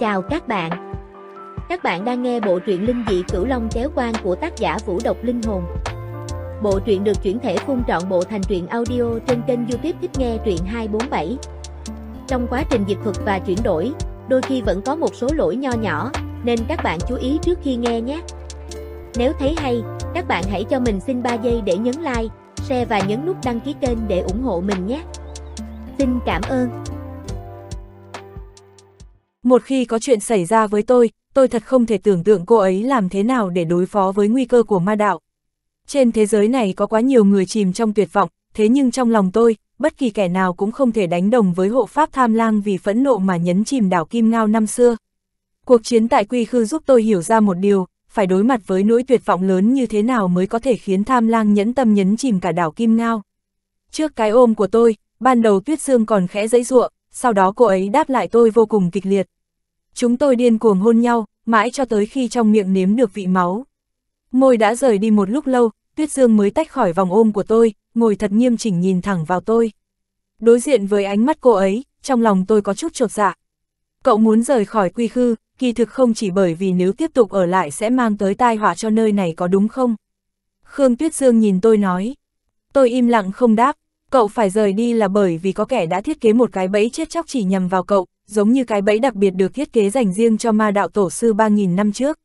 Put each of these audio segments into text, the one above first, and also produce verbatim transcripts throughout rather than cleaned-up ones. Chào các bạn. Các bạn đang nghe bộ truyện Linh dị Cửu Long Chéo Quan của tác giả Vũ Độc Linh Hồn. Bộ truyện được chuyển thể phun trọn bộ thành truyện audio trên kênh YouTube Thích Nghe Truyện hai bốn bảy. Trong quá trình dịch thuật và chuyển đổi, đôi khi vẫn có một số lỗi nho nhỏ, nên các bạn chú ý trước khi nghe nhé. Nếu thấy hay, các bạn hãy cho mình xin ba giây để nhấn like, share và nhấn nút đăng ký kênh để ủng hộ mình nhé. Xin cảm ơn. Một khi có chuyện xảy ra với tôi, tôi thật không thể tưởng tượng cô ấy làm thế nào để đối phó với nguy cơ của ma đạo. Trên thế giới này có quá nhiều người chìm trong tuyệt vọng, thế nhưng trong lòng tôi, bất kỳ kẻ nào cũng không thể đánh đồng với hộ pháp tham lang vì phẫn nộ mà nhấn chìm đảo Kim Ngao năm xưa. Cuộc chiến tại Quy Khư giúp tôi hiểu ra một điều, phải đối mặt với nỗi tuyệt vọng lớn như thế nào mới có thể khiến tham lang nhẫn tâm nhấn chìm cả đảo Kim Ngao. Trước cái ôm của tôi, ban đầu Tuyết Dương còn khẽ giãy giụa, sau đó cô ấy đáp lại tôi vô cùng kịch liệt. Chúng tôi điên cuồng hôn nhau, mãi cho tới khi trong miệng nếm được vị máu. Môi đã rời đi một lúc lâu, Tuyết Dương mới tách khỏi vòng ôm của tôi, ngồi thật nghiêm chỉnh nhìn thẳng vào tôi. Đối diện với ánh mắt cô ấy, trong lòng tôi có chút chột dạ. Cậu muốn rời khỏi Quy Khư, kỳ thực không chỉ bởi vì nếu tiếp tục ở lại sẽ mang tới tai họa cho nơi này có đúng không? Khương Tuyết Dương nhìn tôi nói. Tôi im lặng không đáp. Cậu phải rời đi là bởi vì có kẻ đã thiết kế một cái bẫy chết chóc chỉ nhằm vào cậu, giống như cái bẫy đặc biệt được thiết kế dành riêng cho ma đạo tổ sư ba nghìn năm trước.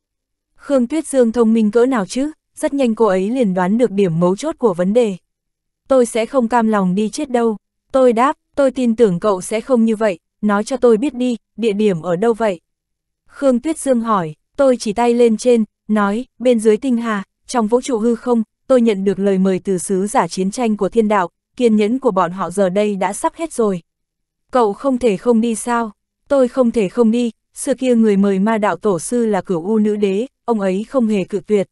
Khương Tuyết Dương thông minh cỡ nào chứ, rất nhanh cô ấy liền đoán được điểm mấu chốt của vấn đề. Tôi sẽ không cam lòng đi chết đâu. Tôi đáp, tôi tin tưởng cậu sẽ không như vậy, nói cho tôi biết đi, địa điểm ở đâu vậy? Khương Tuyết Dương hỏi, tôi chỉ tay lên trên, nói, bên dưới tinh hà, trong vũ trụ hư không, tôi nhận được lời mời từ Sứ Giả Chiến Tranh của thiên đạo. Kiên nhẫn của bọn họ giờ đây đã sắp hết rồi. Cậu không thể không đi sao? Tôi không thể không đi, xưa kia người mời ma đạo tổ sư là Cửu U Nữ Đế, ông ấy không hề cự tuyệt.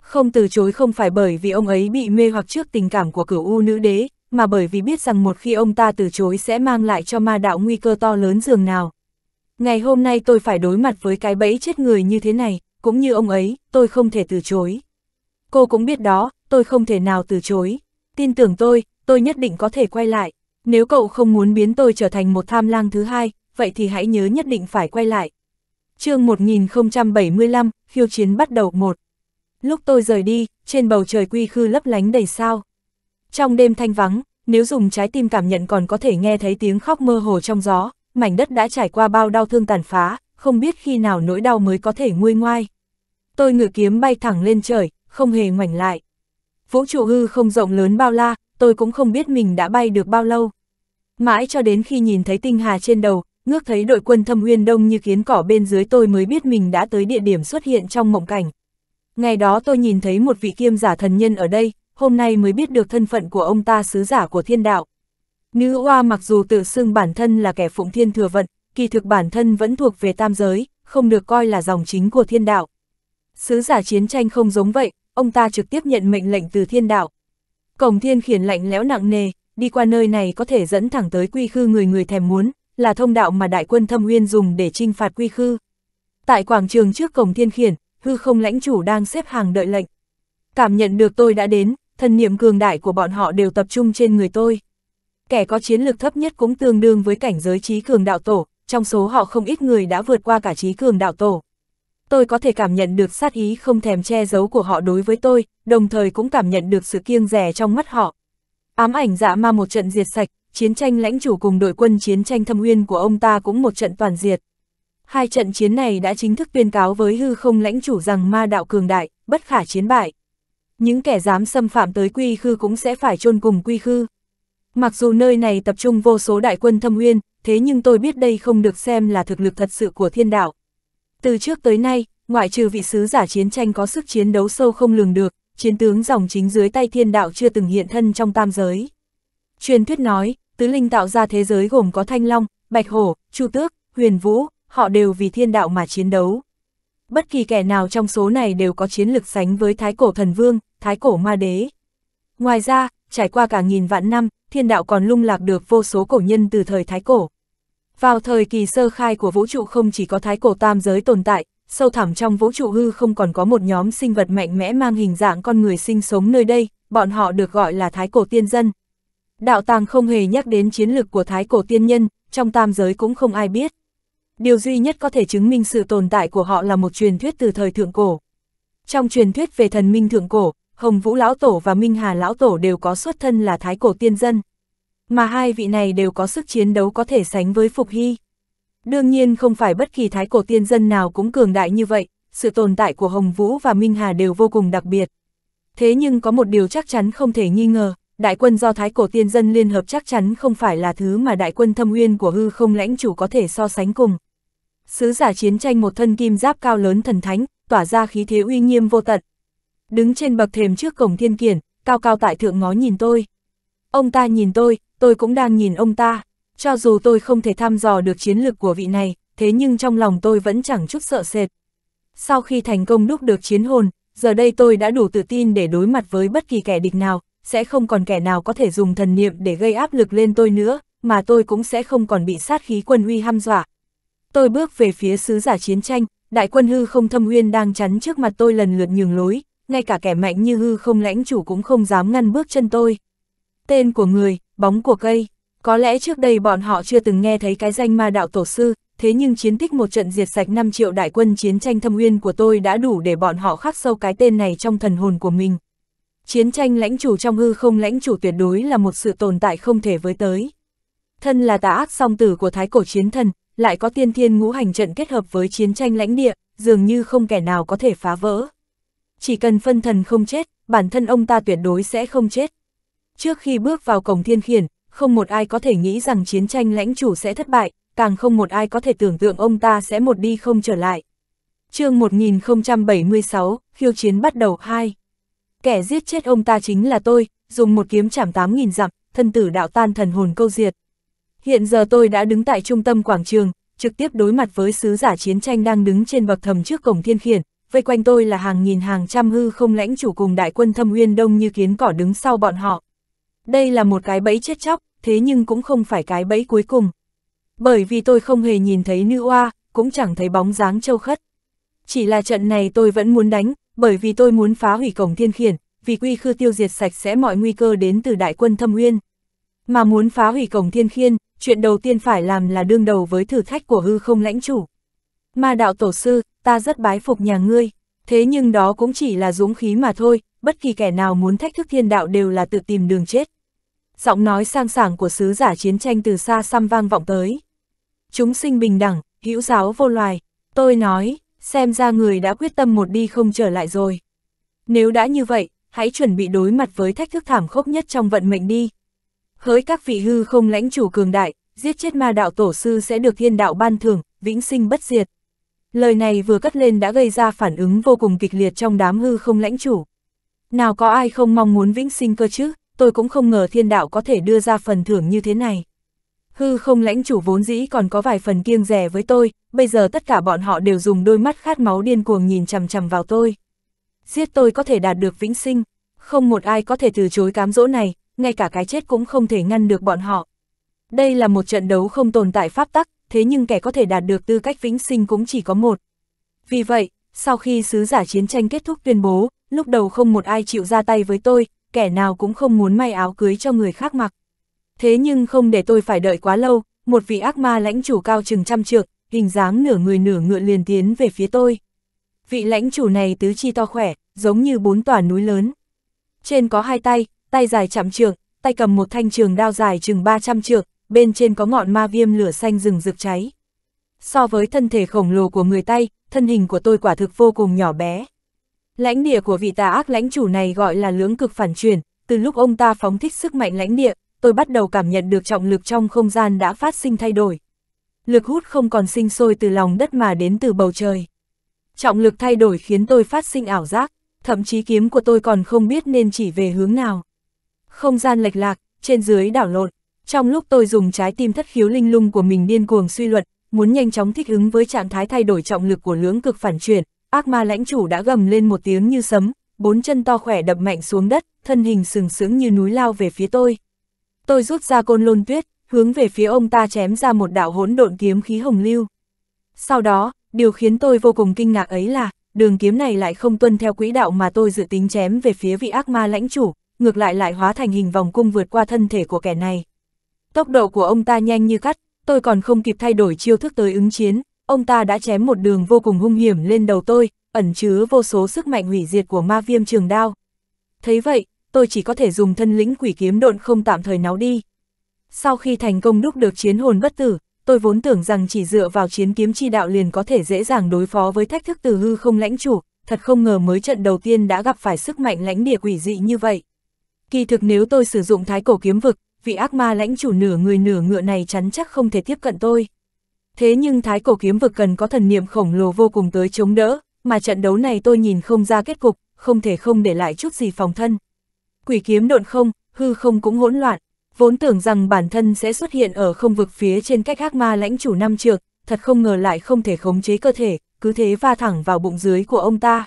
Không từ chối không phải bởi vì ông ấy bị mê hoặc trước tình cảm của Cửu U Nữ Đế, mà bởi vì biết rằng một khi ông ta từ chối sẽ mang lại cho ma đạo nguy cơ to lớn dường nào. Ngày hôm nay tôi phải đối mặt với cái bẫy chết người như thế này, cũng như ông ấy, tôi không thể từ chối. Cô cũng biết đó, tôi không thể nào từ chối. Tin tưởng tôi. Tôi nhất định có thể quay lại. Nếu cậu không muốn biến tôi trở thành một tham lang thứ hai, vậy thì hãy nhớ nhất định phải quay lại. Chương một nghìn không trăm bảy mươi lăm, khiêu chiến bắt đầu một. Lúc tôi rời đi, trên bầu trời Quy Khư lấp lánh đầy sao. Trong đêm thanh vắng, nếu dùng trái tim cảm nhận còn có thể nghe thấy tiếng khóc mơ hồ trong gió, mảnh đất đã trải qua bao đau thương tàn phá, không biết khi nào nỗi đau mới có thể nguôi ngoai. Tôi ngự kiếm bay thẳng lên trời, không hề ngoảnh lại. Vũ trụ hư không rộng lớn bao la, tôi cũng không biết mình đã bay được bao lâu. Mãi cho đến khi nhìn thấy tinh hà trên đầu, ngước thấy đội quân Thâm Uyên đông như kiến cỏ bên dưới tôi mới biết mình đã tới địa điểm xuất hiện trong mộng cảnh. Ngày đó tôi nhìn thấy một vị kiêm giả thần nhân ở đây, hôm nay mới biết được thân phận của ông ta, sứ giả của thiên đạo. Nữ Oa mặc dù tự xưng bản thân là kẻ phụng thiên thừa vận, kỳ thực bản thân vẫn thuộc về tam giới, không được coi là dòng chính của thiên đạo. Sứ giả chiến tranh không giống vậy, ông ta trực tiếp nhận mệnh lệnh từ thiên đạo. Cổng thiên khiển lạnh lẽo nặng nề, đi qua nơi này có thể dẫn thẳng tới Quy Khư người người thèm muốn, là thông đạo mà đại quân Thâm Uyên dùng để chinh phạt Quy Khư. Tại quảng trường trước cổng thiên khiển, hư không lãnh chủ đang xếp hàng đợi lệnh. Cảm nhận được tôi đã đến, thần niệm cường đại của bọn họ đều tập trung trên người tôi. Kẻ có chiến lực thấp nhất cũng tương đương với cảnh giới trí cường đạo tổ, trong số họ không ít người đã vượt qua cả trí cường đạo tổ. Tôi có thể cảm nhận được sát ý không thèm che giấu của họ đối với tôi, đồng thời cũng cảm nhận được sự kiêng dè trong mắt họ. Ám ảnh dã ma một trận diệt sạch, chiến tranh lãnh chủ cùng đội quân chiến tranh Thâm Uyên của ông ta cũng một trận toàn diệt. Hai trận chiến này đã chính thức tuyên cáo với hư không lãnh chủ rằng ma đạo cường đại, bất khả chiến bại. Những kẻ dám xâm phạm tới Quy Khư cũng sẽ phải chôn cùng Quy Khư. Mặc dù nơi này tập trung vô số đại quân Thâm Uyên, thế nhưng tôi biết đây không được xem là thực lực thật sự của thiên đạo. Từ trước tới nay, ngoại trừ vị sứ giả chiến tranh có sức chiến đấu sâu không lường được, chiến tướng dòng chính dưới tay thiên đạo chưa từng hiện thân trong tam giới. Truyền thuyết nói, tứ linh tạo ra thế giới gồm có Thanh Long, Bạch Hổ, Chu Tước, Huyền Vũ, họ đều vì thiên đạo mà chiến đấu. Bất kỳ kẻ nào trong số này đều có chiến lực sánh với Thái Cổ Thần Vương, Thái Cổ Ma Đế. Ngoài ra, trải qua cả nghìn vạn năm, thiên đạo còn lung lạc được vô số cổ nhân từ thời Thái Cổ. Vào thời kỳ sơ khai của vũ trụ không chỉ có Thái Cổ tam giới tồn tại, sâu thẳm trong vũ trụ hư không còn có một nhóm sinh vật mạnh mẽ mang hình dạng con người sinh sống nơi đây, bọn họ được gọi là Thái Cổ Tiên Dân. Đạo tàng không hề nhắc đến chiến lực của Thái Cổ Tiên Nhân, trong tam giới cũng không ai biết. Điều duy nhất có thể chứng minh sự tồn tại của họ là một truyền thuyết từ thời thượng cổ. Trong truyền thuyết về thần minh thượng cổ, Hồng Vũ Lão Tổ và Minh Hà Lão Tổ đều có xuất thân là Thái Cổ Tiên Dân. Mà hai vị này đều có sức chiến đấu có thể sánh với Phục Hy. Đương nhiên không phải bất kỳ Thái Cổ Tiên Dân nào cũng cường đại như vậy, sự tồn tại của Hồng Vũ và Minh Hà đều vô cùng đặc biệt. Thế nhưng có một điều chắc chắn không thể nghi ngờ, đại quân do Thái Cổ Tiên Dân liên hợp chắc chắn không phải là thứ mà đại quân Thâm Uyên của hư không lãnh chủ có thể so sánh cùng. Sứ giả chiến tranh một thân kim giáp cao lớn thần thánh, tỏa ra khí thế uy nghiêm vô tận. Đứng trên bậc thềm trước cổng thiên kiển, cao cao tại thượng ngó nhìn tôi. Ông ta nhìn tôi, tôi cũng đang nhìn ông ta. Cho dù tôi không thể thăm dò được chiến lược của vị này, thế nhưng trong lòng tôi vẫn chẳng chút sợ sệt. Sau khi thành công đúc được chiến hồn, giờ đây tôi đã đủ tự tin để đối mặt với bất kỳ kẻ địch nào, sẽ không còn kẻ nào có thể dùng thần niệm để gây áp lực lên tôi nữa, mà tôi cũng sẽ không còn bị sát khí quân uy hăm dọa. Tôi bước về phía sứ giả chiến tranh, đại quân hư không Thâm Uyên đang chắn trước mặt tôi lần lượt nhường lối, ngay cả kẻ mạnh như hư không lãnh chủ cũng không dám ngăn bước chân tôi. Tên của người, bóng của cây. Có lẽ trước đây bọn họ chưa từng nghe thấy cái danh ma đạo tổ sư, thế nhưng chiến tích một trận diệt sạch năm triệu đại quân chiến tranh Thâm Uyên của tôi đã đủ để bọn họ khắc sâu cái tên này trong thần hồn của mình. Chiến tranh lãnh chủ trong hư không lãnh chủ tuyệt đối là một sự tồn tại không thể với tới. Thân là tà ác song tử của Thái Cổ Chiến Thần, lại có tiên thiên ngũ hành trận kết hợp với chiến tranh lãnh địa, dường như không kẻ nào có thể phá vỡ. Chỉ cần phân thần không chết, bản thân ông ta tuyệt đối sẽ không chết. Trước khi bước vào cổng thiên khiển, không một ai có thể nghĩ rằng chiến tranh lãnh chủ sẽ thất bại, càng không một ai có thể tưởng tượng ông ta sẽ một đi không trở lại. Chương một nghìn không trăm bảy mươi sáu, khiêu chiến bắt đầu hai. Kẻ giết chết ông ta chính là tôi, dùng một kiếm chảm tám nghìn dặm, thân tử đạo tan thần hồn câu diệt. Hiện giờ tôi đã đứng tại trung tâm quảng trường, trực tiếp đối mặt với sứ giả chiến tranh đang đứng trên bậc thềm trước cổng thiên khiển, vây quanh tôi là hàng nghìn hàng trăm hư không lãnh chủ cùng đại quân Thâm Uyên đông như kiến cỏ đứng sau bọn họ. Đây là một cái bẫy chết chóc, thế nhưng cũng không phải cái bẫy cuối cùng. Bởi vì tôi không hề nhìn thấy Nữ Oa, cũng chẳng thấy bóng dáng Châu Khất. Chỉ là trận này tôi vẫn muốn đánh, bởi vì tôi muốn phá hủy cổng thiên khiển, vì Quy Khư tiêu diệt sạch sẽ mọi nguy cơ đến từ đại quân Thâm Uyên. Mà muốn phá hủy cổng thiên khiển, chuyện đầu tiên phải làm là đương đầu với thử thách của hư không lãnh chủ. Ma đạo tổ sư, ta rất bái phục nhà ngươi, thế nhưng đó cũng chỉ là dũng khí mà thôi, bất kỳ kẻ nào muốn thách thức thiên đạo đều là tự tìm đường chết. Giọng nói sang sảng của sứ giả chiến tranh từ xa xăm vang vọng tới. Chúng sinh bình đẳng, hữu giáo vô loài. Tôi nói, xem ra người đã quyết tâm một đi không trở lại rồi. Nếu đã như vậy, hãy chuẩn bị đối mặt với thách thức thảm khốc nhất trong vận mệnh đi. Hỡi các vị hư không lãnh chủ cường đại, giết chết ma đạo tổ sư sẽ được thiên đạo ban thưởng, vĩnh sinh bất diệt. Lời này vừa cất lên đã gây ra phản ứng vô cùng kịch liệt trong đám hư không lãnh chủ. Nào có ai không mong muốn vĩnh sinh cơ chứ, tôi cũng không ngờ thiên đạo có thể đưa ra phần thưởng như thế này. Hư không lãnh chủ vốn dĩ còn có vài phần kiêng dè với tôi, bây giờ tất cả bọn họ đều dùng đôi mắt khát máu điên cuồng nhìn chằm chằm vào tôi. Giết tôi có thể đạt được vĩnh sinh, không một ai có thể từ chối cám dỗ này, ngay cả cái chết cũng không thể ngăn được bọn họ. Đây là một trận đấu không tồn tại pháp tắc, thế nhưng kẻ có thể đạt được tư cách vĩnh sinh cũng chỉ có một. Vì vậy, sau khi sứ giả chiến tranh kết thúc tuyên bố, lúc đầu không một ai chịu ra tay với tôi, kẻ nào cũng không muốn may áo cưới cho người khác mặc. Thế nhưng không để tôi phải đợi quá lâu, một vị ác ma lãnh chủ cao chừng trăm trượng, hình dáng nửa người nửa ngựa liền tiến về phía tôi. Vị lãnh chủ này tứ chi to khỏe, giống như bốn tòa núi lớn. Trên có hai tay, tay dài chạm trượng, tay cầm một thanh trường đao dài chừng ba trăm trượng, bên trên có ngọn ma viêm lửa xanh rừng rực cháy. So với thân thể khổng lồ của người tay, thân hình của tôi quả thực vô cùng nhỏ bé. Lãnh địa của vị tà ác lãnh chủ này gọi là Lưỡng Cực Phản Chuyển, từ lúc ông ta phóng thích sức mạnh lãnh địa, tôi bắt đầu cảm nhận được trọng lực trong không gian đã phát sinh thay đổi. Lực hút không còn sinh sôi từ lòng đất mà đến từ bầu trời. Trọng lực thay đổi khiến tôi phát sinh ảo giác, thậm chí kiếm của tôi còn không biết nên chỉ về hướng nào. Không gian lệch lạc, trên dưới đảo lộn, trong lúc tôi dùng trái tim thất khiếu linh lung của mình điên cuồng suy luận, muốn nhanh chóng thích ứng với trạng thái thay đổi trọng lực của Lưỡng Cực Phản Chuyển. Ác ma lãnh chủ đã gầm lên một tiếng như sấm, bốn chân to khỏe đập mạnh xuống đất, thân hình sừng sững như núi lao về phía tôi. Tôi rút ra côn lôn tuyết, hướng về phía ông ta chém ra một đạo hỗn độn kiếm khí hồng lưu. Sau đó, điều khiến tôi vô cùng kinh ngạc ấy là, đường kiếm này lại không tuân theo quỹ đạo mà tôi dự tính chém về phía vị ác ma lãnh chủ, ngược lại lại hóa thành hình vòng cung vượt qua thân thể của kẻ này. Tốc độ của ông ta nhanh như cắt, tôi còn không kịp thay đổi chiêu thức tới ứng chiến, ông ta đã chém một đường vô cùng hung hiểm lên đầu tôi, ẩn chứa vô số sức mạnh hủy diệt của ma viêm trường đao. Thấy vậy, tôi chỉ có thể dùng thân lĩnh quỷ kiếm độn không tạm thời náu đi. Sau khi thành công đúc được chiến hồn bất tử, tôi vốn tưởng rằng chỉ dựa vào chiến kiếm chi đạo liền có thể dễ dàng đối phó với thách thức từ hư không lãnh chủ, thật không ngờ mới trận đầu tiên đã gặp phải sức mạnh lãnh địa quỷ dị như vậy. Kỳ thực nếu tôi sử dụng thái cổ kiếm vực, vị ác ma lãnh chủ nửa người nửa ngựa này chắn chắc không thể tiếp cận tôi. Thế nhưng thái cổ kiếm vực cần có thần niệm khổng lồ vô cùng tới chống đỡ, mà trận đấu này tôi nhìn không ra kết cục, không thể không để lại chút gì phòng thân. Quỷ kiếm độn không, hư không cũng hỗn loạn, vốn tưởng rằng bản thân sẽ xuất hiện ở không vực phía trên cách ác ma lãnh chủ năm trượng, thật không ngờ lại không thể khống chế cơ thể, cứ thế va thẳng vào bụng dưới của ông ta.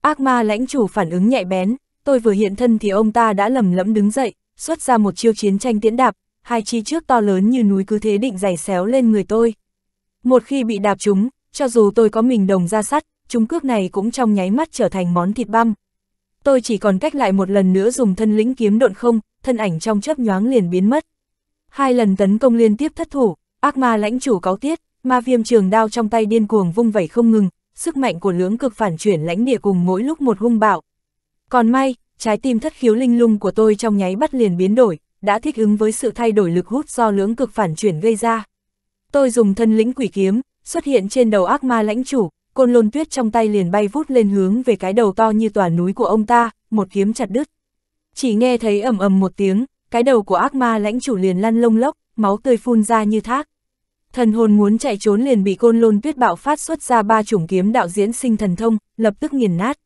Ác ma lãnh chủ phản ứng nhạy bén, tôi vừa hiện thân thì ông ta đã lầm lẫm đứng dậy, xuất ra một chiêu chiến tranh tiễn đạp, hai chi trước to lớn như núi cứ thế định giày xéo lên người tôi. Một khi bị đạp trúng, cho dù tôi có mình đồng ra sắt, chúng cước này cũng trong nháy mắt trở thành món thịt băm. Tôi chỉ còn cách lại một lần nữa dùng thân lĩnh kiếm độn không, thân ảnh trong chớp nhoáng liền biến mất. Hai lần tấn công liên tiếp thất thủ, ác ma lãnh chủ cáu tiết, ma viêm trường đao trong tay điên cuồng vung vẩy không ngừng, sức mạnh của lưỡng cực phản chuyển lãnh địa cùng mỗi lúc một hung bạo. Còn may, trái tim thất khiếu linh lung của tôi trong nháy mắt liền biến đổi, đã thích ứng với sự thay đổi lực hút do lưỡng cực phản chuyển gây ra. Tôi dùng thân lĩnh quỷ kiếm, xuất hiện trên đầu ác ma lãnh chủ, côn lôn tuyết trong tay liền bay vút lên hướng về cái đầu to như tòa núi của ông ta, một kiếm chặt đứt. Chỉ nghe thấy ầm ầm một tiếng, cái đầu của ác ma lãnh chủ liền lăn lông lốc, máu tươi phun ra như thác. Thần hồn muốn chạy trốn liền bị côn lôn tuyết bạo phát xuất ra ba chủng kiếm đạo diễn sinh thần thông, lập tức nghiền nát.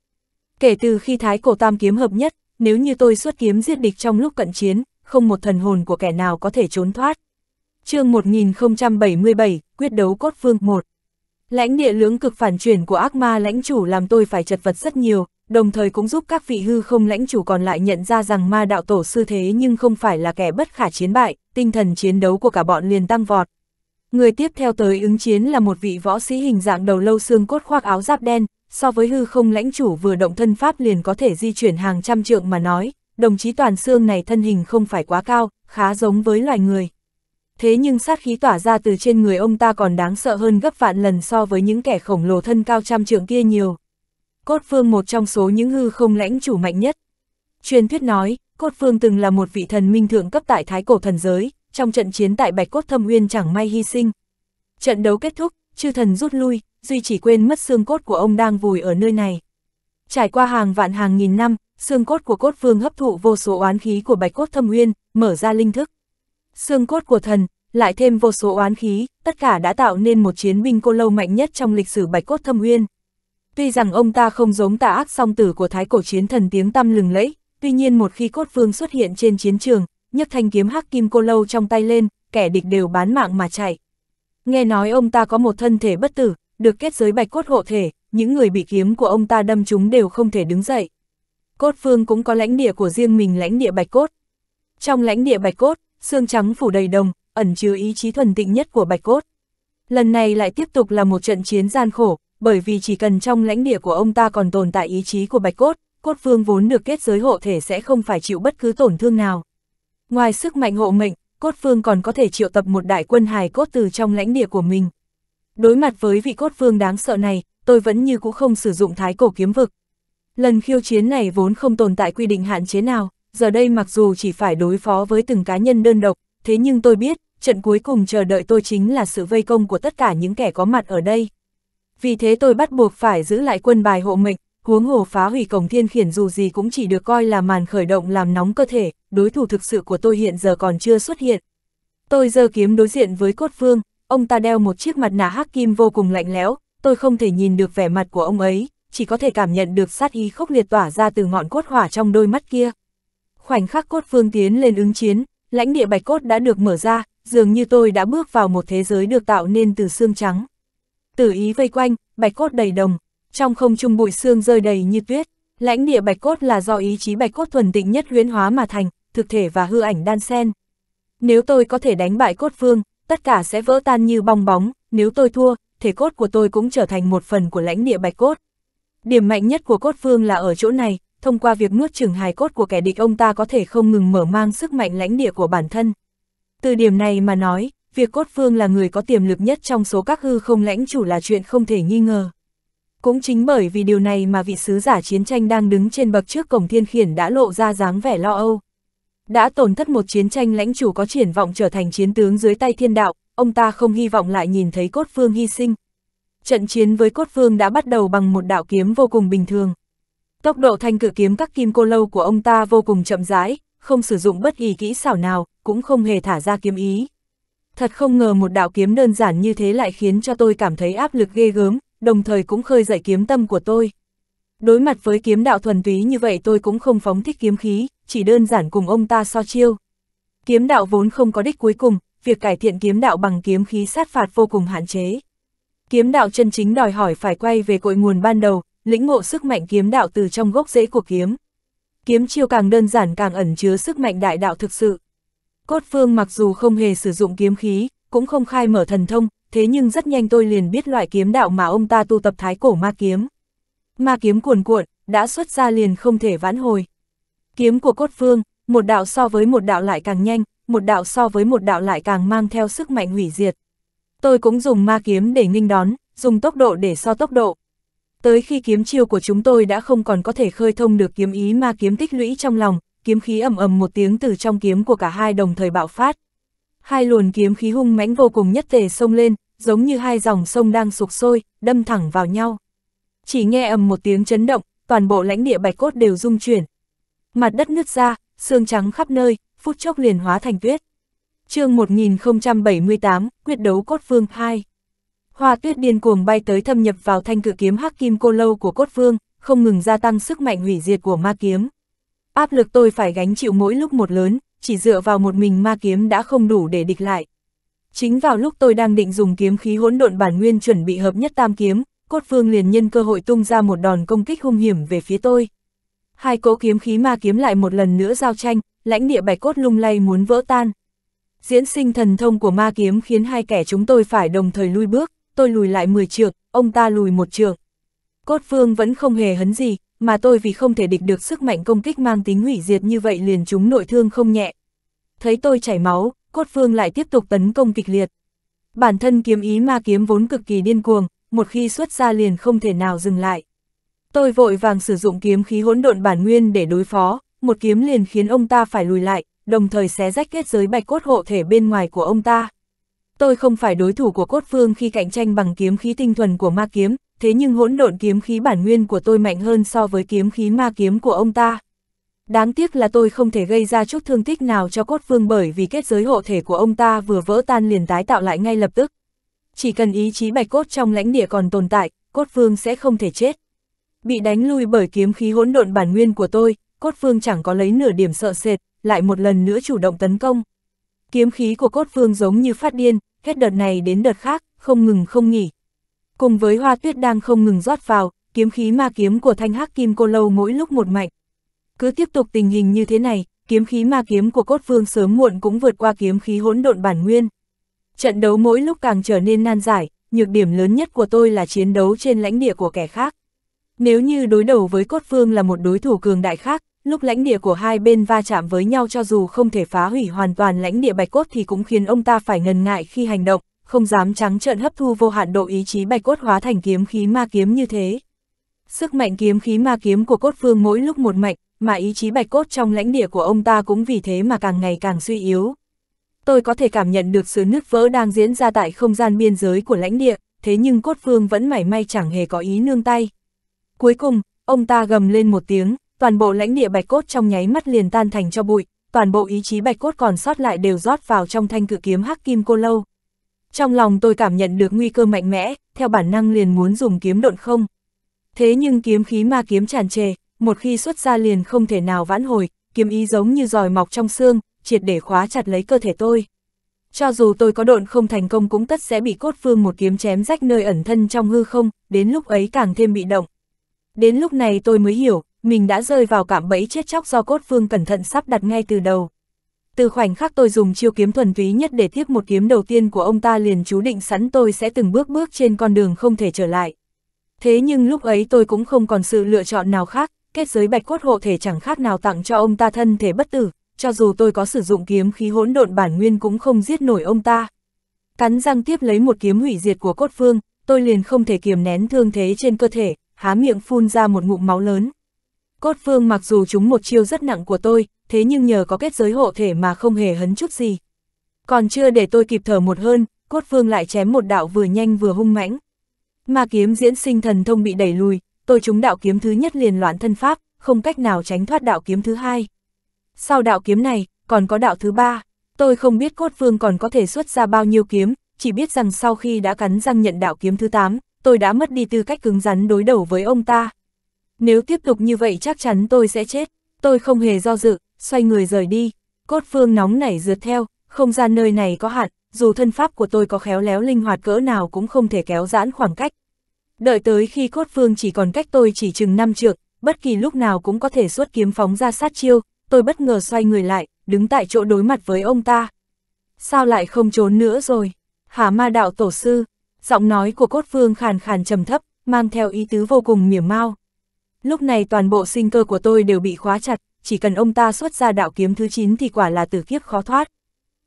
Kể từ khi thái cổ tam kiếm hợp nhất, nếu như tôi xuất kiếm giết địch trong lúc cận chiến, không một thần hồn của kẻ nào có thể trốn thoát. Chương một nghìn không trăm bảy mươi bảy, quyết đấu cốt vương một. Lãnh địa lưỡng cực phản chuyển của ác ma lãnh chủ làm tôi phải chật vật rất nhiều, đồng thời cũng giúp các vị hư không lãnh chủ còn lại nhận ra rằng ma đạo tổ sư thế nhưng không phải là kẻ bất khả chiến bại, tinh thần chiến đấu của cả bọn liền tăng vọt. Người tiếp theo tới ứng chiến là một vị võ sĩ hình dạng đầu lâu xương cốt khoác áo giáp đen, so với hư không lãnh chủ vừa động thân pháp liền có thể di chuyển hàng trăm trượng mà nói, đồng chí toàn xương này thân hình không phải quá cao, khá giống với loài người. Thế nhưng sát khí tỏa ra từ trên người ông ta còn đáng sợ hơn gấp vạn lần so với những kẻ khổng lồ thân cao trăm trượng kia nhiều. Cốt Vương một trong số những hư không lãnh chủ mạnh nhất. Truyền thuyết nói, Cốt Vương từng là một vị thần minh thượng cấp tại Thái Cổ Thần Giới, trong trận chiến tại Bạch Cốt Thâm Uyên chẳng may hy sinh. Trận đấu kết thúc, chư thần rút lui, duy chỉ quên mất xương cốt của ông đang vùi ở nơi này. Trải qua hàng vạn hàng nghìn năm, xương cốt của Cốt Vương hấp thụ vô số oán khí của Bạch Cốt Thâm Uyên, mở ra linh thức. Xương cốt của thần, lại thêm vô số oán khí, tất cả đã tạo nên một chiến binh cô lâu mạnh nhất trong lịch sử Bạch Cốt Thâm Uyên. Tuy rằng ông ta không giống tà ác song tử của Thái Cổ Chiến Thần tiếng tăm lừng lẫy, tuy nhiên một khi Cốt Vương xuất hiện trên chiến trường, nhấc thanh kiếm hắc kim cô lâu trong tay lên, kẻ địch đều bán mạng mà chạy. Nghe nói ông ta có một thân thể bất tử, được kết giới bạch cốt hộ thể, những người bị kiếm của ông ta đâm chúng đều không thể đứng dậy. Cốt Vương cũng có lãnh địa của riêng mình, lãnh địa Bạch Cốt. Trong lãnh địa Bạch Cốt, xương trắng phủ đầy đồng, ẩn chứa ý chí thuần tịnh nhất của Bạch Cốt. Lần này lại tiếp tục là một trận chiến gian khổ, bởi vì chỉ cần trong lãnh địa của ông ta còn tồn tại ý chí của Bạch Cốt, Cốt Vương vốn được kết giới hộ thể sẽ không phải chịu bất cứ tổn thương nào. Ngoài sức mạnh hộ mệnh, Cốt Vương còn có thể triệu tập một đại quân hài cốt từ trong lãnh địa của mình. Đối mặt với vị Cốt Vương đáng sợ này, tôi vẫn như cũ không sử dụng Thái Cổ Kiếm Vực. Lần khiêu chiến này vốn không tồn tại quy định hạn chế nào, giờ đây mặc dù chỉ phải đối phó với từng cá nhân đơn độc, thế nhưng tôi biết, trận cuối cùng chờ đợi tôi chính là sự vây công của tất cả những kẻ có mặt ở đây. Vì thế tôi bắt buộc phải giữ lại quân bài hộ mệnh, huống hồ phá hủy cổng thiên khiển dù gì cũng chỉ được coi là màn khởi động làm nóng cơ thể, đối thủ thực sự của tôi hiện giờ còn chưa xuất hiện. Tôi giơ kiếm đối diện với Cốt Vương, ông ta đeo một chiếc mặt nạ hắc kim vô cùng lạnh lẽo, tôi không thể nhìn được vẻ mặt của ông ấy, chỉ có thể cảm nhận được sát ý khốc liệt tỏa ra từ ngọn cốt hỏa trong đôi mắt kia. Khoảnh khắc Cốt Vương tiến lên ứng chiến, lãnh địa Bạch Cốt đã được mở ra, dường như tôi đã bước vào một thế giới được tạo nên từ xương trắng. Tử ý vây quanh, Bạch Cốt đầy đồng, trong không trung bụi xương rơi đầy như tuyết. Lãnh địa Bạch Cốt là do ý chí Bạch Cốt thuần tịnh nhất huyễn hóa mà thành, thực thể và hư ảnh đan xen. Nếu tôi có thể đánh bại Cốt Vương, tất cả sẽ vỡ tan như bong bóng, nếu tôi thua, thể cốt của tôi cũng trở thành một phần của lãnh địa Bạch Cốt. Điểm mạnh nhất của Cốt Vương là ở chỗ này, thông qua việc nuốt chửng hài cốt của kẻ địch ông ta có thể không ngừng mở mang sức mạnh lãnh địa của bản thân. Từ điểm này mà nói, việc Cốt Vương là người có tiềm lực nhất trong số các hư không lãnh chủ là chuyện không thể nghi ngờ. Cũng chính bởi vì điều này mà vị sứ giả chiến tranh đang đứng trên bậc trước cổng thiên khiển đã lộ ra dáng vẻ lo âu. Đã tổn thất một chiến tranh lãnh chủ có triển vọng trở thành chiến tướng dưới tay thiên đạo, ông ta không hy vọng lại nhìn thấy Cốt Vương hy sinh. Trận chiến với Cốt Vương đã bắt đầu bằng một đạo kiếm vô cùng bình thường. Tốc độ thanh cự kiếm các kim cô lâu của ông ta vô cùng chậm rãi, không sử dụng bất kỳ kỹ xảo nào, cũng không hề thả ra kiếm ý. Thật không ngờ một đạo kiếm đơn giản như thế lại khiến cho tôi cảm thấy áp lực ghê gớm, đồng thời cũng khơi dậy kiếm tâm của tôi. Đối mặt với kiếm đạo thuần túy như vậy tôi cũng không phóng thích kiếm khí, chỉ đơn giản cùng ông ta so chiêu. Kiếm đạo vốn không có đích cuối cùng, việc cải thiện kiếm đạo bằng kiếm khí sát phạt vô cùng hạn chế. Kiếm đạo chân chính đòi hỏi phải quay về cội nguồn ban đầu, lĩnh ngộ sức mạnh kiếm đạo từ trong gốc rễ của kiếm. Kiếm chiêu càng đơn giản càng ẩn chứa sức mạnh đại đạo thực sự. Cốt Vương mặc dù không hề sử dụng kiếm khí, cũng không khai mở thần thông, thế nhưng rất nhanh tôi liền biết loại kiếm đạo mà ông ta tu tập thái cổ ma kiếm. Ma kiếm cuồn cuộn, đã xuất ra liền không thể vãn hồi. Kiếm của Cốt Vương, một đạo so với một đạo lại càng nhanh, một đạo so với một đạo lại càng mang theo sức mạnh hủy diệt. Tôi cũng dùng ma kiếm để nghênh đón, dùng tốc độ để so tốc độ. Tới khi kiếm chiêu của chúng tôi đã không còn có thể khơi thông được kiếm ý ma kiếm tích lũy trong lòng, kiếm khí ầm ầm một tiếng từ trong kiếm của cả hai đồng thời bạo phát. Hai luồng kiếm khí hung mãnh vô cùng nhất tề xông lên, giống như hai dòng sông đang sục sôi, đâm thẳng vào nhau. Chỉ nghe ầm một tiếng chấn động, toàn bộ lãnh địa Bạch Cốt đều rung chuyển. Mặt đất nứt ra, xương trắng khắp nơi, phút chốc liền hóa thành tuyết. Chương một nghìn không trăm bảy mươi tám, quyết đấu Cốt Vương hai. Hoa tuyết điên cuồng bay tới thâm nhập vào thanh cự kiếm hắc kim cô lâu của Cốt Vương, không ngừng gia tăng sức mạnh hủy diệt của ma kiếm. Áp lực tôi phải gánh chịu mỗi lúc một lớn, chỉ dựa vào một mình ma kiếm đã không đủ để địch lại. Chính vào lúc tôi đang định dùng kiếm khí hỗn độn bản nguyên chuẩn bị hợp nhất tam kiếm, Cốt Vương liền nhân cơ hội tung ra một đòn công kích hung hiểm về phía tôi. Hai cỗ kiếm khí ma kiếm lại một lần nữa giao tranh, lãnh địa Bạch Cốt lung lay muốn vỡ tan. Diễn sinh thần thông của ma kiếm khiến hai kẻ chúng tôi phải đồng thời lui bước, tôi lùi lại mười trượng, ông ta lùi một trượng. Cốt Vương vẫn không hề hấn gì, mà tôi vì không thể địch được sức mạnh công kích mang tính hủy diệt như vậy liền trúng nội thương không nhẹ. Thấy tôi chảy máu, Cốt Vương lại tiếp tục tấn công kịch liệt. Bản thân kiếm ý ma kiếm vốn cực kỳ điên cuồng, một khi xuất ra liền không thể nào dừng lại. Tôi vội vàng sử dụng kiếm khí hỗn độn bản nguyên để đối phó, một kiếm liền khiến ông ta phải lùi lại, đồng thời xé rách kết giới bạch cốt hộ thể bên ngoài của ông ta. Tôi không phải đối thủ của Cốt Vương khi cạnh tranh bằng kiếm khí tinh thuần của ma kiếm, thế nhưng hỗn độn kiếm khí bản nguyên của tôi mạnh hơn so với kiếm khí ma kiếm của ông ta. Đáng tiếc là tôi không thể gây ra chút thương tích nào cho Cốt Vương bởi vì kết giới hộ thể của ông ta vừa vỡ tan liền tái tạo lại ngay lập tức. Chỉ cần ý chí bạch cốt trong lãnh địa còn tồn tại, Cốt Vương sẽ không thể chết. Bị đánh lui bởi kiếm khí hỗn độn bản nguyên của tôi, Cốt Vương chẳng có lấy nửa điểm sợ sệt, lại một lần nữa chủ động tấn công. Kiếm khí của Cốt Vương giống như phát điên, hết đợt này đến đợt khác, không ngừng không nghỉ. Cùng với hoa tuyết đang không ngừng rót vào, kiếm khí ma kiếm của thanh hắc kim cô lâu mỗi lúc một mạnh. Cứ tiếp tục tình hình như thế này, kiếm khí ma kiếm của Cốt Vương sớm muộn cũng vượt qua kiếm khí hỗn độn bản nguyên. Trận đấu mỗi lúc càng trở nên nan giải, nhược điểm lớn nhất của tôi là chiến đấu trên lãnh địa của kẻ khác. Nếu như đối đầu với Cốt Vương là một đối thủ cường đại khác, lúc lãnh địa của hai bên va chạm với nhau cho dù không thể phá hủy hoàn toàn lãnh địa Bạch Cốt thì cũng khiến ông ta phải ngần ngại khi hành động, không dám trắng trợn hấp thu vô hạn độ ý chí Bạch Cốt hóa thành kiếm khí ma kiếm như thế. Sức mạnh kiếm khí ma kiếm của Cốt Vương mỗi lúc một mạnh, mà ý chí Bạch Cốt trong lãnh địa của ông ta cũng vì thế mà càng ngày càng suy yếu. Tôi có thể cảm nhận được sự nứt vỡ đang diễn ra tại không gian biên giới của lãnh địa, thế nhưng Cốt Vương vẫn mảy may chẳng hề có ý nương tay. Cuối cùng, ông ta gầm lên một tiếng, toàn bộ lãnh địa Bạch Cốt trong nháy mắt liền tan thành cho bụi, toàn bộ ý chí Bạch Cốt còn sót lại đều rót vào trong thanh cự kiếm hắc kim cô lâu. Trong lòng tôi cảm nhận được nguy cơ mạnh mẽ, theo bản năng liền muốn dùng kiếm độn không. Thế nhưng kiếm khí ma kiếm tràn trề, một khi xuất ra liền không thể nào vãn hồi, kiếm ý giống như giòi mọc trong xương, triệt để khóa chặt lấy cơ thể tôi. Cho dù tôi có độn không thành công cũng tất sẽ bị Cốt Vương một kiếm chém rách nơi ẩn thân trong hư không, đến lúc ấy càng thêm bị động. Đến lúc này tôi mới hiểu, mình đã rơi vào cạm bẫy chết chóc do Cốt Vương cẩn thận sắp đặt ngay từ đầu. Từ khoảnh khắc tôi dùng chiêu kiếm thuần túy nhất để tiếp một kiếm đầu tiên của ông ta liền chú định sẵn tôi sẽ từng bước bước trên con đường không thể trở lại. Thế nhưng lúc ấy tôi cũng không còn sự lựa chọn nào khác, kết giới bạch cốt hộ thể chẳng khác nào tặng cho ông ta thân thể bất tử, cho dù tôi có sử dụng kiếm khí hỗn độn bản nguyên cũng không giết nổi ông ta. Cắn răng tiếp lấy một kiếm hủy diệt của Cốt Vương, tôi liền không thể kiềm nén thương thế trên cơ thể, há miệng phun ra một ngụm máu lớn. Cốt Vương mặc dù trúng một chiêu rất nặng của tôi, thế nhưng nhờ có kết giới hộ thể mà không hề hấn chút gì. Còn chưa để tôi kịp thở một hơi, Cốt Vương lại chém một đạo vừa nhanh vừa hung mãnh. Ma kiếm diễn sinh thần thông bị đẩy lùi, tôi trúng đạo kiếm thứ nhất liền loạn thân pháp, không cách nào tránh thoát đạo kiếm thứ hai. Sau đạo kiếm này, còn có đạo thứ ba. Tôi không biết Cốt Vương còn có thể xuất ra bao nhiêu kiếm, chỉ biết rằng sau khi đã cắn răng nhận đạo kiếm thứ tám, tôi đã mất đi tư cách cứng rắn đối đầu với ông ta. Nếu tiếp tục như vậy chắc chắn tôi sẽ chết. Tôi không hề do dự, xoay người rời đi. Cốt Vương nóng nảy rượt theo, không gian nơi này có hạn, dù thân pháp của tôi có khéo léo linh hoạt cỡ nào cũng không thể kéo giãn khoảng cách. Đợi tới khi Cốt Vương chỉ còn cách tôi chỉ chừng năm trượng, bất kỳ lúc nào cũng có thể xuất kiếm phóng ra sát chiêu, tôi bất ngờ xoay người lại, đứng tại chỗ đối mặt với ông ta. Sao lại không trốn nữa rồi? Hả Ma đạo tổ sư? Giọng nói của Cốt Vương khàn khàn trầm thấp, mang theo ý tứ vô cùng mỉa mai. Lúc này toàn bộ sinh cơ của tôi đều bị khóa chặt, chỉ cần ông ta xuất ra đạo kiếm thứ chín thì quả là tử kiếp khó thoát.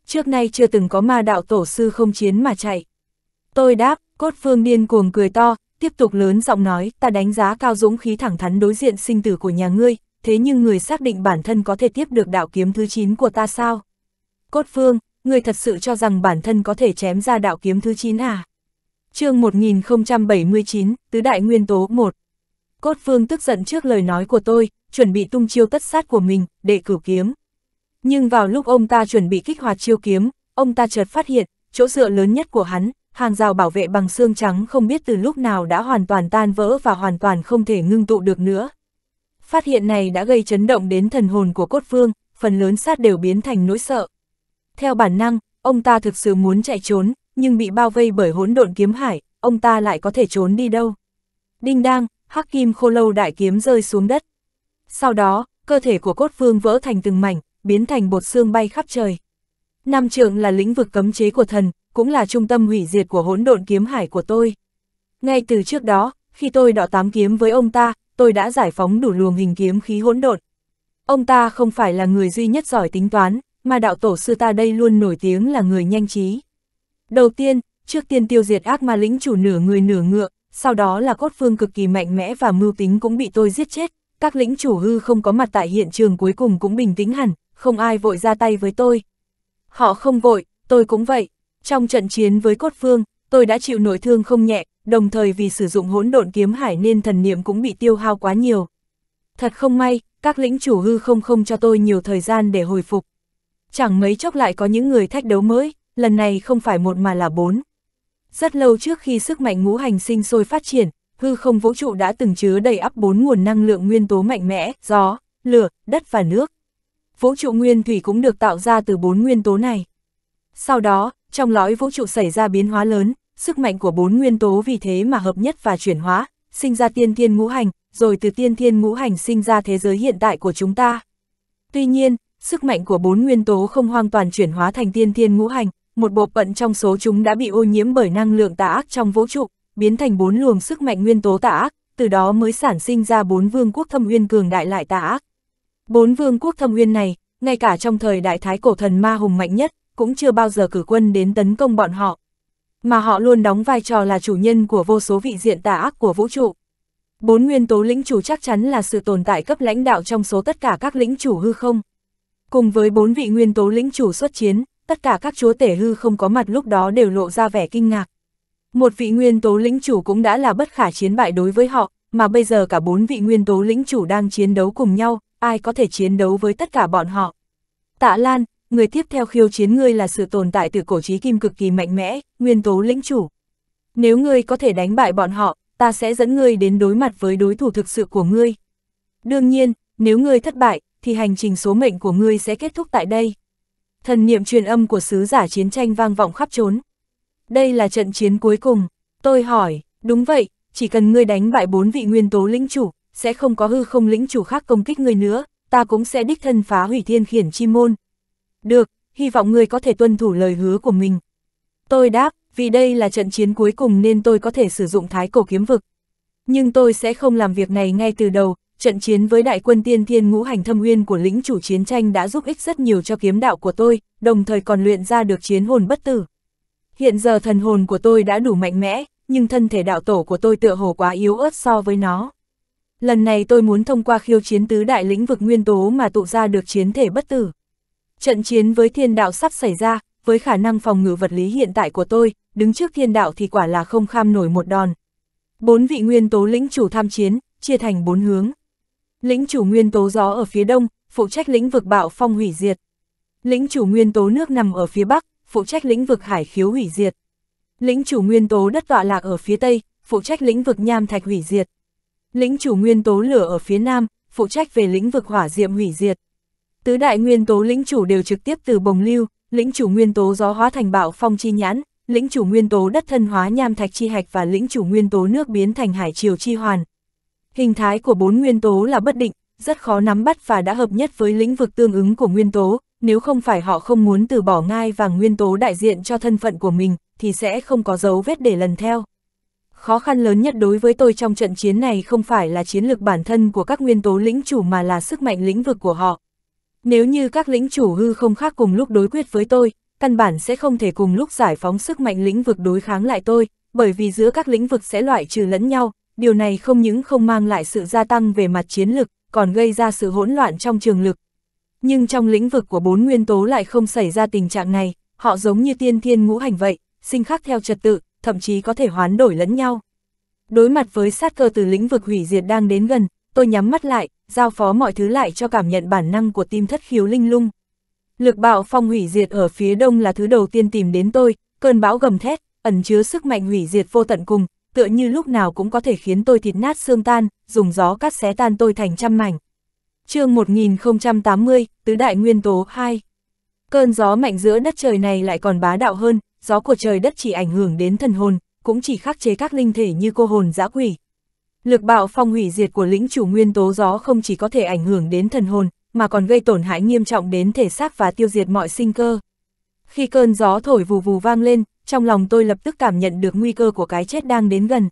Trước nay chưa từng có Ma đạo tổ sư không chiến mà chạy. Tôi đáp. Cốt Vương điên cuồng cười to, tiếp tục lớn giọng nói, ta đánh giá cao dũng khí thẳng thắn đối diện sinh tử của nhà ngươi, thế nhưng người xác định bản thân có thể tiếp được đạo kiếm thứ chín của ta sao? Cốt Vương, ngươi thật sự cho rằng bản thân có thể chém ra đạo kiếm thứ chín à? Chương một nghìn không trăm bảy mươi chín, Tứ Đại Nguyên Tố một. Cốt Vương tức giận trước lời nói của tôi, chuẩn bị tung chiêu tất sát của mình, Đệ Cửu Kiếm. Nhưng vào lúc ông ta chuẩn bị kích hoạt chiêu kiếm, ông ta chợt phát hiện, chỗ dựa lớn nhất của hắn, hàng rào bảo vệ bằng xương trắng không biết từ lúc nào đã hoàn toàn tan vỡ và hoàn toàn không thể ngưng tụ được nữa. Phát hiện này đã gây chấn động đến thần hồn của Cốt Vương, phần lớn sát đều biến thành nỗi sợ. Theo bản năng, ông ta thực sự muốn chạy trốn, nhưng bị bao vây bởi hỗn độn kiếm hải, ông ta lại có thể trốn đi đâu? Đinh đang, hắc kim khô lâu đại kiếm rơi xuống đất. Sau đó, cơ thể của Cốt Vương vỡ thành từng mảnh, biến thành bột xương bay khắp trời. Nam trượng là lĩnh vực cấm chế của thần, cũng là trung tâm hủy diệt của hỗn độn kiếm hải của tôi. Ngay từ trước đó, khi tôi đọ tám kiếm với ông ta, tôi đã giải phóng đủ luồng hình kiếm khí hỗn độn. Ông ta không phải là người duy nhất giỏi tính toán, mà đạo tổ sư ta đây luôn nổi tiếng là người nhanh trí. Đầu tiên, trước tiên tiêu diệt ác ma lĩnh chủ nửa người nửa ngựa, sau đó là Cốt Vương cực kỳ mạnh mẽ và mưu tính cũng bị tôi giết chết. Các lĩnh chủ hư không có mặt tại hiện trường cuối cùng cũng bình tĩnh hẳn, không ai vội ra tay với tôi. Họ không vội, tôi cũng vậy. Trong trận chiến với Cốt Vương, tôi đã chịu nội thương không nhẹ, đồng thời vì sử dụng hỗn độn kiếm hải nên thần niệm cũng bị tiêu hao quá nhiều. Thật không may, các lĩnh chủ hư không không cho tôi nhiều thời gian để hồi phục. Chẳng mấy chốc lại có những người thách đấu mới, lần này không phải một mà là bốn. Rất lâu trước khi sức mạnh ngũ hành sinh sôi phát triển, hư không vũ trụ đã từng chứa đầy ắp bốn nguồn năng lượng nguyên tố mạnh mẽ, gió, lửa, đất và nước. Vũ trụ nguyên thủy cũng được tạo ra từ bốn nguyên tố này. Sau đó, trong lõi vũ trụ xảy ra biến hóa lớn, sức mạnh của bốn nguyên tố vì thế mà hợp nhất và chuyển hóa, sinh ra tiên thiên ngũ hành, rồi từ tiên thiên ngũ hành sinh ra thế giới hiện tại của chúng ta. Tuy nhiên, sức mạnh của bốn nguyên tố không hoàn toàn chuyển hóa thành tiên thiên ngũ hành, một bộ phận trong số chúng đã bị ô nhiễm bởi năng lượng tà ác trong vũ trụ, biến thành bốn luồng sức mạnh nguyên tố tà ác, từ đó mới sản sinh ra bốn vương quốc thâm uyên cường đại lại tà ác. Bốn vương quốc thâm uyên này, ngay cả trong thời đại thái cổ thần ma hùng mạnh nhất, cũng chưa bao giờ cử quân đến tấn công bọn họ, mà họ luôn đóng vai trò là chủ nhân của vô số vị diện tà ác của vũ trụ. Bốn nguyên tố lĩnh chủ chắc chắn là sự tồn tại cấp lãnh đạo trong số tất cả các lĩnh chủ hư không. Cùng với bốn vị nguyên tố lĩnh chủ xuất chiến, tất cả các chúa tể hư không có mặt lúc đó đều lộ ra vẻ kinh ngạc. Một vị nguyên tố lĩnh chủ cũng đã là bất khả chiến bại đối với họ, mà bây giờ cả bốn vị nguyên tố lĩnh chủ đang chiến đấu cùng nhau, ai có thể chiến đấu với tất cả bọn họ. Tạ Lan, người tiếp theo khiêu chiến ngươi là sự tồn tại từ cổ chí kim cực kỳ mạnh mẽ, nguyên tố lĩnh chủ. Nếu ngươi có thể đánh bại bọn họ, ta sẽ dẫn ngươi đến đối mặt với đối thủ thực sự của ngươi. Đương nhiên, nếu ngươi thất bại, thì hành trình số mệnh của ngươi sẽ kết thúc tại đây. Thần niệm truyền âm của sứ giả chiến tranh vang vọng khắp trốn. Đây là trận chiến cuối cùng. Tôi hỏi, đúng vậy, chỉ cần ngươi đánh bại bốn vị nguyên tố lĩnh chủ, sẽ không có hư không lĩnh chủ khác công kích ngươi nữa, ta cũng sẽ đích thân phá hủy thiên khiển chi môn. Được, hy vọng ngươi có thể tuân thủ lời hứa của mình. Tôi đáp, vì đây là trận chiến cuối cùng nên tôi có thể sử dụng Thái Cổ Kiếm Vực. Nhưng tôi sẽ không làm việc này ngay từ đầu, trận chiến với đại quân tiên thiên ngũ hành thâm uyên của lĩnh chủ chiến tranh đã giúp ích rất nhiều cho kiếm đạo của tôi, đồng thời còn luyện ra được Chiến Hồn Bất Tử. Hiện giờ thần hồn của tôi đã đủ mạnh mẽ, nhưng thân thể đạo tổ của tôi tựa hồ quá yếu ớt so với nó. Lần này tôi muốn thông qua khiêu chiến tứ đại lĩnh vực nguyên tố mà tụ ra được chiến thể bất tử. Trận chiến với thiên đạo sắp xảy ra, với khả năng phòng ngự vật lý hiện tại của tôi, đứng trước thiên đạo thì quả là không kham nổi một đòn. Bốn vị nguyên tố lĩnh chủ tham chiến, chia thành bốn hướng. Lĩnh chủ nguyên tố gió ở phía đông, phụ trách lĩnh vực bạo phong hủy diệt. Lĩnh chủ nguyên tố nước nằm ở phía bắc, phụ trách lĩnh vực hải khiếu hủy diệt. Lĩnh chủ nguyên tố đất tọa lạc ở phía tây, phụ trách lĩnh vực nham thạch hủy diệt. Lĩnh chủ nguyên tố lửa ở phía nam, phụ trách về lĩnh vực hỏa diệm hủy diệt. Tứ đại nguyên tố lĩnh chủ đều trực tiếp từ bồng lưu, lĩnh chủ nguyên tố gió hóa thành bạo phong chi nhãn, lĩnh chủ nguyên tố đất thân hóa nham thạch chi hạch và lĩnh chủ nguyên tố nước biến thành hải triều chi hoàn. Hình thái của bốn nguyên tố là bất định, rất khó nắm bắt và đã hợp nhất với lĩnh vực tương ứng của nguyên tố, nếu không phải họ không muốn từ bỏ ngai vàng nguyên tố đại diện cho thân phận của mình, thì sẽ không có dấu vết để lần theo. Khó khăn lớn nhất đối với tôi trong trận chiến này không phải là chiến lược bản thân của các nguyên tố lĩnh chủ mà là sức mạnh lĩnh vực của họ. Nếu như các lĩnh chủ hư không khác cùng lúc đối quyết với tôi, căn bản sẽ không thể cùng lúc giải phóng sức mạnh lĩnh vực đối kháng lại tôi, bởi vì giữa các lĩnh vực sẽ loại trừ lẫn nhau, điều này không những không mang lại sự gia tăng về mặt chiến lực, còn gây ra sự hỗn loạn trong trường lực. Nhưng trong lĩnh vực của bốn nguyên tố lại không xảy ra tình trạng này, họ giống như tiên thiên ngũ hành vậy, sinh khắc theo trật tự, thậm chí có thể hoán đổi lẫn nhau. Đối mặt với sát cơ từ lĩnh vực hủy diệt đang đến gần, tôi nhắm mắt lại, giao phó mọi thứ lại cho cảm nhận bản năng của tim thất khiếu linh lung. Lực bạo phong hủy diệt ở phía đông là thứ đầu tiên tìm đến tôi, cơn bão gầm thét, ẩn chứa sức mạnh hủy diệt vô tận cùng, tựa như lúc nào cũng có thể khiến tôi thịt nát xương tan, dùng gió cắt xé tan tôi thành trăm mảnh. Chương một nghìn không trăm tám mươi, Tứ Đại Nguyên Tố hai. Cơn gió mạnh giữa đất trời này lại còn bá đạo hơn, gió của trời đất chỉ ảnh hưởng đến thần hồn, cũng chỉ khắc chế các linh thể như cô hồn dã quỷ. Lực bạo phong hủy diệt của lĩnh chủ nguyên tố gió không chỉ có thể ảnh hưởng đến thần hồn, mà còn gây tổn hại nghiêm trọng đến thể xác và tiêu diệt mọi sinh cơ. Khi cơn gió thổi vù vù vang lên, trong lòng tôi lập tức cảm nhận được nguy cơ của cái chết đang đến gần.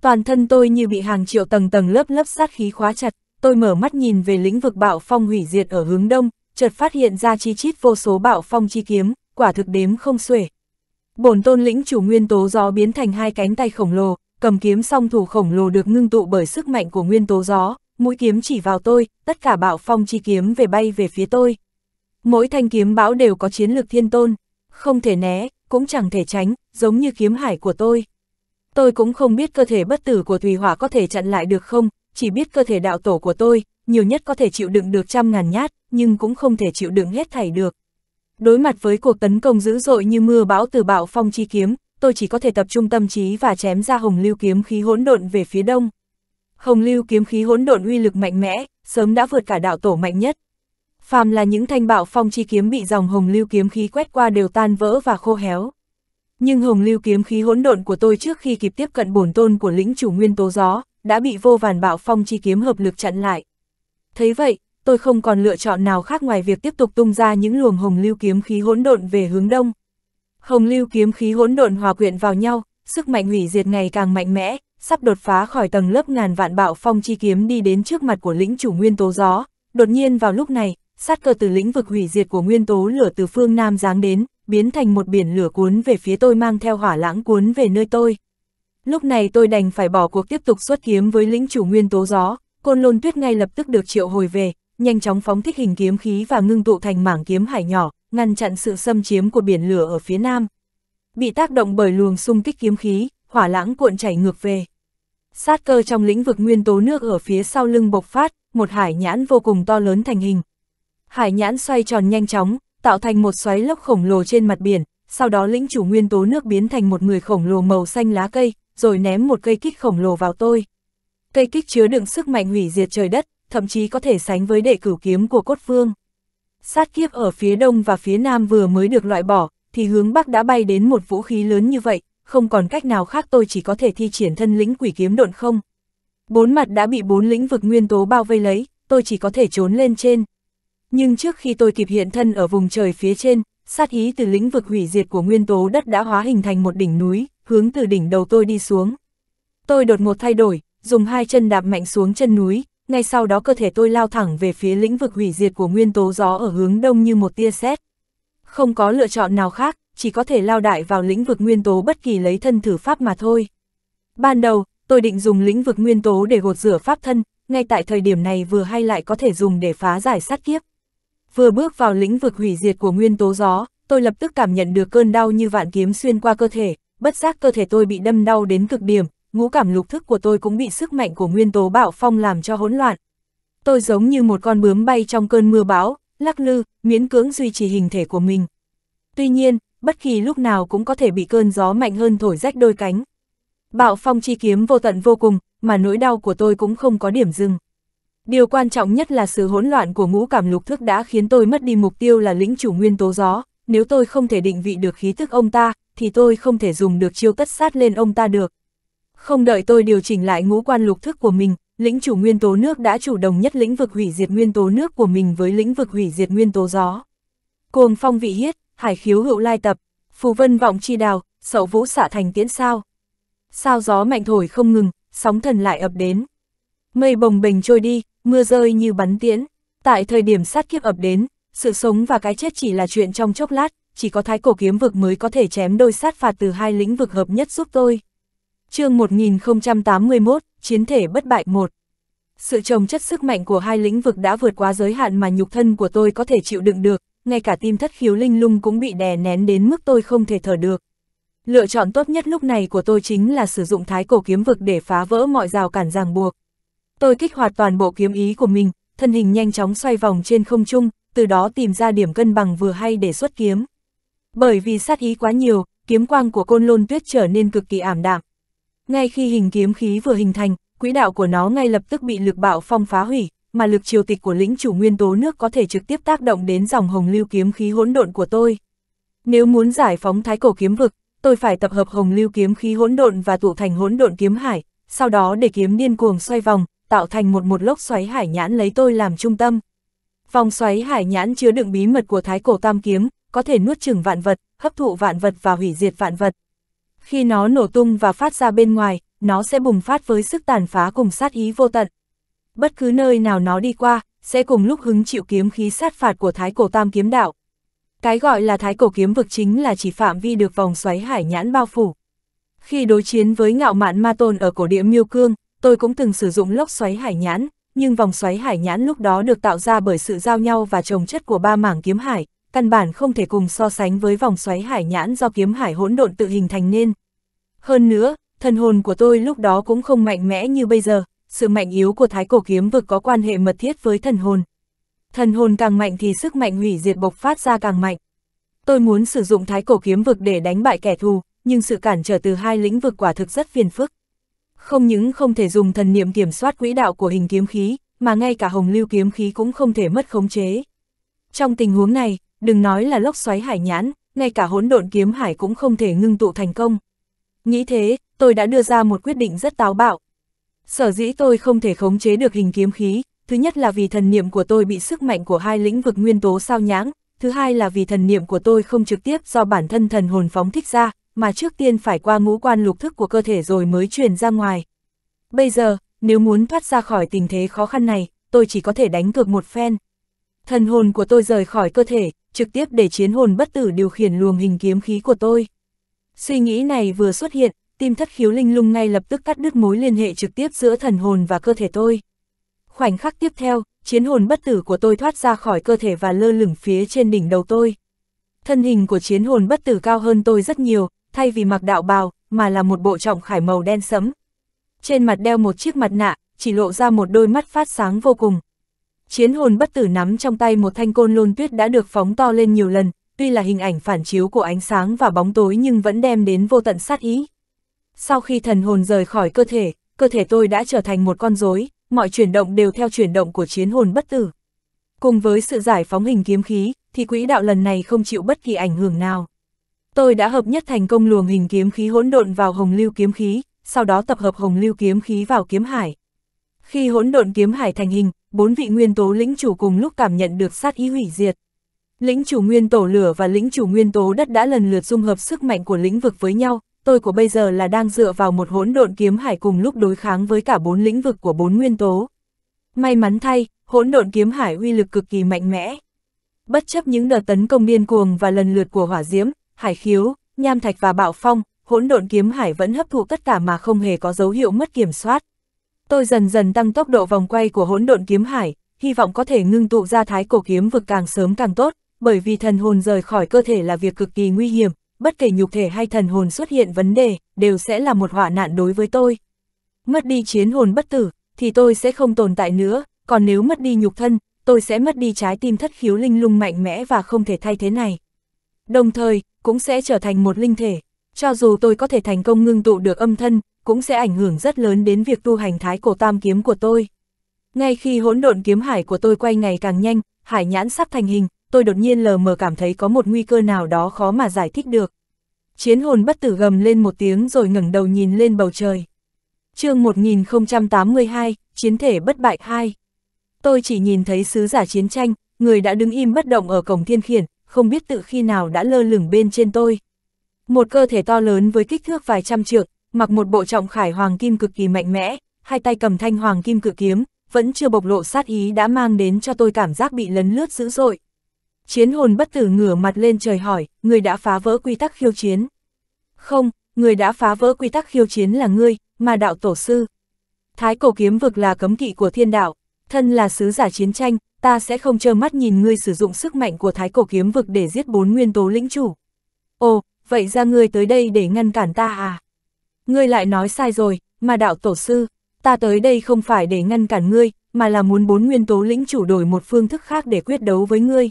Toàn thân tôi như bị hàng triệu tầng tầng lớp lớp sát khí khóa chặt, tôi mở mắt nhìn về lĩnh vực bạo phong hủy diệt ở hướng đông, chợt phát hiện ra chi chít vô số bạo phong chi kiếm, quả thực đếm không xuể. Bổn tôn lĩnh chủ nguyên tố gió biến thành hai cánh tay khổng lồ, cầm kiếm song thủ khổng lồ được ngưng tụ bởi sức mạnh của nguyên tố gió, mũi kiếm chỉ vào tôi, tất cả bạo phong chi kiếm về bay về phía tôi. Mỗi thanh kiếm bão đều có chiến lược thiên tôn, không thể né, cũng chẳng thể tránh, giống như kiếm hải của tôi. Tôi cũng không biết cơ thể bất tử của Thủy Hỏa có thể chặn lại được không, chỉ biết cơ thể đạo tổ của tôi, nhiều nhất có thể chịu đựng được trăm ngàn nhát, nhưng cũng không thể chịu đựng hết thảy được. Đối mặt với cuộc tấn công dữ dội như mưa bão từ bạo phong chi kiếm, tôi chỉ có thể tập trung tâm trí và chém ra hồng lưu kiếm khí hỗn độn về phía đông. Hồng lưu kiếm khí hỗn độn uy lực mạnh mẽ, sớm đã vượt cả đạo tổ mạnh nhất. Phàm là những thanh bạo phong chi kiếm bị dòng hồng lưu kiếm khí quét qua đều tan vỡ và khô héo. Nhưng hồng lưu kiếm khí hỗn độn của tôi trước khi kịp tiếp cận bổn tôn của lĩnh chủ nguyên tố gió, đã bị vô vàn bạo phong chi kiếm hợp lực chặn lại. Thấy vậy, tôi không còn lựa chọn nào khác ngoài việc tiếp tục tung ra những luồng hồng lưu kiếm khí hỗn độn về hướng đông. Hồng lưu kiếm khí hỗn độn hòa quyện vào nhau, sức mạnh hủy diệt ngày càng mạnh mẽ, sắp đột phá khỏi tầng lớp ngàn vạn bạo phong chi kiếm đi đến trước mặt của lĩnh chủ nguyên tố gió. Đột nhiên vào lúc này, sát cơ từ lĩnh vực hủy diệt của nguyên tố lửa từ phương nam giáng đến, biến thành một biển lửa cuốn về phía tôi, mang theo hỏa lãng cuốn về nơi tôi. Lúc này tôi đành phải bỏ cuộc tiếp tục xuất kiếm với lĩnh chủ nguyên tố gió. Côn Lôn Tuyết ngay lập tức được triệu hồi về, nhanh chóng phóng thích hình kiếm khí và ngưng tụ thành mảng kiếm hải nhỏ, ngăn chặn sự xâm chiếm của biển lửa ở phía nam. Bị tác động bởi luồng xung kích kiếm khí, hỏa lãng cuộn chảy ngược về. Sát cơ trong lĩnh vực nguyên tố nước ở phía sau lưng bộc phát, một hải nhãn vô cùng to lớn thành hình. Hải nhãn xoay tròn nhanh chóng, tạo thành một xoáy lốc khổng lồ trên mặt biển, sau đó lĩnh chủ nguyên tố nước biến thành một người khổng lồ màu xanh lá cây, rồi ném một cây kích khổng lồ vào tôi. Cây kích chứa đựng sức mạnh hủy diệt trời đất, thậm chí có thể sánh với đệ cửu kiếm của Cốt Vương. Sát kiếp ở phía đông và phía nam vừa mới được loại bỏ, thì hướng bắc đã bay đến một vũ khí lớn như vậy, không còn cách nào khác tôi chỉ có thể thi triển thân lĩnh quỷ kiếm độn không. Bốn mặt đã bị bốn lĩnh vực nguyên tố bao vây lấy, tôi chỉ có thể trốn lên trên. Nhưng trước khi tôi kịp hiện thân ở vùng trời phía trên, sát ý từ lĩnh vực hủy diệt của nguyên tố đất đã hóa hình thành một đỉnh núi, hướng từ đỉnh đầu tôi đi xuống. Tôi đột ngột thay đổi, dùng hai chân đạp mạnh xuống chân núi, ngay sau đó cơ thể tôi lao thẳng về phía lĩnh vực hủy diệt của nguyên tố gió ở hướng đông như một tia sét. Không có lựa chọn nào khác, chỉ có thể lao đại vào lĩnh vực nguyên tố bất kỳ lấy thân thử pháp mà thôi. Ban đầu, tôi định dùng lĩnh vực nguyên tố để gột rửa pháp thân, ngay tại thời điểm này vừa hay lại có thể dùng để phá giải sát kiếp. Vừa bước vào lĩnh vực hủy diệt của nguyên tố gió, tôi lập tức cảm nhận được cơn đau như vạn kiếm xuyên qua cơ thể, bất giác cơ thể tôi bị đâm đau đến cực điểm, ngũ cảm lục thức của tôi cũng bị sức mạnh của nguyên tố bạo phong làm cho hỗn loạn. Tôi giống như một con bướm bay trong cơn mưa bão, lắc lư, miễn cưỡng duy trì hình thể của mình. Tuy nhiên, bất kỳ lúc nào cũng có thể bị cơn gió mạnh hơn thổi rách đôi cánh. Bạo phong chi kiếm vô tận vô cùng, mà nỗi đau của tôi cũng không có điểm dừng. Điều quan trọng nhất là sự hỗn loạn của ngũ cảm lục thức đã khiến tôi mất đi mục tiêu là lĩnh chủ nguyên tố gió. Nếu tôi không thể định vị được khí thức ông ta, thì tôi không thể dùng được chiêu tất sát lên ông ta được. Không đợi tôi điều chỉnh lại ngũ quan lục thức của mình, lĩnh chủ nguyên tố nước đã chủ động nhất lĩnh vực hủy diệt nguyên tố nước của mình với lĩnh vực hủy diệt nguyên tố gió. Cuồng phong vị hiết, hải khiếu hữu lai tập, phù vân vọng chi đào, sậu vũ xạ thành tiễn sao. Sao gió mạnh thổi không ngừng, sóng thần lại ập đến. Mây bồng bềnh trôi đi, mưa rơi như bắn tiễn. Tại thời điểm sát kiếp ập đến, sự sống và cái chết chỉ là chuyện trong chốc lát, chỉ có Thái Cổ Kiếm Vực mới có thể chém đôi sát phạt từ hai lĩnh vực hợp nhất giúp tôi. Chương một nghìn không trăm tám mươi mốt, Chiến Thể Bất Bại một. Sự chồng chất sức mạnh của hai lĩnh vực đã vượt quá giới hạn mà nhục thân của tôi có thể chịu đựng được, ngay cả tim thất khiếu linh lung cũng bị đè nén đến mức tôi không thể thở được. Lựa chọn tốt nhất lúc này của tôi chính là sử dụng Thái Cổ Kiếm Vực để phá vỡ mọi rào cản ràng buộc. Tôi kích hoạt toàn bộ kiếm ý của mình, thân hình nhanh chóng xoay vòng trên không trung, từ đó tìm ra điểm cân bằng vừa hay để xuất kiếm. Bởi vì sát ý quá nhiều, kiếm quang của Côn Lôn Tuyết trở nên cực kỳ ảm đạm. Ngay khi hình kiếm khí vừa hình thành, quỹ đạo của nó ngay lập tức bị lực bạo phong phá hủy, mà lực triều tịch của lĩnh chủ nguyên tố nước có thể trực tiếp tác động đến dòng hồng lưu kiếm khí hỗn độn của tôi. Nếu muốn giải phóng Thái Cổ Kiếm Vực, tôi phải tập hợp hồng lưu kiếm khí hỗn độn và tụ thành hỗn độn kiếm hải, sau đó để kiếm điên cuồng xoay vòng, tạo thành một một lốc xoáy hải nhãn lấy tôi làm trung tâm. Vòng xoáy hải nhãn chứa đựng bí mật của Thái Cổ Tam Kiếm, có thể nuốt chửng vạn vật, hấp thụ vạn vật và hủy diệt vạn vật. Khi nó nổ tung và phát ra bên ngoài, nó sẽ bùng phát với sức tàn phá cùng sát ý vô tận. Bất cứ nơi nào nó đi qua, sẽ cùng lúc hứng chịu kiếm khí sát phạt của Thái Cổ Tam Kiếm đạo. Cái gọi là Thái Cổ Kiếm Vực chính là chỉ phạm vi được vòng xoáy hải nhãn bao phủ. Khi đối chiến với ngạo mạn ma tôn ở cổ địa Miêu Cương, tôi cũng từng sử dụng lốc xoáy hải nhãn, nhưng vòng xoáy hải nhãn lúc đó được tạo ra bởi sự giao nhau và chồng chất của ba mảng kiếm hải, căn bản không thể cùng so sánh với vòng xoáy hải nhãn do kiếm hải hỗn độn tự hình thành nên. Hơn nữa, thần hồn của tôi lúc đó cũng không mạnh mẽ như bây giờ, sự mạnh yếu của Thái Cổ Kiếm Vực có quan hệ mật thiết với thần hồn. Thần hồn càng mạnh thì sức mạnh hủy diệt bộc phát ra càng mạnh. Tôi muốn sử dụng Thái Cổ Kiếm Vực để đánh bại kẻ thù, nhưng sự cản trở từ hai lĩnh vực quả thực rất phiền phức. Không những không thể dùng thần niệm kiểm soát quỹ đạo của hình kiếm khí, mà ngay cả hồng lưu kiếm khí cũng không thể mất khống chế. Trong tình huống này, đừng nói là lốc xoáy hải nhãn, ngay cả hỗn độn kiếm hải cũng không thể ngưng tụ thành công. Nghĩ thế, tôi đã đưa ra một quyết định rất táo bạo. Sở dĩ tôi không thể khống chế được hình kiếm khí, thứ nhất là vì thần niệm của tôi bị sức mạnh của hai lĩnh vực nguyên tố sao nhãng, thứ hai là vì thần niệm của tôi không trực tiếp do bản thân thần hồn phóng thích ra, mà trước tiên phải qua ngũ quan lục thức của cơ thể rồi mới truyền ra ngoài. Bây giờ, nếu muốn thoát ra khỏi tình thế khó khăn này, tôi chỉ có thể đánh cược một phen. Thần hồn của tôi rời khỏi cơ thể, trực tiếp để chiến hồn bất tử điều khiển luồng hình kiếm khí của tôi. Suy nghĩ này vừa xuất hiện, tim thất khiếu linh lung ngay lập tức cắt đứt mối liên hệ trực tiếp giữa thần hồn và cơ thể tôi. Khoảnh khắc tiếp theo, chiến hồn bất tử của tôi thoát ra khỏi cơ thể và lơ lửng phía trên đỉnh đầu tôi. Thân hình của chiến hồn bất tử cao hơn tôi rất nhiều, thay vì mặc đạo bào, mà là một bộ trọng khải màu đen sẫm. Trên mặt đeo một chiếc mặt nạ, chỉ lộ ra một đôi mắt phát sáng vô cùng. Chiến hồn bất tử nắm trong tay một thanh côn lôn tuyết đã được phóng to lên nhiều lần, tuy là hình ảnh phản chiếu của ánh sáng và bóng tối nhưng vẫn đem đến vô tận sát ý. Sau khi thần hồn rời khỏi cơ thể, cơ thể tôi đã trở thành một con rối, mọi chuyển động đều theo chuyển động của chiến hồn bất tử. Cùng với sự giải phóng hình kiếm khí, thì quỹ đạo lần này không chịu bất kỳ ảnh hưởng nào. Tôi đã hợp nhất thành công luồng hình kiếm khí hỗn độn vào hồng lưu kiếm khí, sau đó tập hợp hồng lưu kiếm khí vào kiếm hải. Khi hỗn độn kiếm hải thành hình, bốn vị nguyên tố lĩnh chủ cùng lúc cảm nhận được sát ý hủy diệt. Lĩnh chủ nguyên tổ lửa và lĩnh chủ nguyên tố đất đã lần lượt dung hợp sức mạnh của lĩnh vực với nhau, tôi của bây giờ là đang dựa vào một hỗn độn kiếm hải cùng lúc đối kháng với cả bốn lĩnh vực của bốn nguyên tố. May mắn thay, hỗn độn kiếm hải uy lực cực kỳ mạnh mẽ. Bất chấp những đợt tấn công điên cuồng và lần lượt của hỏa diễm, Hải Khiếu, Nham Thạch và Bạo Phong, Hỗn Độn Kiếm Hải vẫn hấp thụ tất cả mà không hề có dấu hiệu mất kiểm soát. Tôi dần dần tăng tốc độ vòng quay của Hỗn Độn Kiếm Hải, hy vọng có thể ngưng tụ ra Thái Cổ Kiếm Vực càng sớm càng tốt, bởi vì thần hồn rời khỏi cơ thể là việc cực kỳ nguy hiểm, bất kể nhục thể hay thần hồn xuất hiện vấn đề, đều sẽ là một họa nạn đối với tôi. Mất đi Chiến Hồn Bất Tử, thì tôi sẽ không tồn tại nữa, còn nếu mất đi nhục thân, tôi sẽ mất đi trái tim thất khiếu linh lung mạnh mẽ và không thể thay thế này. Đồng thời, cũng sẽ trở thành một linh thể. Cho dù tôi có thể thành công ngưng tụ được âm thân, cũng sẽ ảnh hưởng rất lớn đến việc tu hành Thái Cổ Tam Kiếm của tôi. Ngay khi Hỗn Độn Kiếm Hải của tôi quay ngày càng nhanh, hải nhãn sắp thành hình, tôi đột nhiên lờ mờ cảm thấy có một nguy cơ nào đó khó mà giải thích được. Chiến Hồn Bất Tử gầm lên một tiếng rồi ngẩng đầu nhìn lên bầu trời. Chương một nghìn không trăm tám mươi hai, Chiến Thể Bất Bại hai. Tôi chỉ nhìn thấy Sứ Giả Chiến Tranh, người đã đứng im bất động ở cổng thiên khiển, không biết tự khi nào đã lơ lửng bên trên tôi. Một cơ thể to lớn với kích thước vài trăm trượng, mặc một bộ trọng khải hoàng kim cực kỳ mạnh mẽ, hai tay cầm thanh hoàng kim cự kiếm, vẫn chưa bộc lộ sát ý đã mang đến cho tôi cảm giác bị lấn lướt dữ dội. Chiến Hồn Bất Tử ngửa mặt lên trời hỏi, người đã phá vỡ quy tắc khiêu chiến. Không, người đã phá vỡ quy tắc khiêu chiến là ngươi, mà đạo tổ sư. Thái Cổ Kiếm Vực là cấm kỵ của thiên đạo, thân là Sứ Giả Chiến Tranh, ta sẽ không trơ mắt nhìn ngươi sử dụng sức mạnh của Thái Cổ Kiếm Vực để giết bốn nguyên tố lĩnh chủ. Ồ, vậy ra ngươi tới đây để ngăn cản ta à? Ngươi lại nói sai rồi, mà đạo tổ sư, ta tới đây không phải để ngăn cản ngươi, mà là muốn bốn nguyên tố lĩnh chủ đổi một phương thức khác để quyết đấu với ngươi.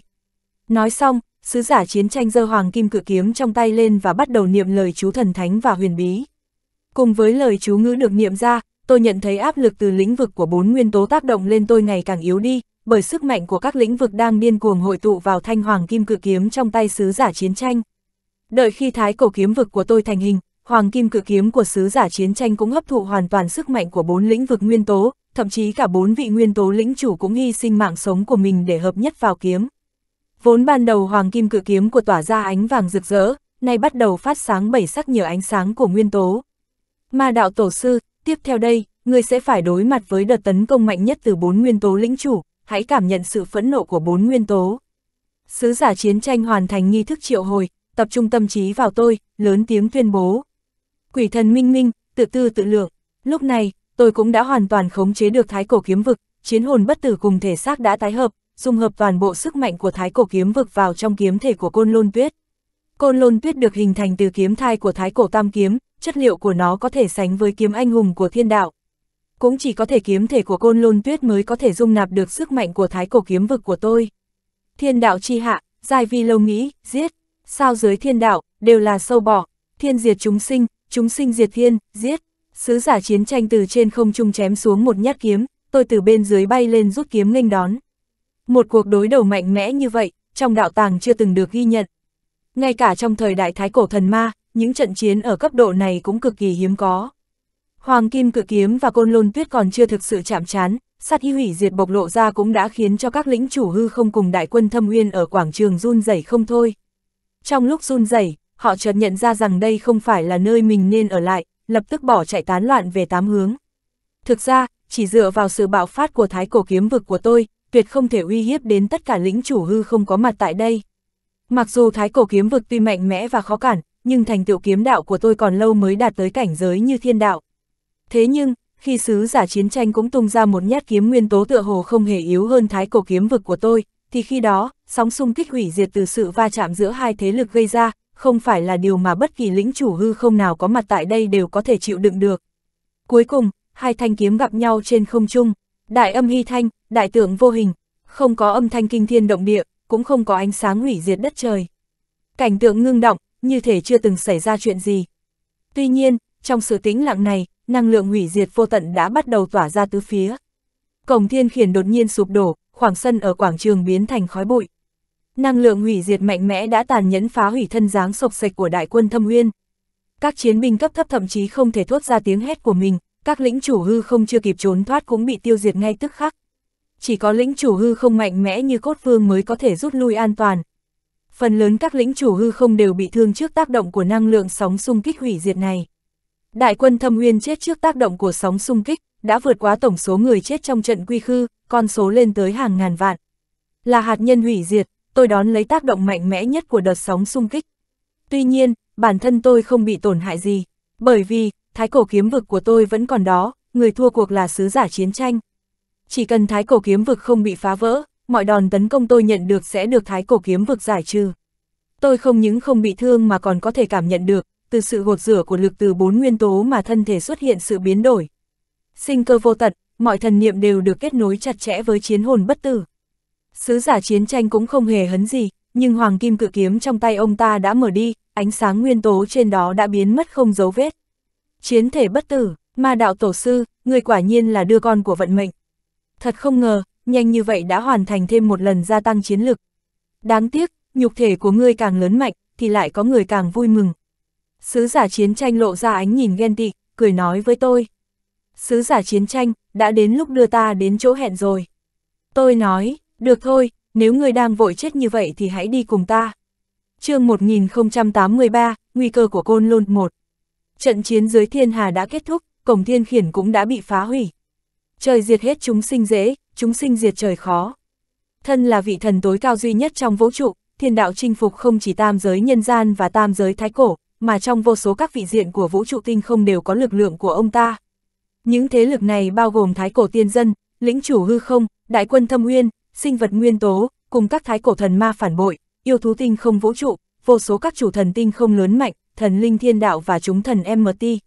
Nói xong, Sứ Giả Chiến Tranh giơ hoàng kim cự kiếm trong tay lên và bắt đầu niệm lời chú thần thánh và huyền bí. Cùng với lời chú ngữ được niệm ra, tôi nhận thấy áp lực từ lĩnh vực của bốn nguyên tố tác động lên tôi ngày càng yếu đi, bởi sức mạnh của các lĩnh vực đang điên cuồng hội tụ vào thanh hoàng kim cự kiếm trong tay Sứ Giả Chiến Tranh. Đợi khi Thái Cổ Kiếm Vực của tôi thành hình, hoàng kim cự kiếm của Sứ Giả Chiến Tranh cũng hấp thụ hoàn toàn sức mạnh của bốn lĩnh vực nguyên tố, thậm chí cả bốn vị nguyên tố lĩnh chủ cũng hy sinh mạng sống của mình để hợp nhất vào kiếm. Vốn ban đầu hoàng kim cự kiếm của tỏa ra ánh vàng rực rỡ, nay bắt đầu phát sáng bảy sắc nhờ ánh sáng của nguyên tố. Mà đạo tổ sư, tiếp theo đây, ngươi sẽ phải đối mặt với đợt tấn công mạnh nhất từ bốn nguyên tố lĩnh chủ, hãy cảm nhận sự phẫn nộ của bốn nguyên tố. Sứ Giả Chiến Tranh hoàn thành nghi thức triệu hồi, tập trung tâm trí vào tôi, lớn tiếng tuyên bố. Quỷ thần minh minh, tự tư tự lượng. Lúc này, tôi cũng đã hoàn toàn khống chế được Thái Cổ Kiếm Vực, Chiến Hồn Bất Tử cùng thể xác đã tái hợp, dung hợp toàn bộ sức mạnh của Thái Cổ Kiếm Vực vào trong kiếm thể của Côn Lôn Tuyết. Côn Lôn Tuyết được hình thành từ kiếm thai của Thái Cổ Tam Kiếm, chất liệu của nó có thể sánh với kiếm anh hùng của thiên đạo. Cũng chỉ có thể kiếm thể của Côn Lôn Tuyết mới có thể dung nạp được sức mạnh của Thái Cổ Kiếm Vực của tôi. Thiên đạo chi hạ, giai vi lâu nghĩ, giết. Sao dưới thiên đạo, đều là sâu bọ. Thiên diệt chúng sinh, chúng sinh diệt thiên, giết. Sứ Giả Chiến Tranh từ trên không trung chém xuống một nhát kiếm, tôi từ bên dưới bay lên rút kiếm nghênh đón. Một cuộc đối đầu mạnh mẽ như vậy, trong đạo tàng chưa từng được ghi nhận. Ngay cả trong thời đại Thái Cổ Thần Ma, những trận chiến ở cấp độ này cũng cực kỳ hiếm có. Hoàng kim cự kiếm và Côn Lôn Tuyết còn chưa thực sự chạm trán, sát ý hủy diệt bộc lộ ra cũng đã khiến cho các lĩnh chủ hư không cùng đại quân Thâm Uyên ở quảng trường run rẩy không thôi. Trong lúc run rẩy, họ chợt nhận ra rằng đây không phải là nơi mình nên ở lại, lập tức bỏ chạy tán loạn về tám hướng. Thực ra, chỉ dựa vào sự bạo phát của Thái Cổ Kiếm Vực của tôi, tuyệt không thể uy hiếp đến tất cả lĩnh chủ hư không có mặt tại đây. Mặc dù Thái Cổ Kiếm Vực tuy mạnh mẽ và khó cản, nhưng thành tựu kiếm đạo của tôi còn lâu mới đạt tới cảnh giới như thiên đạo. Thế nhưng, khi Sứ Giả Chiến Tranh cũng tung ra một nhát kiếm nguyên tố tựa hồ không hề yếu hơn Thái Cổ Kiếm Vực của tôi, thì khi đó, sóng xung kích hủy diệt từ sự va chạm giữa hai thế lực gây ra, không phải là điều mà bất kỳ lĩnh chủ hư không nào có mặt tại đây đều có thể chịu đựng được. Cuối cùng, hai thanh kiếm gặp nhau trên không trung, đại âm hy thanh, đại tượng vô hình, không có âm thanh kinh thiên động địa, cũng không có ánh sáng hủy diệt đất trời. Cảnh tượng ngưng động, như thể chưa từng xảy ra chuyện gì. Tuy nhiên, trong sự tĩnh lặng này, năng lượng hủy diệt vô tận đã bắt đầu tỏa ra tứ phía. Cổng thiên khiển đột nhiên sụp đổ, khoảng sân ở quảng trường biến thành khói bụi. Năng lượng hủy diệt mạnh mẽ đã tàn nhẫn phá hủy thân dáng sộc sạch của đại quân Thâm Uyên. Các chiến binh cấp thấp thậm chí không thể thốt ra tiếng hét của mình, các lĩnh chủ hư không chưa kịp trốn thoát cũng bị tiêu diệt ngay tức khắc. Chỉ có lĩnh chủ hư không mạnh mẽ như Cốt Vương mới có thể rút lui an toàn. Phần lớn các lĩnh chủ hư không đều bị thương trước tác động của năng lượng sóng xung kích hủy diệt này. Đại quân Thâm Uyên chết trước tác động của sóng xung kích, đã vượt quá tổng số người chết trong trận Quy Khư, con số lên tới hàng ngàn vạn. Là hạt nhân hủy diệt, tôi đón lấy tác động mạnh mẽ nhất của đợt sóng xung kích. Tuy nhiên, bản thân tôi không bị tổn hại gì, bởi vì Thái Cổ Kiếm Vực của tôi vẫn còn đó, người thua cuộc là Sứ Giả Chiến Tranh. Chỉ cần Thái Cổ Kiếm Vực không bị phá vỡ, mọi đòn tấn công tôi nhận được sẽ được Thái Cổ Kiếm Vực giải trừ. Tôi không những không bị thương mà còn có thể cảm nhận được, từ sự gột rửa của lực từ bốn nguyên tố mà thân thể xuất hiện sự biến đổi. Sinh cơ vô tận, mọi thần niệm đều được kết nối chặt chẽ với Chiến Hồn Bất Tử. Sứ Giả Chiến Tranh cũng không hề hấn gì, nhưng Hoàng Kim Cự Kiếm trong tay ông ta đã mở đi, ánh sáng nguyên tố trên đó đã biến mất không dấu vết. Chiến Thể Bất Tử, Ma Đạo Tổ Sư, người quả nhiên là đứa con của vận mệnh. Thật không ngờ, nhanh như vậy đã hoàn thành thêm một lần gia tăng chiến lực. Đáng tiếc, nhục thể của ngươi càng lớn mạnh, thì lại có người càng vui mừng. Sứ Giả Chiến Tranh lộ ra ánh nhìn ghen tị, cười nói với tôi. Sứ Giả Chiến Tranh, đã đến lúc đưa ta đến chỗ hẹn rồi. Tôi nói, được thôi, nếu ngươi đang vội chết như vậy thì hãy đi cùng ta. Chương một nghìn không trăm tám mươi ba, Nguy cơ của Côn Lôn một. Trận chiến dưới thiên hà đã kết thúc, cổng thiên khiển cũng đã bị phá hủy. Trời diệt hết chúng sinh dễ, chúng sinh diệt trời khó. Thân là vị thần tối cao duy nhất trong vũ trụ, thiên đạo chinh phục không chỉ tam giới nhân gian và tam giới thái cổ, mà trong vô số các vị diện của vũ trụ tinh không đều có lực lượng của ông ta. Những thế lực này bao gồm Thái Cổ Tiên Dân, Lĩnh Chủ Hư Không, Đại Quân Thâm Uyên, Sinh Vật Nguyên Tố, cùng các thái cổ thần ma phản bội, yêu thú tinh không vũ trụ, vô số các chủ thần tinh không lớn mạnh, thần linh thiên đạo và chúng thần em tê.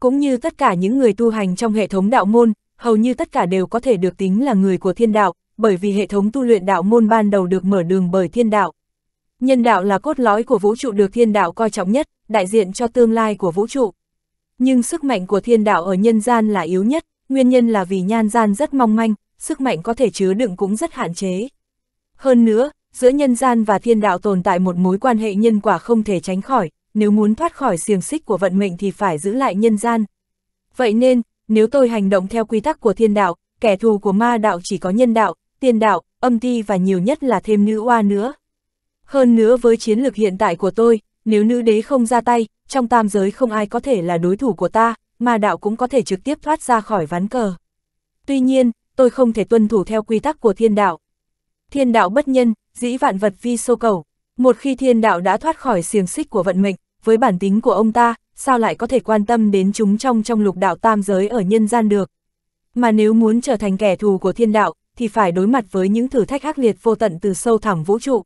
Cũng như tất cả những người tu hành trong hệ thống đạo môn, hầu như tất cả đều có thể được tính là người của thiên đạo, bởi vì hệ thống tu luyện đạo môn ban đầu được mở đường bởi thiên đạo. Nhân đạo là cốt lõi của vũ trụ được thiên đạo coi trọng nhất, đại diện cho tương lai của vũ trụ. Nhưng sức mạnh của thiên đạo ở nhân gian là yếu nhất, nguyên nhân là vì nhân gian rất mong manh, sức mạnh có thể chứa đựng cũng rất hạn chế. Hơn nữa, giữa nhân gian và thiên đạo tồn tại một mối quan hệ nhân quả không thể tránh khỏi, nếu muốn thoát khỏi xiềng xích của vận mệnh thì phải giữ lại nhân gian. Vậy nên, nếu tôi hành động theo quy tắc của thiên đạo, kẻ thù của ma đạo chỉ có nhân đạo, tiên đạo, âm ti và nhiều nhất là thêm nữ oa nữa. Hơn nữa với chiến lược hiện tại của tôi, nếu nữ đế không ra tay, trong tam giới không ai có thể là đối thủ của ta, ma đạo cũng có thể trực tiếp thoát ra khỏi ván cờ. Tuy nhiên, tôi không thể tuân thủ theo quy tắc của thiên đạo. Thiên đạo bất nhân, dĩ vạn vật vi sô cầu. Một khi thiên đạo đã thoát khỏi xiềng xích của vận mệnh, với bản tính của ông ta, sao lại có thể quan tâm đến chúng trong trong lục đạo tam giới ở nhân gian được. Mà nếu muốn trở thành kẻ thù của thiên đạo, thì phải đối mặt với những thử thách ác liệt vô tận từ sâu thẳm vũ trụ.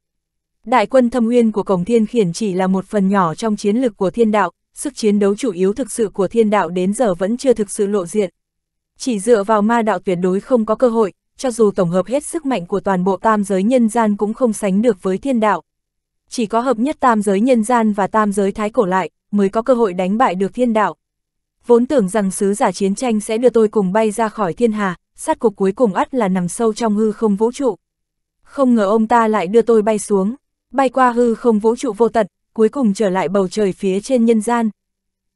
Đại Quân Thâm Uyên của cổng thiên khiển chỉ là một phần nhỏ trong chiến lực của thiên đạo, sức chiến đấu chủ yếu thực sự của thiên đạo đến giờ vẫn chưa thực sự lộ diện. Chỉ dựa vào ma đạo tuyệt đối không có cơ hội, cho dù tổng hợp hết sức mạnh của toàn bộ tam giới nhân gian cũng không sánh được với thiên đạo. Chỉ có hợp nhất tam giới nhân gian và tam giới thái cổ lại, mới có cơ hội đánh bại được thiên đạo. Vốn tưởng rằng Sứ Giả Chiến Tranh sẽ đưa tôi cùng bay ra khỏi thiên hà, sát cục cuối cùng ắt là nằm sâu trong hư không vũ trụ. Không ngờ ông ta lại đưa tôi bay xuống, bay qua hư không vũ trụ vô tận, cuối cùng trở lại bầu trời phía trên nhân gian.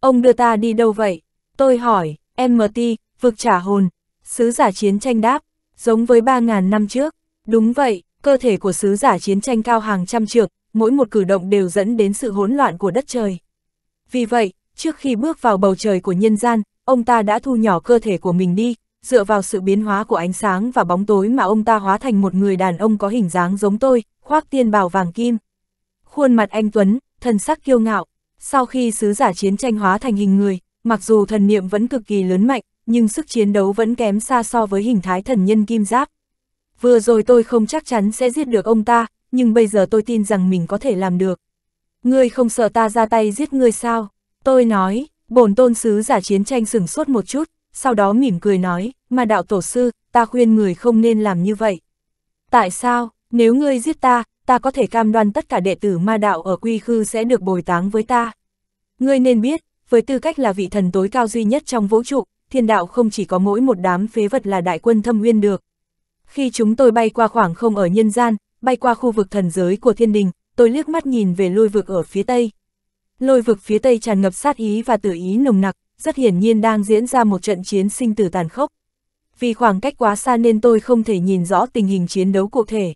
Ông đưa ta đi đâu vậy? Tôi hỏi. em tê, vực trả hồn. Sứ Giả Chiến Tranh đáp, giống với ba nghìn năm trước. Đúng vậy, cơ thể của Sứ Giả Chiến Tranh cao hàng trăm trượng, mỗi một cử động đều dẫn đến sự hỗn loạn của đất trời. Vì vậy, trước khi bước vào bầu trời của nhân gian, ông ta đã thu nhỏ cơ thể của mình đi, dựa vào sự biến hóa của ánh sáng và bóng tối mà ông ta hóa thành một người đàn ông có hình dáng giống tôi, khoác tiên bào vàng kim. Khuôn mặt anh tuấn, thần sắc kiêu ngạo. Sau khi Sứ Giả Chiến Tranh hóa thành hình người, mặc dù thần niệm vẫn cực kỳ lớn mạnh, nhưng sức chiến đấu vẫn kém xa so với hình thái thần nhân kim giáp. Vừa rồi tôi không chắc chắn sẽ giết được ông ta, nhưng bây giờ tôi tin rằng mình có thể làm được. Ngươi không sợ ta ra tay giết ngươi sao? Tôi nói. Bổn tôn Sứ Giả Chiến Tranh sửng sốt một chút, sau đó mỉm cười nói, mà đạo tổ sư, ta khuyên người không nên làm như vậy. Tại sao? Nếu ngươi giết ta, ta có thể cam đoan tất cả đệ tử ma đạo ở Quy Khư sẽ được bồi táng với ta. Ngươi nên biết, với tư cách là vị thần tối cao duy nhất trong vũ trụ, thiên đạo không chỉ có mỗi một đám phế vật là Đại Quân Thâm Uyên được. Khi chúng tôi bay qua khoảng không ở nhân gian, bay qua khu vực thần giới của thiên đình, tôi liếc mắt nhìn về lôi vực ở phía tây. Lôi vực phía tây tràn ngập sát ý và tử ý nồng nặc, rất hiển nhiên đang diễn ra một trận chiến sinh tử tàn khốc. Vì khoảng cách quá xa nên tôi không thể nhìn rõ tình hình chiến đấu cụ thể.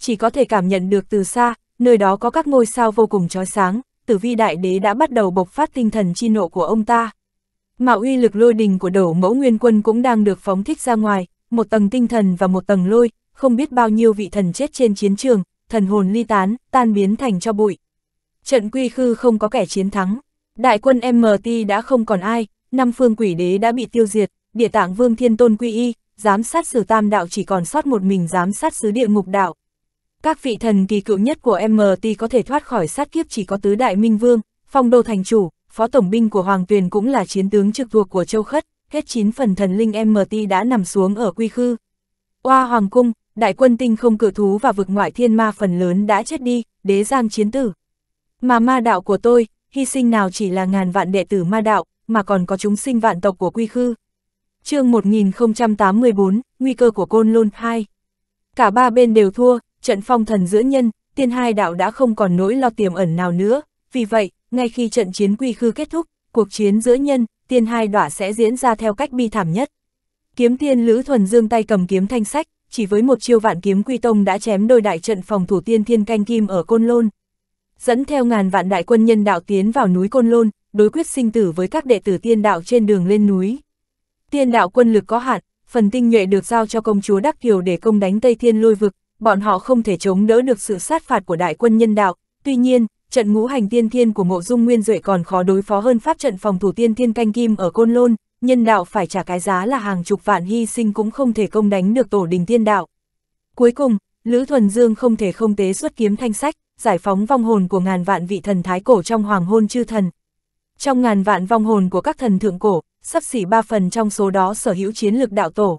Chỉ có thể cảm nhận được từ xa, nơi đó có các ngôi sao vô cùng chói sáng, Tử Vi Đại Đế đã bắt đầu bộc phát tinh thần chi nộ của ông ta. Mà uy lực lôi đình của Đổ Mẫu Nguyên Quân cũng đang được phóng thích ra ngoài, một tầng tinh thần và một tầng lôi, không biết bao nhiêu vị thần chết trên chiến trường, thần hồn ly tán, tan biến thành cho bụi. trận Quy Khư không có kẻ chiến thắng, đại quân em tê đã không còn ai, năm phương quỷ đế đã bị tiêu diệt, Địa Tạng Vương Thiên Tôn quy y, giám sát sử tam đạo chỉ còn sót một mình giám sát sứ địa ngục đạo. Các vị thần kỳ cựu nhất của em tê có thể thoát khỏi sát kiếp chỉ có tứ đại minh vương, phong đô thành chủ, phó tổng binh của Hoàng Tuyền cũng là chiến tướng trực thuộc của Châu Khất, hết chín phần thần linh em tê đã nằm xuống ở Quy Khư. Oa Hoàng Cung, đại quân tinh không cự thú và vực ngoại thiên ma phần lớn đã chết đi, đế giang chiến tử. Mà ma đạo của tôi, hy sinh nào chỉ là ngàn vạn đệ tử ma đạo, mà còn có chúng sinh vạn tộc của Quy Khư. Chương một nghìn không trăm tám mươi tư, Nguy cơ của Côn Lôn hai. Cả ba bên đều thua, trận phong thần giữa nhân, tiên hai đạo đã không còn nỗi lo tiềm ẩn nào nữa, vì vậy, ngay khi trận chiến Quy Khư kết thúc, cuộc chiến giữa nhân, tiên hai đọa sẽ diễn ra theo cách bi thảm nhất. Kiếm tiên Lữ Thuần Dương tay cầm kiếm thanh sách, chỉ với một chiêu vạn kiếm quy tông đã chém đôi đại trận phòng thủ tiên thiên canh kim ở Côn Lôn. Dẫn theo ngàn vạn đại quân nhân đạo tiến vào núi Côn Lôn, đối quyết sinh tử với các đệ tử tiên đạo trên đường lên núi. Tiên đạo quân lực có hạn, phần tinh nhuệ được giao cho công chúa Đắc Kiều để công đánh Tây Thiên Lôi Vực, bọn họ không thể chống đỡ được sự sát phạt của đại quân nhân đạo. Tuy nhiên, trận ngũ hành tiên thiên của Mộ Dung Nguyên Duệ còn khó đối phó hơn pháp trận phòng thủ tiên thiên canh kim ở Côn Lôn, nhân đạo phải trả cái giá là hàng chục vạn hy sinh cũng không thể công đánh được tổ đình tiên đạo. Cuối cùng, Lữ Thuần Dương không thể không tế xuất kiếm thanh sách, giải phóng vong hồn của ngàn vạn vị thần thái cổ trong hoàng hôn chư thần. Trong ngàn vạn vong hồn của các thần thượng cổ, sắp xỉ ba phần trong số đó sở hữu chiến lực đạo tổ.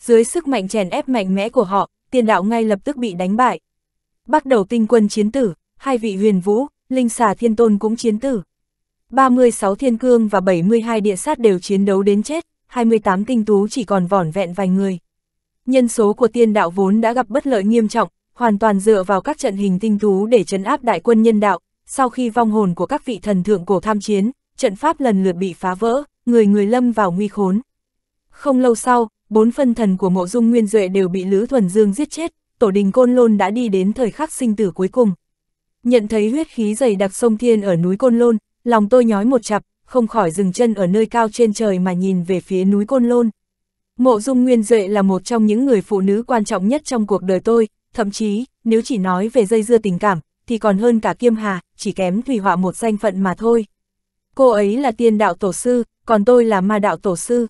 Dưới sức mạnh chèn ép mạnh mẽ của họ, tiên đạo ngay lập tức bị đánh bại. Bắt đầu tinh quân chiến tử, hai vị huyền vũ, linh xà thiên tôn cũng chiến tử. ba mươi sáu thiên cương và bảy mươi hai địa sát đều chiến đấu đến chết, hai mươi tám tinh tú chỉ còn vỏn vẹn vài người. Nhân số của tiên đạo vốn đã gặp bất lợi nghiêm trọng, hoàn toàn dựa vào các trận hình tinh tú để trấn áp đại quân nhân đạo. Sau khi vong hồn của các vị thần thượng cổ tham chiến, trận pháp lần lượt bị phá vỡ, người người lâm vào nguy khốn. Không lâu sau, bốn phân thần của Mộ Dung Nguyên Duệ đều bị Lữ Thuần Dương giết chết, tổ đình Côn Lôn đã đi đến thời khắc sinh tử cuối cùng. Nhận thấy huyết khí dày đặc sông thiên ở núi Côn Lôn, lòng tôi nhói một chập, không khỏi dừng chân ở nơi cao trên trời mà nhìn về phía núi Côn Lôn. Mộ Dung Nguyên Duệ là một trong những người phụ nữ quan trọng nhất trong cuộc đời tôi, thậm chí, nếu chỉ nói về dây dưa tình cảm, thì còn hơn cả Kiêm Hà, chỉ kém Thủy Họa một danh phận mà thôi. Cô ấy là tiên đạo tổ sư, còn tôi là ma đạo tổ sư.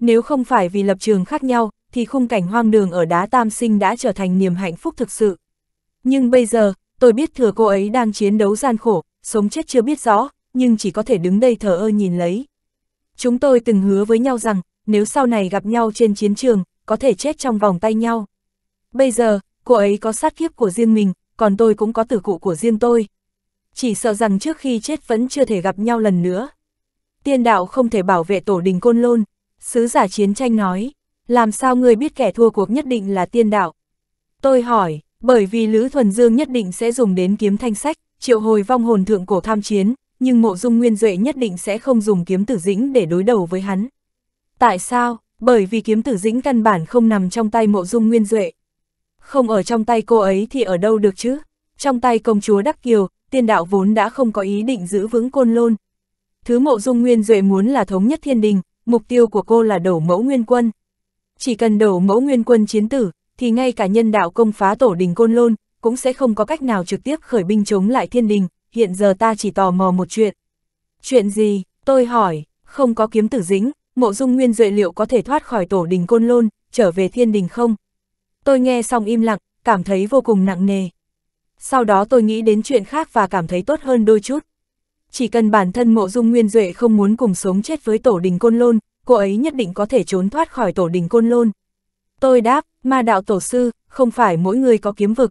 Nếu không phải vì lập trường khác nhau, thì khung cảnh hoang đường ở Đá Tam Sinh đã trở thành niềm hạnh phúc thực sự. Nhưng bây giờ, tôi biết thừa cô ấy đang chiến đấu gian khổ, sống chết chưa biết rõ, nhưng chỉ có thể đứng đây thờ ơ nhìn lấy. Chúng tôi từng hứa với nhau rằng, nếu sau này gặp nhau trên chiến trường, có thể chết trong vòng tay nhau. Bây giờ, cô ấy có sát kiếp của riêng mình, còn tôi cũng có tử cụ của riêng tôi. Chỉ sợ rằng trước khi chết vẫn chưa thể gặp nhau lần nữa. Tiên đạo không thể bảo vệ tổ đình Côn Lôn. Sứ giả chiến tranh nói, làm sao người biết kẻ thua cuộc nhất định là tiên đạo? Tôi hỏi, bởi vì Lữ Thuần Dương nhất định sẽ dùng đến kiếm thanh sách, triệu hồi vong hồn thượng cổ tham chiến, nhưng Mộ Dung Nguyên Duệ nhất định sẽ không dùng kiếm tử dĩnh để đối đầu với hắn. Tại sao? Bởi vì kiếm tử dĩnh căn bản không nằm trong tay Mộ Dung Nguyên Duệ. Không ở trong tay cô ấy thì ở đâu được chứ? Trong tay công chúa Đắc Kiều, tiên đạo vốn đã không có ý định giữ vững Côn Lôn. Thứ Mộ Dung Nguyên Duệ muốn là thống nhất thiên đình, mục tiêu của cô là đổ mẫu nguyên quân. Chỉ cần đổ mẫu nguyên quân chiến tử, thì ngay cả nhân đạo công phá tổ đình Côn Lôn, cũng sẽ không có cách nào trực tiếp khởi binh chống lại thiên đình. Hiện giờ ta chỉ tò mò một chuyện. Chuyện gì? Tôi hỏi. Không có kiếm tử dính, Mộ Dung Nguyên Duệ liệu có thể thoát khỏi tổ đình Côn Lôn, trở về thiên đình không? Tôi nghe xong im lặng, cảm thấy vô cùng nặng nề. Sau đó tôi nghĩ đến chuyện khác và cảm thấy tốt hơn đôi chút. Chỉ cần bản thân Mộ Dung Nguyên Duệ không muốn cùng sống chết với tổ đình Côn Lôn, cô ấy nhất định có thể trốn thoát khỏi tổ đình Côn Lôn. Tôi đáp, ma đạo tổ sư, không phải mỗi người có kiếm vực.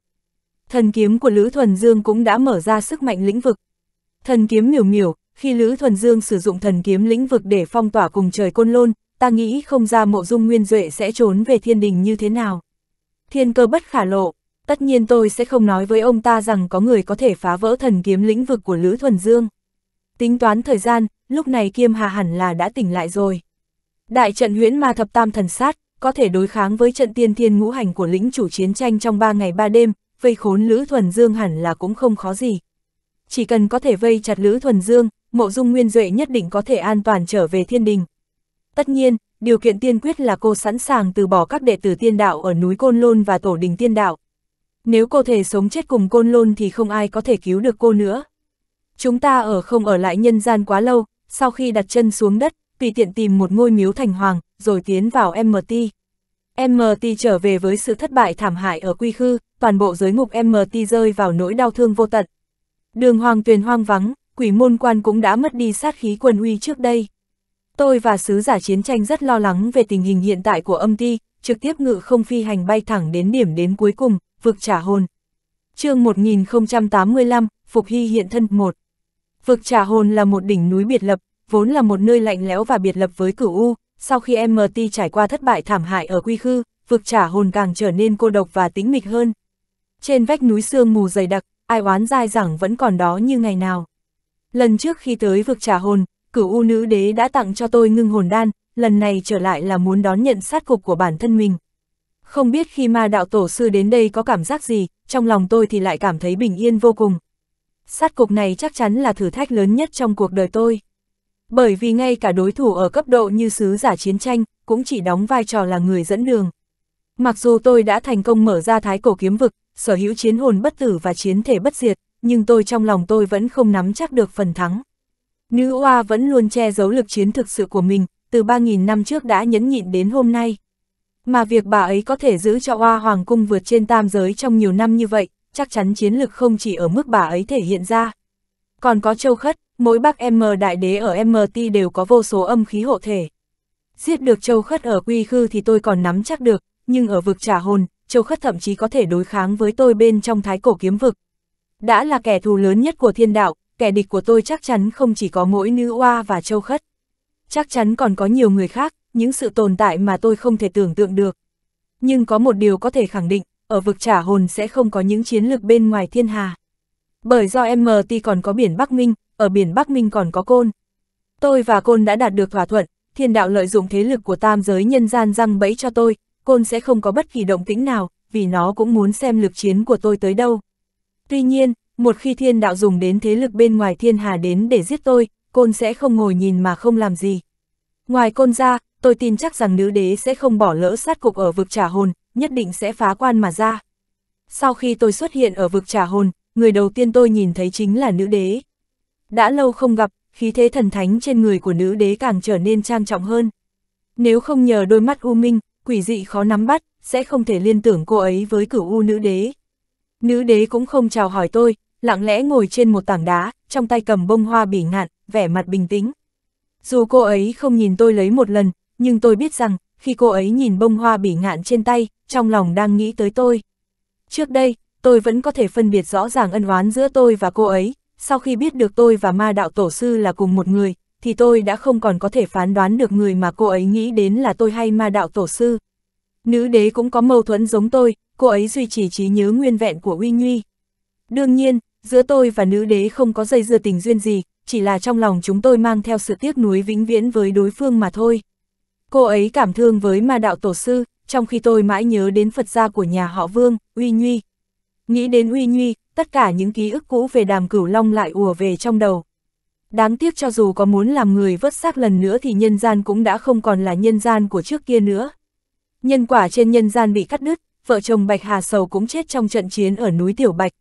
Thần kiếm của Lữ Thuần Dương cũng đã mở ra sức mạnh lĩnh vực. Thần kiếm miểu miểu, khi Lữ Thuần Dương sử dụng thần kiếm lĩnh vực để phong tỏa cùng trời Côn Lôn, ta nghĩ không ra Mộ Dung Nguyên Duệ sẽ trốn về thiên đình như thế nào. Thiên cơ bất khả lộ, tất nhiên tôi sẽ không nói với ông ta rằng có người có thể phá vỡ thần kiếm lĩnh vực của Lữ Thuần Dương. Tính toán thời gian, lúc này Kiêm Hà hẳn là đã tỉnh lại rồi. Đại trận huyễn ma thập tam thần sát, có thể đối kháng với trận tiên thiên ngũ hành của lĩnh chủ chiến tranh trong ba ngày ba đêm, vây khốn Lữ Thuần Dương hẳn là cũng không khó gì. Chỉ cần có thể vây chặt Lữ Thuần Dương, Mộ Dung Nguyên Duệ nhất định có thể an toàn trở về thiên đình. Tất nhiên, điều kiện tiên quyết là cô sẵn sàng từ bỏ các đệ tử tiên đạo ở núi Côn Lôn và tổ đình tiên đạo. Nếu cô thể sống chết cùng Côn Lôn thì không ai có thể cứu được cô nữa. chúng ta ở không ở lại nhân gian quá lâu, sau khi đặt chân xuống đất, tùy tiện tìm một ngôi miếu thành hoàng, rồi tiến vào em tê. em tê trở về với sự thất bại thảm hại ở Quy Khư, toàn bộ giới ngục em tê rơi vào nỗi đau thương vô tận. Đường hoàng tuyền hoang vắng, quỷ môn quan cũng đã mất đi sát khí quần uy trước đây. Tôi và sứ giả chiến tranh rất lo lắng về tình hình hiện tại của âm ti, trực tiếp ngự không phi hành bay thẳng đến điểm đến cuối cùng, vực trả hồn. Chương một nghìn không trăm tám mươi lăm, Phục Hy hiện thân một. Vực trả hồn là một đỉnh núi biệt lập, vốn là một nơi lạnh lẽo và biệt lập với Cửu U. Sau khi em tê trải qua thất bại thảm hại ở Quy Khư, vực trả hồn càng trở nên cô độc và tĩnh mịch hơn. Trên vách núi sương mù dày đặc, ai oán dai dẳng vẫn còn đó như ngày nào. Lần trước khi tới vực trả hồn, Cửu U Nữ Đế đã tặng cho tôi ngưng hồn đan, lần này trở lại là muốn đón nhận sát cục của bản thân mình. Không biết khi ma đạo tổ sư đến đây có cảm giác gì, trong lòng tôi thì lại cảm thấy bình yên vô cùng. Sát cục này chắc chắn là thử thách lớn nhất trong cuộc đời tôi. Bởi vì ngay cả đối thủ ở cấp độ như sứ giả chiến tranh, cũng chỉ đóng vai trò là người dẫn đường. Mặc dù tôi đã thành công mở ra Thái Cổ Kiếm Vực, sở hữu Chiến Hồn Bất Tử và Chiến Thể Bất Diệt, nhưng tôi trong lòng tôi vẫn không nắm chắc được phần thắng. Nữ Oa vẫn luôn che giấu lực chiến thực sự của mình, từ ba nghìn năm trước đã nhẫn nhịn đến hôm nay. Mà việc bà ấy có thể giữ cho Oa Hoàng Cung vượt trên tam giới trong nhiều năm như vậy, chắc chắn chiến lực không chỉ ở mức bà ấy thể hiện ra. Còn có Châu Khất, mỗi bác em đại đế ở em tê đều có vô số âm khí hộ thể. Giết được Châu Khất ở Quy Khư thì tôi còn nắm chắc được, nhưng ở vực trả hồn, Châu Khất thậm chí có thể đối kháng với tôi bên trong Thái Cổ Kiếm Vực. Đã là kẻ thù lớn nhất của thiên đạo, kẻ địch của tôi chắc chắn không chỉ có mỗi Nữ Oa và Châu Khất. Chắc chắn còn có nhiều người khác, những sự tồn tại mà tôi không thể tưởng tượng được. Nhưng có một điều có thể khẳng định, ở vực trả hồn sẽ không có những chiến lược bên ngoài thiên hà. Bởi do em tê còn có biển Bắc Minh, ở biển Bắc Minh còn có Côn. Tôi và Côn đã đạt được thỏa thuận, thiên đạo lợi dụng thế lực của tam giới nhân gian răng bẫy cho tôi, Côn sẽ không có bất kỳ động tĩnh nào, vì nó cũng muốn xem lực chiến của tôi tới đâu. Tuy nhiên, một khi thiên đạo dùng đến thế lực bên ngoài thiên hà đến để giết tôi, Côn sẽ không ngồi nhìn mà không làm gì. Ngoài Côn ra, tôi tin chắc rằng nữ đế sẽ không bỏ lỡ sát cục ở vực trả hồn, nhất định sẽ phá quan mà ra. Sau khi tôi xuất hiện ở vực trả hồn, người đầu tiên tôi nhìn thấy chính là nữ đế. Đã lâu không gặp, khí thế thần thánh trên người của nữ đế càng trở nên trang trọng hơn. Nếu không nhờ đôi mắt u minh, quỷ dị khó nắm bắt, sẽ không thể liên tưởng cô ấy với Cửu U Nữ Đế. Nữ đế cũng không chào hỏi tôi, lặng lẽ ngồi trên một tảng đá, trong tay cầm bông hoa bỉ ngạn, vẻ mặt bình tĩnh. Dù cô ấy không nhìn tôi lấy một lần, nhưng tôi biết rằng, khi cô ấy nhìn bông hoa bỉ ngạn trên tay, trong lòng đang nghĩ tới tôi. Trước đây, tôi vẫn có thể phân biệt rõ ràng ân oán giữa tôi và cô ấy. Sau khi biết được tôi và ma đạo tổ sư là cùng một người, thì tôi đã không còn có thể phán đoán được người mà cô ấy nghĩ đến là tôi hay ma đạo tổ sư. Nữ đế cũng có mâu thuẫn giống tôi, cô ấy duy trì trí nhớ nguyên vẹn của Uy Nhuy. Đương nhiên, giữa tôi và nữ đế không có dây dưa tình duyên gì, chỉ là trong lòng chúng tôi mang theo sự tiếc nuối vĩnh viễn với đối phương mà thôi. Cô ấy cảm thương với ma đạo tổ sư, trong khi tôi mãi nhớ đến Phật gia của nhà họ Vương, Uy Nhuy. Nghĩ đến Uy Nhuy, tất cả những ký ức cũ về Đàm Cửu Long lại ùa về trong đầu. Đáng tiếc cho dù có muốn làm người vớt xác lần nữa thì nhân gian cũng đã không còn là nhân gian của trước kia nữa. Nhân quả trên nhân gian bị cắt đứt, vợ chồng Bạch Hà Sầu cũng chết trong trận chiến ở núi Tiểu Bạch.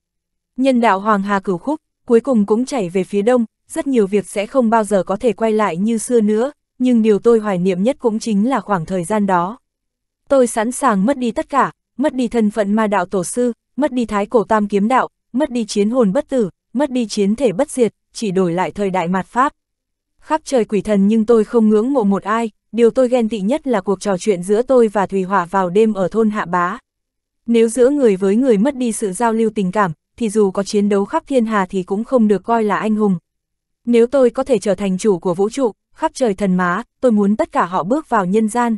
Nhân đạo Hoàng Hà Cửu Khúc, cuối cùng cũng chảy về phía đông, rất nhiều việc sẽ không bao giờ có thể quay lại như xưa nữa, nhưng điều tôi hoài niệm nhất cũng chính là khoảng thời gian đó. Tôi sẵn sàng mất đi tất cả, mất đi thân phận ma đạo tổ sư, mất đi Thái Cổ Tam Kiếm Đạo, mất đi Chiến Hồn Bất Tử, mất đi Chiến Thể Bất Diệt, chỉ đổi lại thời đại mạt Pháp. Khắp trời quỷ thần nhưng tôi không ngưỡng mộ một ai, điều tôi ghen tị nhất là cuộc trò chuyện giữa tôi và Thùy Hỏa vào đêm ở thôn Hạ Bá. Nếu giữa người với người mất đi sự giao lưu tình cảm, thì dù có chiến đấu khắp thiên hà thì cũng không được coi là anh hùng. Nếu tôi có thể trở thành chủ của vũ trụ, khắp trời thần má, tôi muốn tất cả họ bước vào nhân gian.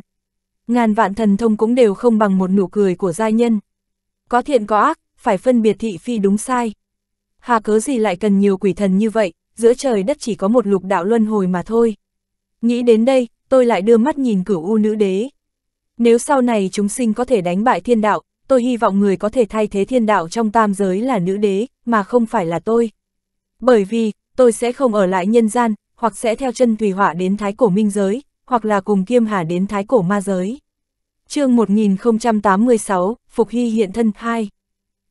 Ngàn vạn thần thông cũng đều không bằng một nụ cười của giai nhân. Có thiện có ác, phải phân biệt thị phi đúng sai. Hà cớ gì lại cần nhiều quỷ thần như vậy, giữa trời đất chỉ có một lục đạo luân hồi mà thôi. Nghĩ đến đây, tôi lại đưa mắt nhìn Cửu U Nữ Đế. Nếu sau này chúng sinh có thể đánh bại thiên đạo, tôi hy vọng người có thể thay thế thiên đạo trong tam giới là nữ đế, mà không phải là tôi. Bởi vì, tôi sẽ không ở lại nhân gian, hoặc sẽ theo chân Thùy Hỏa đến Thái Cổ Minh giới, hoặc là cùng Kiêm Hà đến Thái Cổ Ma giới. Chương một nghìn không trăm tám mươi sáu, Phục Hy hiện thân hai.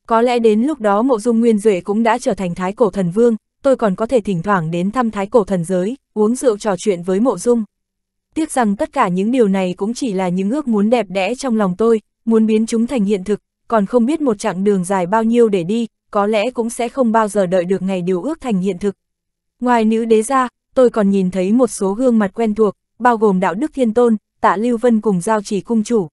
Có lẽ đến lúc đó Mộ Dung Nguyên Duệ cũng đã trở thành Thái Cổ Thần Vương, tôi còn có thể thỉnh thoảng đến thăm Thái Cổ Thần Giới, uống rượu trò chuyện với Mộ Dung. Tiếc rằng tất cả những điều này cũng chỉ là những ước muốn đẹp đẽ trong lòng tôi, muốn biến chúng thành hiện thực, còn không biết một chặng đường dài bao nhiêu để đi, có lẽ cũng sẽ không bao giờ đợi được ngày điều ước thành hiện thực. Ngoài nữ đế ra, tôi còn nhìn thấy một số gương mặt quen thuộc, bao gồm Đạo Đức Thiên Tôn, Tạ Lưu Vân cùng Giao Chỉ Cung Chủ.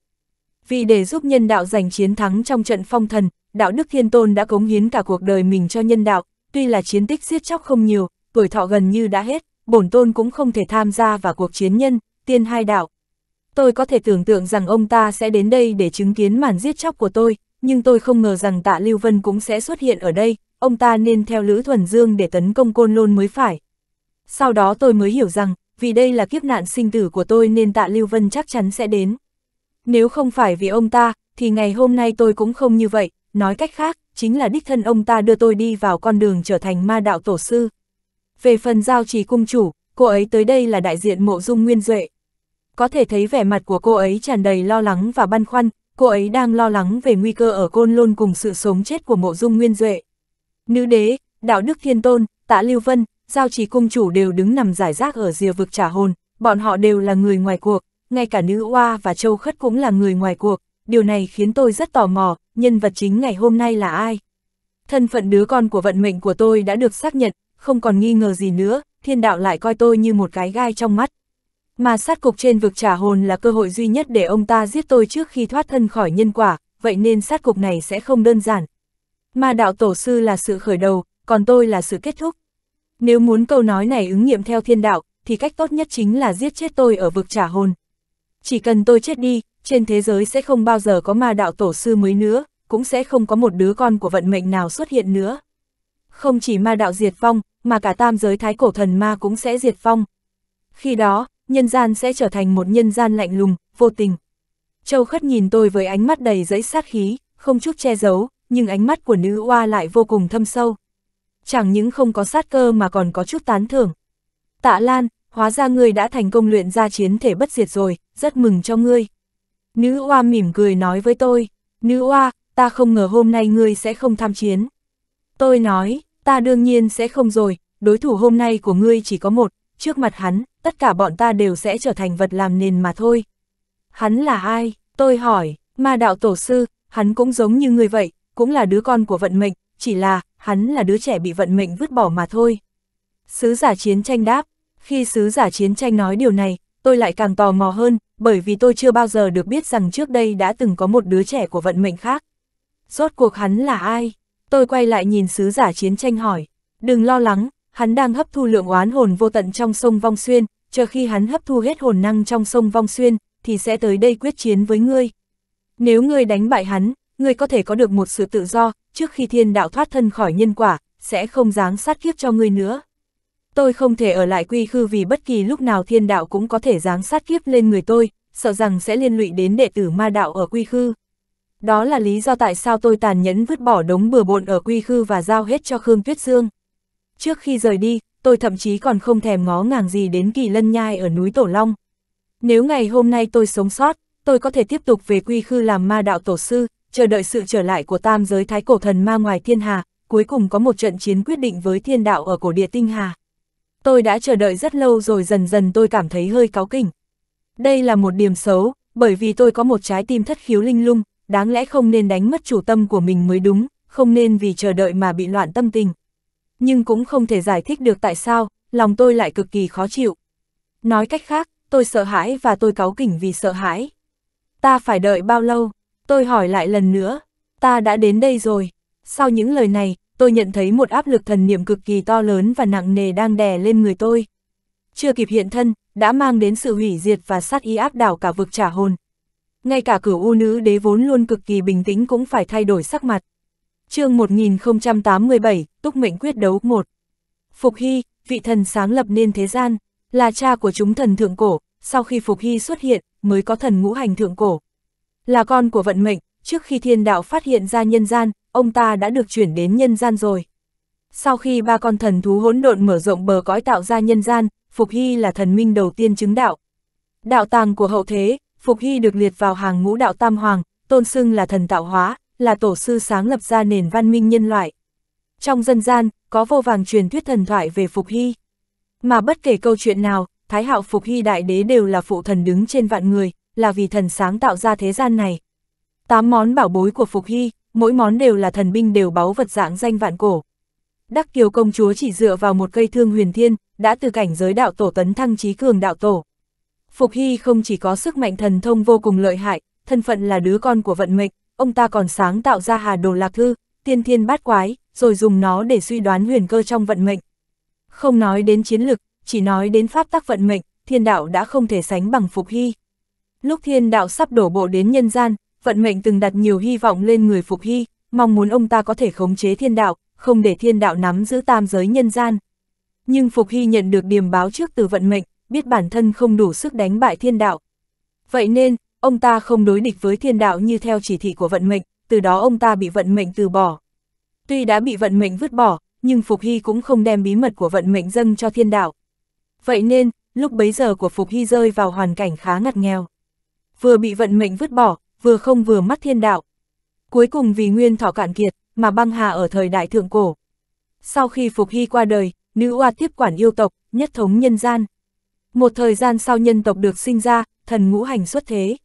Vì để giúp nhân đạo giành chiến thắng trong trận phong thần, Đạo Đức Thiên Tôn đã cống hiến cả cuộc đời mình cho nhân đạo, tuy là chiến tích giết chóc không nhiều, tuổi thọ gần như đã hết, bổn tôn cũng không thể tham gia vào cuộc chiến nhân, tiên hai đạo. Tôi có thể tưởng tượng rằng ông ta sẽ đến đây để chứng kiến màn giết chóc của tôi, nhưng tôi không ngờ rằng Tạ Lưu Vân cũng sẽ xuất hiện ở đây, ông ta nên theo Lữ Thuần Dương để tấn công Côn Lôn mới phải. Sau đó tôi mới hiểu rằng, vì đây là kiếp nạn sinh tử của tôi nên Tạ Lưu Vân chắc chắn sẽ đến. Nếu không phải vì ông ta, thì ngày hôm nay tôi cũng không như vậy, nói cách khác, chính là đích thân ông ta đưa tôi đi vào con đường trở thành ma đạo tổ sư. Về phần Giao Trì Cung Chủ, cô ấy tới đây là đại diện Mộ Dung Nguyên Duệ. Có thể thấy vẻ mặt của cô ấy tràn đầy lo lắng và băn khoăn, cô ấy đang lo lắng về nguy cơ ở Côn Lôn cùng sự sống chết của Mộ Dung Nguyên Duệ. Nữ đế, Đạo Đức Thiên Tôn, Tạ Lưu Vân, Giao Trì Cung Chủ đều đứng nằm rải rác ở rìa vực trả hồn, bọn họ đều là người ngoài cuộc, ngay cả Nữ Oa và Châu Khất cũng là người ngoài cuộc, điều này khiến tôi rất tò mò, nhân vật chính ngày hôm nay là ai? Thân phận đứa con của vận mệnh của tôi đã được xác nhận, không còn nghi ngờ gì nữa, thiên đạo lại coi tôi như một cái gai trong mắt. Mà sát cục trên vực trả hồn là cơ hội duy nhất để ông ta giết tôi trước khi thoát thân khỏi nhân quả, vậy nên sát cục này sẽ không đơn giản. Mà đạo tổ sư là sự khởi đầu, còn tôi là sự kết thúc. Nếu muốn câu nói này ứng nghiệm theo thiên đạo, thì cách tốt nhất chính là giết chết tôi ở vực trả hồn. Chỉ cần tôi chết đi, trên thế giới sẽ không bao giờ có ma đạo tổ sư mới nữa, cũng sẽ không có một đứa con của vận mệnh nào xuất hiện nữa. Không chỉ ma đạo diệt vong, mà cả tam giới thái cổ thần ma cũng sẽ diệt vong. Khi đó, nhân gian sẽ trở thành một nhân gian lạnh lùng, vô tình. Châu Khất nhìn tôi với ánh mắt đầy dẫy sát khí, không chút che giấu, nhưng ánh mắt của Nữ Oa lại vô cùng thâm sâu. Chẳng những không có sát cơ mà còn có chút tán thưởng. Tạ Lan, hóa ra ngươi đã thành công luyện ra chiến thể bất diệt rồi, rất mừng cho ngươi. Nữ Oa mỉm cười nói với tôi, Nữ Oa, ta không ngờ hôm nay ngươi sẽ không tham chiến. Tôi nói, ta đương nhiên sẽ không rồi, đối thủ hôm nay của ngươi chỉ có một, trước mặt hắn, tất cả bọn ta đều sẽ trở thành vật làm nền mà thôi. Hắn là ai? Tôi hỏi, ma đạo tổ sư, hắn cũng giống như ngươi vậy, cũng là đứa con của vận mệnh, chỉ là, hắn là đứa trẻ bị vận mệnh vứt bỏ mà thôi. Sứ giả chiến tranh đáp, khi sứ giả chiến tranh nói điều này, tôi lại càng tò mò hơn, bởi vì tôi chưa bao giờ được biết rằng trước đây đã từng có một đứa trẻ của vận mệnh khác. Rốt cuộc hắn là ai? Tôi quay lại nhìn sứ giả chiến tranh hỏi, đừng lo lắng, hắn đang hấp thu lượng oán hồn vô tận trong sông Vong Xuyên, chờ khi hắn hấp thu hết hồn năng trong sông Vong Xuyên, thì sẽ tới đây quyết chiến với ngươi. Nếu ngươi đánh bại hắn, ngươi có thể có được một sự tự do, trước khi thiên đạo thoát thân khỏi nhân quả, sẽ không giáng sát kiếp cho ngươi nữa. Tôi không thể ở lại quy khư vì bất kỳ lúc nào thiên đạo cũng có thể giáng sát kiếp lên người tôi, sợ rằng sẽ liên lụy đến đệ tử ma đạo ở quy khư. Đó là lý do tại sao tôi tàn nhẫn vứt bỏ đống bừa bộn ở quy khư và giao hết cho Khương Tuyết Dương. Trước khi rời đi, tôi thậm chí còn không thèm ngó ngàng gì đến kỳ lân nhai ở núi Tổ Long. Nếu ngày hôm nay tôi sống sót, tôi có thể tiếp tục về quy khư làm ma đạo tổ sư, chờ đợi sự trở lại của tam giới thái cổ thần ma ngoài thiên hà, cuối cùng có một trận chiến quyết định với thiên đạo ở cổ địa tinh hà. Tôi đã chờ đợi rất lâu rồi, dần dần tôi cảm thấy hơi cáu kỉnh. Đây là một điểm xấu, bởi vì tôi có một trái tim thất khiếu linh lung, đáng lẽ không nên đánh mất chủ tâm của mình mới đúng, không nên vì chờ đợi mà bị loạn tâm tình. Nhưng cũng không thể giải thích được tại sao, lòng tôi lại cực kỳ khó chịu. Nói cách khác, tôi sợ hãi và tôi cáu kỉnh vì sợ hãi. Ta phải đợi bao lâu? Tôi hỏi lại lần nữa. Ta đã đến đây rồi. Sau những lời này, tôi nhận thấy một áp lực thần niệm cực kỳ to lớn và nặng nề đang đè lên người tôi. Chưa kịp hiện thân, đã mang đến sự hủy diệt và sát ý áp đảo cả vực trả hồn. Ngay cả Cửu U Nữ Đế vốn luôn cực kỳ bình tĩnh cũng phải thay đổi sắc mặt. Chương một nghìn không trăm tám mươi bảy, Túc Mệnh Quyết Đấu một. Phục Hy, vị thần sáng lập nên thế gian, là cha của chúng thần thượng cổ, sau khi Phục Hy xuất hiện, mới có thần ngũ hành thượng cổ. Là con của vận mệnh, trước khi thiên đạo phát hiện ra nhân gian, ông ta đã được chuyển đến nhân gian rồi. Sau khi ba con thần thú hỗn độn mở rộng bờ cõi tạo ra nhân gian, Phục Hy là thần minh đầu tiên chứng đạo. Đạo tàng của hậu thế, Phục Hy được liệt vào hàng ngũ đạo tam hoàng, tôn xưng là thần tạo hóa, là tổ sư sáng lập ra nền văn minh nhân loại. Trong dân gian, có vô vàng truyền thuyết thần thoại về Phục Hy. Mà bất kể câu chuyện nào, Thái Hạo Phục Hy Đại Đế đều là phụ thần đứng trên vạn người, là vì thần sáng tạo ra thế gian này. Tám món bảo bối của Phục Hy, mỗi món đều là thần binh đều báu vật dạng danh vạn cổ. Đắc Kiều công chúa chỉ dựa vào một cây thương huyền thiên, đã từ cảnh giới đạo tổ tấn thăng chí cường đạo tổ. Phục Hy không chỉ có sức mạnh thần thông vô cùng lợi hại, thân phận là đứa con của vận mệnh, ông ta còn sáng tạo ra Hà Đồ Lạc Thư, Tiên Thiên Bát Quái, rồi dùng nó để suy đoán huyền cơ trong vận mệnh. Không nói đến chiến lực, chỉ nói đến pháp tắc vận mệnh, thiên đạo đã không thể sánh bằng Phục Hy. Lúc thiên đạo sắp đổ bộ đến nhân gian, vận mệnh từng đặt nhiều hy vọng lên người Phục Hy, mong muốn ông ta có thể khống chế thiên đạo, không để thiên đạo nắm giữ tam giới nhân gian. Nhưng Phục Hy nhận được điềm báo trước từ vận mệnh, biết bản thân không đủ sức đánh bại thiên đạo. Vậy nên, ông ta không đối địch với thiên đạo như theo chỉ thị của vận mệnh, từ đó ông ta bị vận mệnh từ bỏ. Tuy đã bị vận mệnh vứt bỏ, nhưng Phục Hy cũng không đem bí mật của vận mệnh dâng cho thiên đạo. Vậy nên, lúc bấy giờ của Phục Hy rơi vào hoàn cảnh khá ngặt nghèo. Vừa bị vận mệnh vứt bỏ, vừa không vừa mắt thiên đạo. Cuối cùng vì nguyên thọ cạn kiệt, mà băng hà ở thời đại thượng cổ. Sau khi Phục Hy qua đời, Nữ Oa tiếp quản yêu tộc, nhất thống nhân gian. Một thời gian sau nhân tộc được sinh ra, thần ngũ hành xuất thế.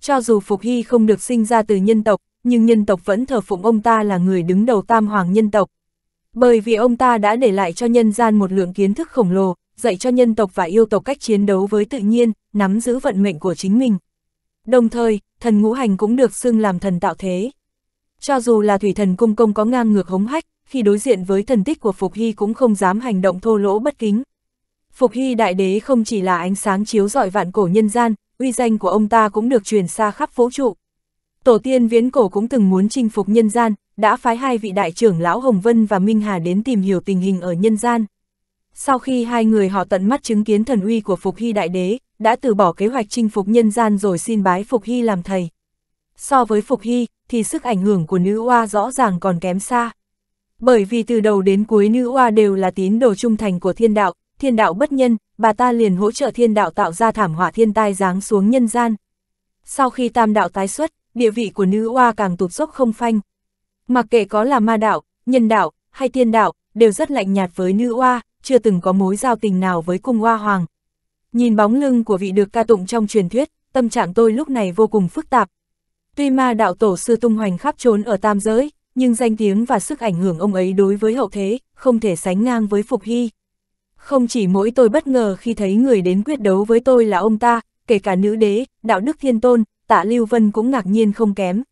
Cho dù Phục Hy không được sinh ra từ nhân tộc, nhưng nhân tộc vẫn thờ phụng ông ta là người đứng đầu tam hoàng nhân tộc. Bởi vì ông ta đã để lại cho nhân gian một lượng kiến thức khổng lồ, dạy cho nhân tộc và yêu tộc cách chiến đấu với tự nhiên, nắm giữ vận mệnh của chính mình. Đồng thời, thần ngũ hành cũng được xưng làm thần tạo thế. Cho dù là thủy thần cung công có ngang ngược hống hách, khi đối diện với thần tích của Phục Hy cũng không dám hành động thô lỗ bất kính. Phục Hy Đại Đế không chỉ là ánh sáng chiếu rọi vạn cổ nhân gian, uy danh của ông ta cũng được truyền xa khắp vũ trụ. Tổ tiên viễn cổ cũng từng muốn chinh phục nhân gian, đã phái hai vị đại trưởng lão Hồng Vân và Minh Hà đến tìm hiểu tình hình ở nhân gian. Sau khi hai người họ tận mắt chứng kiến thần uy của Phục Hy Đại Đế, đã từ bỏ kế hoạch chinh phục nhân gian rồi xin bái Phục Hy làm thầy. So với Phục Hy, thì sức ảnh hưởng của Nữ Oa rõ ràng còn kém xa. Bởi vì từ đầu đến cuối Nữ Oa đều là tín đồ trung thành của thiên đạo, thiên đạo bất nhân, bà ta liền hỗ trợ thiên đạo tạo ra thảm họa thiên tai giáng xuống nhân gian. Sau khi tam đạo tái xuất, địa vị của Nữ Oa càng tụt dốc không phanh. Mặc kệ có là ma đạo, nhân đạo, hay thiên đạo, đều rất lạnh nhạt với Nữ Oa, chưa từng có mối giao tình nào với cung Oa Hoàng. Nhìn bóng lưng của vị được ca tụng trong truyền thuyết, tâm trạng tôi lúc này vô cùng phức tạp. Tuy ma đạo tổ sư tung hoành khắp trốn ở tam giới, nhưng danh tiếng và sức ảnh hưởng ông ấy đối với hậu thế, không thể sánh ngang với Phục Hy. Không chỉ mỗi tôi bất ngờ khi thấy người đến quyết đấu với tôi là ông ta, kể cả nữ đế, Đạo Đức Thiên Tôn, Tạ Lưu Vân cũng ngạc nhiên không kém.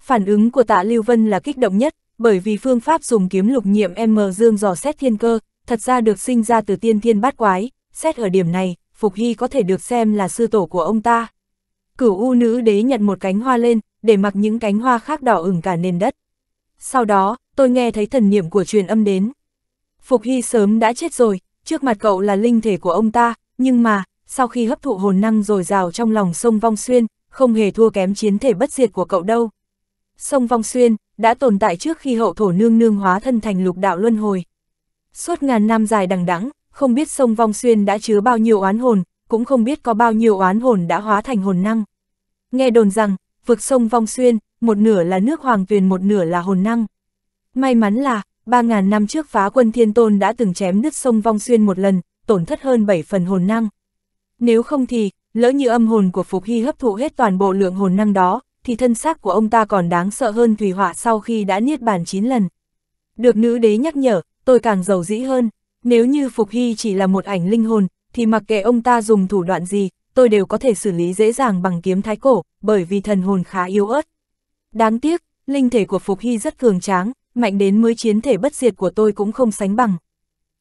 Phản ứng của Tạ Lưu Vân là kích động nhất, bởi vì phương pháp dùng kiếm lục nhiệm M dương dò xét thiên cơ, thật ra được sinh ra từ tiên thiên bát quái, xét ở điểm này, Phục Hy có thể được xem là sư tổ của ông ta. Cửu U Nữ Đế nhặt một cánh hoa lên, để mặc những cánh hoa khác đỏ ửng cả nền đất. Sau đó, tôi nghe thấy thần niệm của truyền âm đến. Phục Hy sớm đã chết rồi, trước mặt cậu là linh thể của ông ta, nhưng mà, sau khi hấp thụ hồn năng dồi dào trong lòng sông Vong Xuyên, không hề thua kém chiến thể bất diệt của cậu đâu. Sông Vong Xuyên đã tồn tại trước khi hậu thổ nương nương hóa thân thành lục đạo luân hồi. Suốt ngàn năm dài đằng đẵng, không biết sông Vong Xuyên đã chứa bao nhiêu oán hồn, cũng không biết có bao nhiêu oán hồn đã hóa thành hồn năng. Nghe đồn rằng, vực sông Vong Xuyên, một nửa là nước hoàng tuyền, một nửa là hồn năng. May mắn là, ba ngàn năm trước phá quân Thiên Tôn đã từng chém nứt sông Vong Xuyên một lần, tổn thất hơn bảy phần hồn năng. Nếu không thì, lỡ như âm hồn của Phục Hy hấp thụ hết toàn bộ lượng hồn năng đó, thì thân xác của ông ta còn đáng sợ hơn thủy họa sau khi đã niết bàn chín lần. Được nữ đế nhắc nhở, tôi càng giàu dĩ hơn. Nếu như Phục Hy chỉ là một ảnh linh hồn, thì mặc kệ ông ta dùng thủ đoạn gì, tôi đều có thể xử lý dễ dàng bằng kiếm thái cổ, bởi vì thần hồn khá yếu ớt. Đáng tiếc, linh thể của Phục Hy rất cường tráng, mạnh đến mới chiến thể bất diệt của tôi cũng không sánh bằng.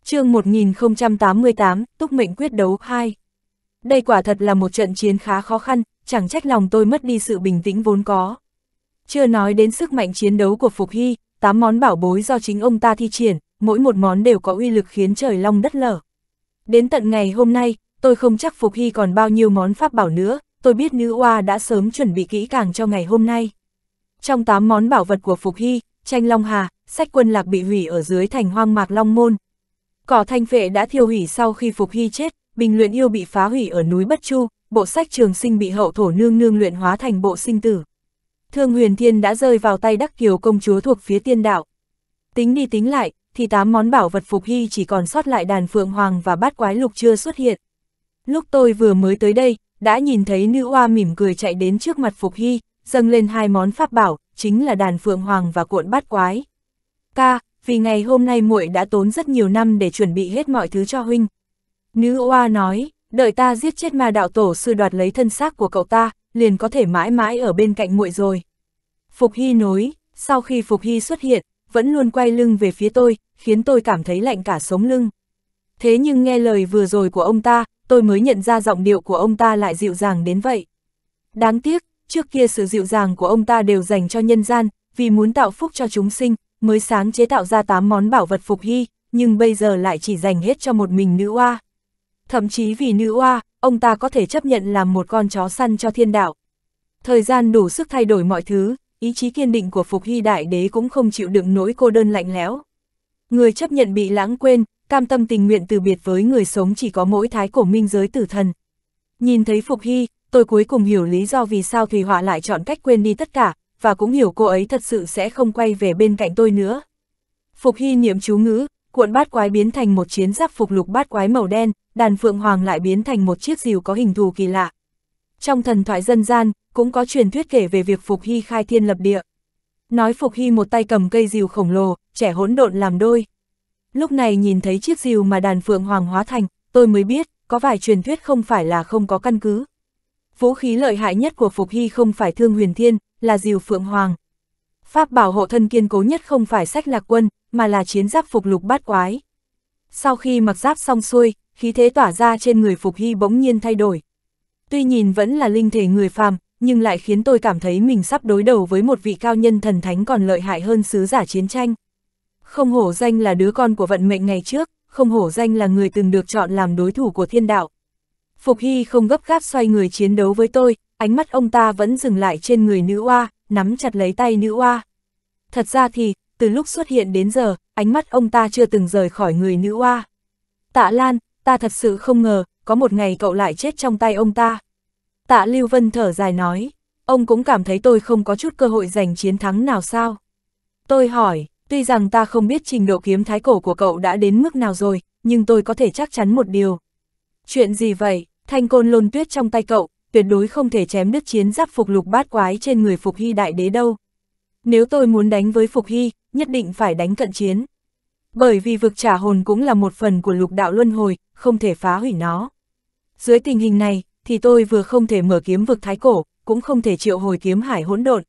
Chương một nghìn không trăm tám mươi tám, Túc Mệnh Quyết Đấu hai. Đây quả thật là một trận chiến khá khó khăn, chẳng trách lòng tôi mất đi sự bình tĩnh vốn có. Chưa nói đến sức mạnh chiến đấu của Phục Hy, tám món bảo bối do chính ông ta thi triển, mỗi một món đều có uy lực khiến trời long đất lở. Đến tận ngày hôm nay, tôi không chắc Phục Hy còn bao nhiêu món pháp bảo nữa, tôi biết Nữ Oa đã sớm chuẩn bị kỹ càng cho ngày hôm nay. Trong tám món bảo vật của Phục Hy, Tranh Long Hà, Sách Quân Lạc bị hủy ở dưới thành hoang mạc Long Môn. Cỏ Thanh Phệ đã thiêu hủy sau khi Phục Hy chết, Bình Luyện Yêu bị phá hủy ở núi Bất Chu, bộ sách Trường Sinh bị hậu thổ nương nương luyện hóa thành bộ sinh tử. Thương Huyền Thiên đã rơi vào tay Đắc Kiều công chúa thuộc phía tiên đạo. Tính đi tính lại, thì tám món bảo vật Phục Hy chỉ còn sót lại đàn Phượng Hoàng và bát quái lục chưa xuất hiện. Lúc tôi vừa mới tới đây, đã nhìn thấy Nữ Oa mỉm cười chạy đến trước mặt Phục Hy, dâng lên hai món pháp bảo, chính là đàn Phượng Hoàng và cuộn bát quái. Ca, vì ngày hôm nay muội đã tốn rất nhiều năm để chuẩn bị hết mọi thứ cho huynh. Nữ Oa nói, đợi ta giết chết ma đạo tổ sư đoạt lấy thân xác của cậu ta, liền có thể mãi mãi ở bên cạnh muội rồi. Phục Hy nói, sau khi Phục Hy xuất hiện, vẫn luôn quay lưng về phía tôi, khiến tôi cảm thấy lạnh cả sống lưng. Thế nhưng nghe lời vừa rồi của ông ta, tôi mới nhận ra giọng điệu của ông ta lại dịu dàng đến vậy. Đáng tiếc, trước kia sự dịu dàng của ông ta đều dành cho nhân gian, vì muốn tạo phúc cho chúng sinh, mới sáng chế tạo ra tám món bảo vật Phục Hy, nhưng bây giờ lại chỉ dành hết cho một mình Nữ Oa. Thậm chí vì Nữ Oa, ông ta có thể chấp nhận làm một con chó săn cho thiên đạo. Thời gian đủ sức thay đổi mọi thứ, ý chí kiên định của Phục Hy Đại Đế cũng không chịu đựng nỗi cô đơn lạnh lẽo. Người chấp nhận bị lãng quên, cam tâm tình nguyện từ biệt với người sống chỉ có mỗi Thái Cổ Minh Giới Tử Thần. Nhìn thấy Phục Hy, tôi cuối cùng hiểu lý do vì sao Thùy Họa lại chọn cách quên đi tất cả, và cũng hiểu cô ấy thật sự sẽ không quay về bên cạnh tôi nữa. Phục Hy niệm chú ngữ, cuộn bát quái biến thành một chiến giáp phục lục bát quái màu đen, đàn Phượng Hoàng lại biến thành một chiếc rìu có hình thù kỳ lạ. Trong thần thoại dân gian, cũng có truyền thuyết kể về việc Phục Hy khai thiên lập địa. Nói Phục Hy một tay cầm cây rìu khổng lồ, trẻ hỗn độn làm đôi. Lúc này nhìn thấy chiếc rìu mà đàn Phượng Hoàng hóa thành, tôi mới biết, có vài truyền thuyết không phải là không có căn cứ. Vũ khí lợi hại nhất của Phục Hy không phải Thương Huyền Thiên, là rìu Phượng Hoàng. Pháp bảo hộ thân kiên cố nhất không phải Sách Lạc Quân, mà là chiến giáp phục lục bát quái. Sau khi mặc giáp xong xuôi, khí thế tỏa ra trên người Phục Hy bỗng nhiên thay đổi. Tuy nhìn vẫn là linh thể người phàm, nhưng lại khiến tôi cảm thấy mình sắp đối đầu với một vị cao nhân thần thánh còn lợi hại hơn Sứ Giả Chiến Tranh. Không hổ danh là đứa con của vận mệnh ngày trước, không hổ danh là người từng được chọn làm đối thủ của thiên đạo. Phục Hy không gấp gáp xoay người chiến đấu với tôi, ánh mắt ông ta vẫn dừng lại trên người Nữ Oa, nắm chặt lấy tay Nữ Oa. Thật ra thì, từ lúc xuất hiện đến giờ, ánh mắt ông ta chưa từng rời khỏi người Nữ Oa. Tạ Lan, ta thật sự không ngờ, có một ngày cậu lại chết trong tay ông ta. Tạ Lưu Vân thở dài nói, ông cũng cảm thấy tôi không có chút cơ hội giành chiến thắng nào sao? Tôi hỏi, tuy rằng ta không biết trình độ kiếm thái cổ của cậu đã đến mức nào rồi, nhưng tôi có thể chắc chắn một điều. Chuyện gì vậy? Thanh côn lôn tuyết trong tay cậu, tuyệt đối không thể chém đứt chiến giáp phục lục bát quái trên người Phục Hy Đại Đế đâu. Nếu tôi muốn đánh với Phục Hy, nhất định phải đánh cận chiến. Bởi vì vực trả hồn cũng là một phần của lục đạo luân hồi, không thể phá hủy nó. Dưới tình hình này, thì tôi vừa không thể mở kiếm vực thái cổ, cũng không thể triệu hồi kiếm hải hỗn độn.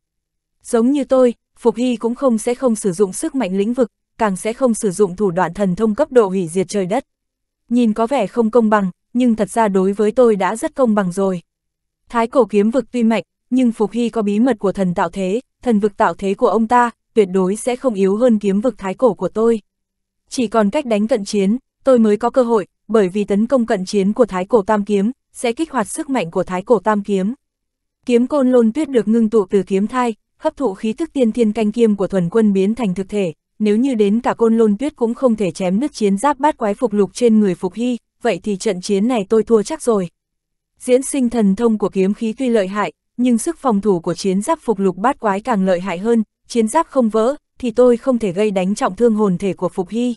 Giống như tôi, Phục Hy cũng không sẽ không sử dụng sức mạnh lĩnh vực, càng sẽ không sử dụng thủ đoạn thần thông cấp độ hủy diệt trời đất. Nhìn có vẻ không công bằng, nhưng thật ra đối với tôi đã rất công bằng rồi. Thái cổ kiếm vực tuy mạnh, nhưng Phục Hy có bí mật của thần tạo thế, thần vực tạo thế của ông ta, tuyệt đối sẽ không yếu hơn kiếm vực thái cổ của tôi. Chỉ còn cách đánh cận chiến, tôi mới có cơ hội, bởi vì tấn công cận chiến của Thái Cổ Tam Kiếm sẽ kích hoạt sức mạnh của Thái Cổ Tam Kiếm. Kiếm côn lôn tuyết được ngưng tụ từ kiếm thai, hấp thụ khí tức tiên thiên canh kiếm của thuần quân biến thành thực thể, nếu như đến cả côn lôn tuyết cũng không thể chém đứt chiến giáp bát quái phục lục trên người Phục Hy, vậy thì trận chiến này tôi thua chắc rồi. Diễn sinh thần thông của kiếm khí tuy lợi hại, nhưng sức phòng thủ của chiến giáp phục lục bát quái càng lợi hại hơn, chiến giáp không vỡ thì tôi không thể gây đánh trọng thương hồn thể của Phục Hy.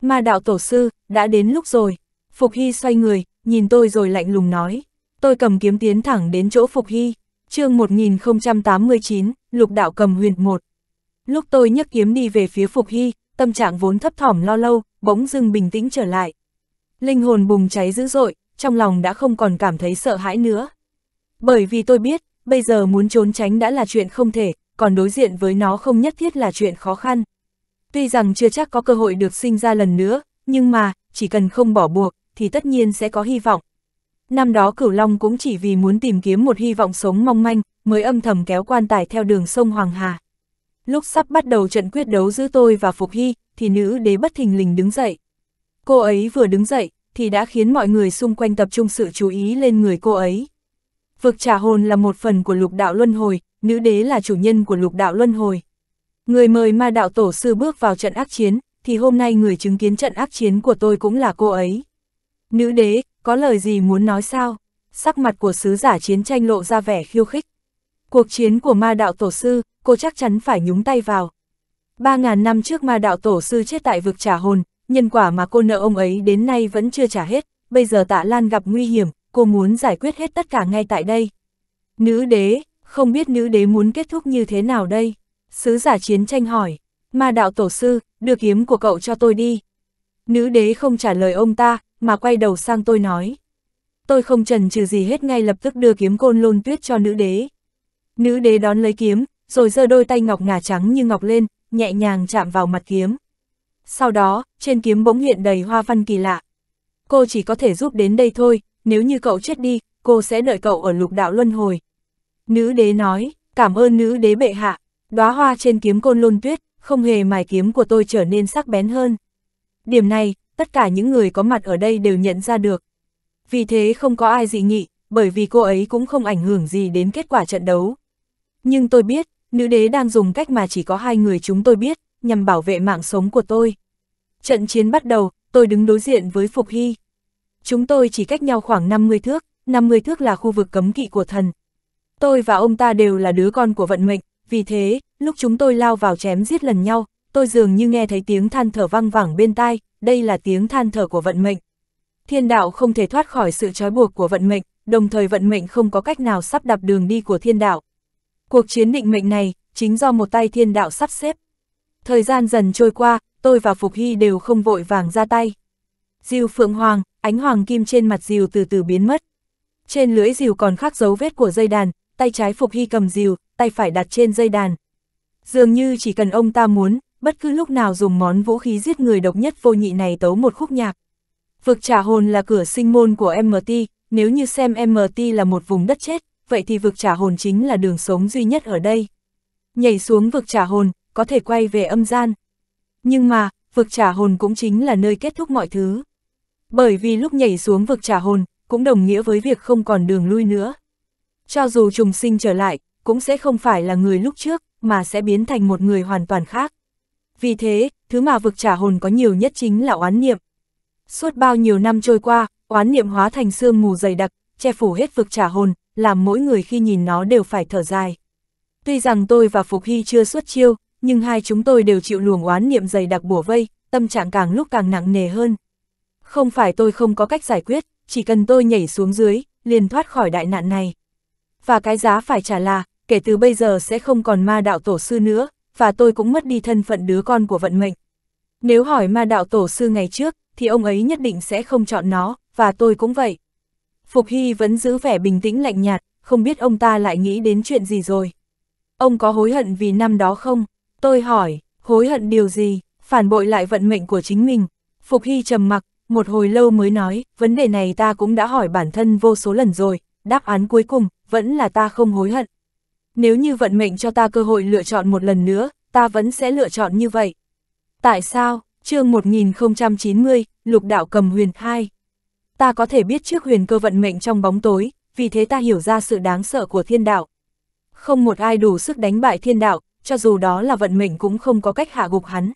Ma đạo tổ sư, đã đến lúc rồi. Phục Hy xoay người, nhìn tôi rồi lạnh lùng nói. Tôi cầm kiếm tiến thẳng đến chỗ Phục Hy. Chương một nghìn không trăm tám mươi chín, Lục Đạo Cầm Huyền một. Lúc tôi nhấc kiếm đi về phía Phục Hy, tâm trạng vốn thấp thỏm lo lâu, bỗng dưng bình tĩnh trở lại. Linh hồn bùng cháy dữ dội, trong lòng đã không còn cảm thấy sợ hãi nữa. Bởi vì tôi biết, bây giờ muốn trốn tránh đã là chuyện không thể, còn đối diện với nó không nhất thiết là chuyện khó khăn. Tuy rằng chưa chắc có cơ hội được sinh ra lần nữa, nhưng mà, chỉ cần không bỏ buộc, thì tất nhiên sẽ có hy vọng. Năm đó Cửu Long cũng chỉ vì muốn tìm kiếm một hy vọng sống mong manh, mới âm thầm kéo quan tài theo đường sông Hoàng Hà. Lúc sắp bắt đầu trận quyết đấu giữa tôi và Phục Hy, thì nữ đế bất thình lình đứng dậy. Cô ấy vừa đứng dậy, thì đã khiến mọi người xung quanh tập trung sự chú ý lên người cô ấy. Vực trả hồn là một phần của lục đạo luân hồi, nữ đế là chủ nhân của lục đạo luân hồi. Người mời ma đạo tổ sư bước vào trận ác chiến, thì hôm nay người chứng kiến trận ác chiến của tôi cũng là cô ấy. Nữ đế, có lời gì muốn nói sao? Sắc mặt của Sứ Giả Chiến Tranh lộ ra vẻ khiêu khích. Cuộc chiến của ma đạo tổ sư, cô chắc chắn phải nhúng tay vào. ba ngàn năm trước Ma Đạo Tổ Sư chết tại vực trả hồn, nhân quả mà cô nợ ông ấy đến nay vẫn chưa trả hết, bây giờ Tạ Lan gặp nguy hiểm, cô muốn giải quyết hết tất cả ngay tại đây. Nữ đế, không biết nữ đế muốn kết thúc như thế nào đây? Sứ giả chiến tranh hỏi, Ma Đạo Tổ Sư, đưa kiếm của cậu cho tôi đi. Nữ đế không trả lời ông ta, mà quay đầu sang tôi nói. Tôi không chần chừ gì hết, ngay lập tức đưa kiếm Côn Lôn Tuyết cho nữ đế. Nữ đế đón lấy kiếm, rồi giơ đôi tay ngọc ngà trắng như ngọc lên, nhẹ nhàng chạm vào mặt kiếm. Sau đó, trên kiếm bỗng hiện đầy hoa văn kỳ lạ. Cô chỉ có thể giúp đến đây thôi, nếu như cậu chết đi, cô sẽ đợi cậu ở lục đạo luân hồi. Nữ đế nói, cảm ơn nữ đế bệ hạ. Đóa hoa trên kiếm Côn Lôn Tuyết, không hề mài kiếm của tôi trở nên sắc bén hơn. Điểm này, tất cả những người có mặt ở đây đều nhận ra được. Vì thế không có ai dị nghị, bởi vì cô ấy cũng không ảnh hưởng gì đến kết quả trận đấu. Nhưng tôi biết, nữ đế đang dùng cách mà chỉ có hai người chúng tôi biết, nhằm bảo vệ mạng sống của tôi. Trận chiến bắt đầu, tôi đứng đối diện với Phục Hy. Chúng tôi chỉ cách nhau khoảng năm mươi thước, năm mươi thước là khu vực cấm kỵ của thần. Tôi và ông ta đều là đứa con của vận mệnh, vì thế, lúc chúng tôi lao vào chém giết lần nhau, tôi dường như nghe thấy tiếng than thở vang vẳng bên tai, đây là tiếng than thở của vận mệnh. Thiên đạo không thể thoát khỏi sự trói buộc của vận mệnh, đồng thời vận mệnh không có cách nào sắp đạp đường đi của thiên đạo. Cuộc chiến định mệnh này, chính do một tay thiên đạo sắp xếp. Thời gian dần trôi qua, tôi và Phục Hy đều không vội vàng ra tay. Diêu Phượng Hoàng, ánh hoàng kim trên mặt diều từ từ biến mất. Trên lưỡi diều còn khắc dấu vết của dây đàn, tay trái Phục Hy cầm diều, tay phải đặt trên dây đàn. Dường như chỉ cần ông ta muốn, bất cứ lúc nào dùng món vũ khí giết người độc nhất vô nhị này tấu một khúc nhạc. Vực trả hồn là cửa sinh môn của em tê, nếu như xem em tê là một vùng đất chết, vậy thì vực trả hồn chính là đường sống duy nhất ở đây. Nhảy xuống vực trả hồn, có thể quay về âm gian. Nhưng mà, vực trả hồn cũng chính là nơi kết thúc mọi thứ. Bởi vì lúc nhảy xuống vực trả hồn, cũng đồng nghĩa với việc không còn đường lui nữa. Cho dù trùng sinh trở lại, cũng sẽ không phải là người lúc trước, mà sẽ biến thành một người hoàn toàn khác. Vì thế, thứ mà vực trả hồn có nhiều nhất chính là oán niệm. Suốt bao nhiêu năm trôi qua, oán niệm hóa thành sương mù dày đặc, che phủ hết vực trả hồn, làm mỗi người khi nhìn nó đều phải thở dài. Tuy rằng tôi và Phục Hy chưa xuất chiêu, nhưng hai chúng tôi đều chịu luồng oán niệm dày đặc bủa vây, tâm trạng càng lúc càng nặng nề hơn. Không phải tôi không có cách giải quyết, chỉ cần tôi nhảy xuống dưới, liền thoát khỏi đại nạn này. Và cái giá phải trả là, kể từ bây giờ sẽ không còn Ma Đạo Tổ Sư nữa, và tôi cũng mất đi thân phận đứa con của vận mệnh. Nếu hỏi Ma Đạo Tổ Sư ngày trước, thì ông ấy nhất định sẽ không chọn nó, và tôi cũng vậy. Phục Hy vẫn giữ vẻ bình tĩnh lạnh nhạt, không biết ông ta lại nghĩ đến chuyện gì rồi. Ông có hối hận vì năm đó không? Tôi hỏi, hối hận điều gì, phản bội lại vận mệnh của chính mình. Phục Hy trầm mặc, một hồi lâu mới nói, vấn đề này ta cũng đã hỏi bản thân vô số lần rồi, đáp án cuối cùng, vẫn là ta không hối hận. Nếu như vận mệnh cho ta cơ hội lựa chọn một lần nữa, ta vẫn sẽ lựa chọn như vậy. Tại sao? Chương một nghìn không trăm chín mươi, Lục Đạo Cầm Huyền hai. Ta có thể biết trước huyền cơ vận mệnh trong bóng tối, vì thế ta hiểu ra sự đáng sợ của thiên đạo. Không một ai đủ sức đánh bại thiên đạo, cho dù đó là vận mệnh cũng không có cách hạ gục hắn.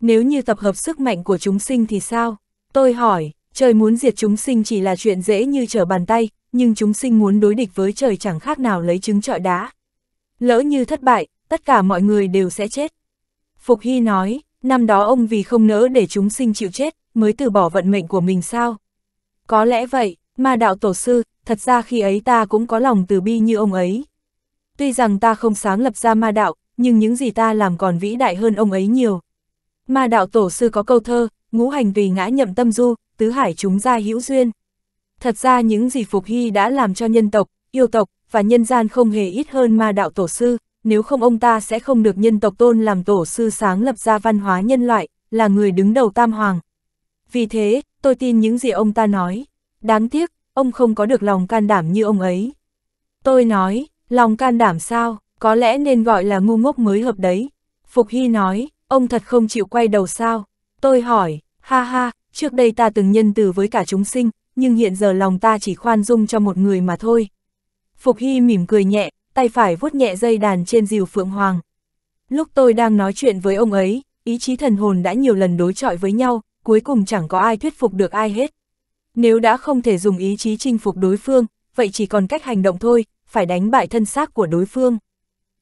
Nếu như tập hợp sức mạnh của chúng sinh thì sao? Tôi hỏi, trời muốn diệt chúng sinh chỉ là chuyện dễ như trở bàn tay, nhưng chúng sinh muốn đối địch với trời chẳng khác nào lấy trứng chọi đá. Lỡ như thất bại, tất cả mọi người đều sẽ chết. Phục Hy nói, năm đó ông vì không nỡ để chúng sinh chịu chết, mới từ bỏ vận mệnh của mình sao? Có lẽ vậy, Ma Đạo Tổ Sư, thật ra khi ấy ta cũng có lòng từ bi như ông ấy. Tuy rằng ta không sáng lập ra Ma Đạo, nhưng những gì ta làm còn vĩ đại hơn ông ấy nhiều. Ma Đạo Tổ Sư có câu thơ, ngũ hành vì ngã nhậm tâm du, tứ hải chúng gia hữu duyên. Thật ra những gì Phục Hy đã làm cho nhân tộc, yêu tộc và nhân gian không hề ít hơn Ma Đạo Tổ Sư, nếu không ông ta sẽ không được nhân tộc tôn làm tổ sư sáng lập ra văn hóa nhân loại, là người đứng đầu tam hoàng. Vì thế, tôi tin những gì ông ta nói. Đáng tiếc, ông không có được lòng can đảm như ông ấy. Tôi nói, lòng can đảm sao, có lẽ nên gọi là ngu ngốc mới hợp đấy. Phục Hy nói, ông thật không chịu quay đầu sao? Tôi hỏi, ha ha, trước đây ta từng nhân từ với cả chúng sinh, nhưng hiện giờ lòng ta chỉ khoan dung cho một người mà thôi. Phục Hy mỉm cười nhẹ, tay phải vuốt nhẹ dây đàn trên diều Phượng Hoàng. Lúc tôi đang nói chuyện với ông ấy, ý chí thần hồn đã nhiều lần đối chọi với nhau, cuối cùng chẳng có ai thuyết phục được ai hết. Nếu đã không thể dùng ý chí chinh phục đối phương, vậy chỉ còn cách hành động thôi, phải đánh bại thân xác của đối phương.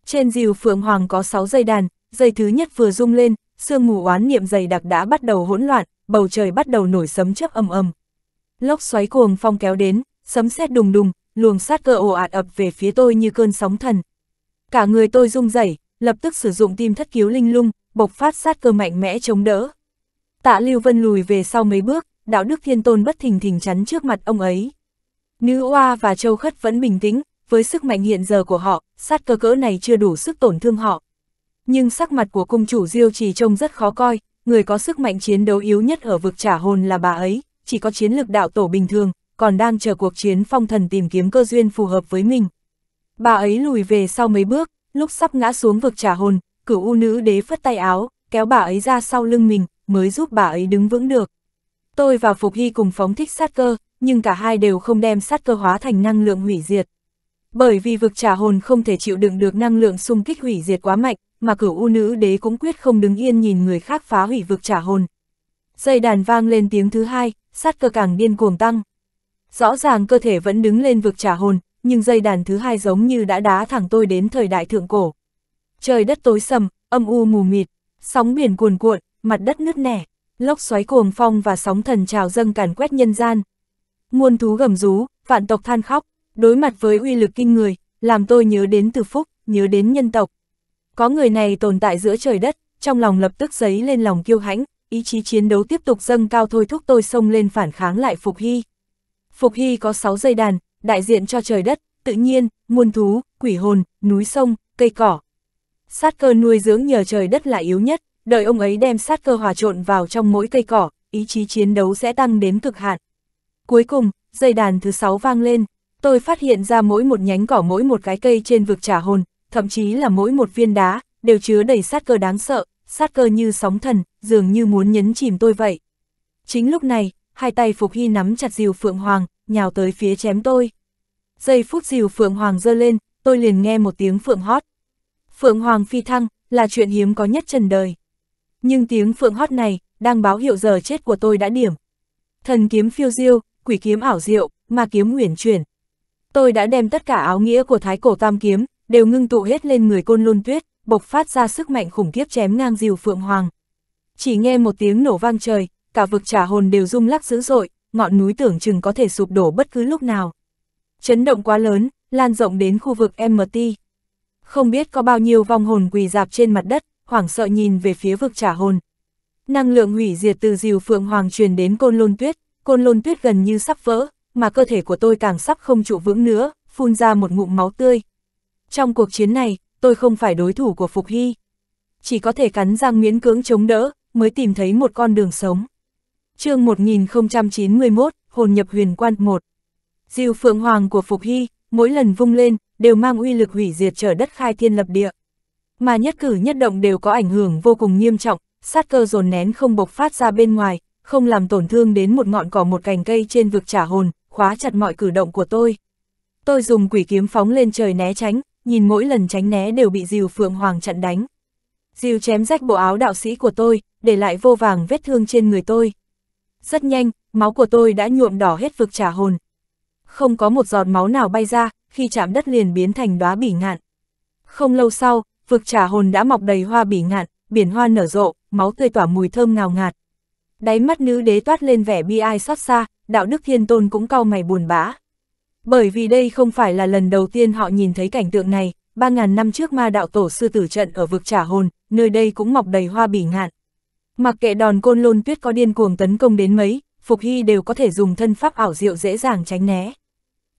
Trên diều Phượng Hoàng có sáu dây đàn, dây thứ nhất vừa rung lên, sương mù oán niệm dày đặc đã bắt đầu hỗn loạn, bầu trời bắt đầu nổi sấm chớp ầm ầm. Lốc xoáy cuồng phong kéo đến, sấm sét đùng đùng, luồng sát cơ ồ ạt ập về phía tôi như cơn sóng thần. Cả người tôi rung rẩy, lập tức sử dụng tim thất cứu linh lung, bộc phát sát cơ mạnh mẽ chống đỡ. Tạ Lưu Vân lùi về sau mấy bước, Đạo Đức Thiên Tôn bất thình thình chắn trước mặt ông ấy. Nữ Oa và Châu Khất vẫn bình tĩnh, với sức mạnh hiện giờ của họ, sát cơ cỡ này chưa đủ sức tổn thương họ. Nhưng sắc mặt của cung chủ Diêu Trì trông rất khó coi, người có sức mạnh chiến đấu yếu nhất ở vực Trả Hồn là bà ấy, chỉ có chiến lực đạo tổ bình thường, còn đang chờ cuộc chiến phong thần tìm kiếm cơ duyên phù hợp với mình. Bà ấy lùi về sau mấy bước, lúc sắp ngã xuống vực Trả Hồn, Cửu U Nữ Đế phất tay áo, kéo bà ấy ra sau lưng mình, mới giúp bà ấy đứng vững được. Tôi và Phục Hy cùng phóng thích sát cơ, nhưng cả hai đều không đem sát cơ hóa thành năng lượng hủy diệt. Bởi vì vực Trả Hồn không thể chịu đựng được năng lượng xung kích hủy diệt quá mạnh, mà Cửu U Nữ Đế cũng quyết không đứng yên nhìn người khác phá hủy vực Trả Hồn. Dây đàn vang lên tiếng thứ hai, sát cơ càng điên cuồng tăng. Rõ ràng cơ thể vẫn đứng lên vực Trả Hồn, nhưng dây đàn thứ hai giống như đã đá thẳng tôi đến thời đại thượng cổ. Trời đất tối sầm, âm u mù mịt, sóng biển cuồn cuộn, mặt đất nứt nẻ, lốc xoáy cuồng phong và sóng thần trào dâng càn quét nhân gian. Muôn thú gầm rú, vạn tộc than khóc, đối mặt với uy lực kinh người, làm tôi nhớ đến Từ Phúc, nhớ đến nhân tộc. Có người này tồn tại giữa trời đất, trong lòng lập tức dấy lên lòng kiêu hãnh, ý chí chiến đấu tiếp tục dâng cao thôi thúc tôi xông lên phản kháng lại Phục Hy. Phục Hy có sáu dây đàn, đại diện cho trời đất, tự nhiên, muôn thú, quỷ hồn, núi sông, cây cỏ. Sát cơ nuôi dưỡng nhờ trời đất là yếu nhất, đợi ông ấy đem sát cơ hòa trộn vào trong mỗi cây cỏ, ý chí chiến đấu sẽ tăng đến cực hạn. Cuối cùng, dây đàn thứ sáu vang lên, tôi phát hiện ra mỗi một nhánh cỏ, mỗi một cái cây trên vực Trả Hồn, thậm chí là mỗi một viên đá, đều chứa đầy sát cơ đáng sợ, sát cơ như sóng thần, dường như muốn nhấn chìm tôi vậy. Chính lúc này, hai tay Phục Hy nắm chặt Diều Phượng Hoàng, nhào tới phía chém tôi. Giây phút Diều Phượng Hoàng giơ lên, tôi liền nghe một tiếng phượng hót. Phượng Hoàng phi thăng là chuyện hiếm có nhất trần đời. Nhưng tiếng phượng hót này đang báo hiệu giờ chết của tôi đã điểm. Thần kiếm phiêu diêu, quỷ kiếm ảo diệu, ma kiếm uyển chuyển. Tôi đã đem tất cả áo nghĩa của Thái Cổ Tam Kiếm đều ngưng tụ hết lên người Côn Lôn Tuyết, bộc phát ra sức mạnh khủng khiếp chém ngang Diều Phượng Hoàng. Chỉ nghe một tiếng nổ vang trời, cả vực Trả Hồn đều rung lắc dữ dội, ngọn núi tưởng chừng có thể sụp đổ bất cứ lúc nào. Chấn động quá lớn, lan rộng đến khu vực em tê. Không biết có bao nhiêu vong hồn quỳ rạp trên mặt đất, hoảng sợ nhìn về phía vực Trả Hồn. Năng lượng hủy diệt từ Diều Phượng Hoàng truyền đến Côn Lôn Tuyết, Côn Lôn Tuyết gần như sắp vỡ, mà cơ thể của tôi càng sắp không trụ vững nữa, phun ra một ngụm máu tươi. Trong cuộc chiến này, tôi không phải đối thủ của Phục Hy. Chỉ có thể cắn răng miễn cưỡng chống đỡ, mới tìm thấy một con đường sống. Chương một nghìn không trăm chín mươi mốt, Hồn nhập Huyền Quan một. Diều Phượng Hoàng của Phục Hy, mỗi lần vung lên, đều mang uy lực hủy diệt trở đất khai thiên lập địa. Mà nhất cử nhất động đều có ảnh hưởng vô cùng nghiêm trọng, sát cơ dồn nén không bộc phát ra bên ngoài, không làm tổn thương đến một ngọn cỏ một cành cây trên vực Trả Hồn, khóa chặt mọi cử động của tôi. Tôi dùng quỷ kiếm phóng lên trời né tránh, nhìn mỗi lần tránh né đều bị Diều Phượng Hoàng chặn đánh. Diều chém rách bộ áo đạo sĩ của tôi, để lại vô vàng vết thương trên người tôi. Rất nhanh, máu của tôi đã nhuộm đỏ hết vực Trả Hồn. Không có một giọt máu nào bay ra, khi chạm đất liền biến thành đóa bỉ ngạn. Không lâu sau, vực Trả Hồn đã mọc đầy hoa bỉ ngạn, biển hoa nở rộ, máu tươi tỏa mùi thơm ngào ngạt. Đáy mắt nữ đế toát lên vẻ bi ai xót xa, Đạo Đức Thiên Tôn cũng cau mày buồn bã. Bởi vì đây không phải là lần đầu tiên họ nhìn thấy cảnh tượng này, ba ngàn năm trước Ma Đạo Tổ Sư Tử Trận ở vực Trả Hồn, nơi đây cũng mọc đầy hoa bỉ ngạn. Mặc kệ đòn Côn Lôn Tuyết có điên cuồng tấn công đến mấy, Phục Hy đều có thể dùng thân pháp ảo diệu dễ dàng tránh né.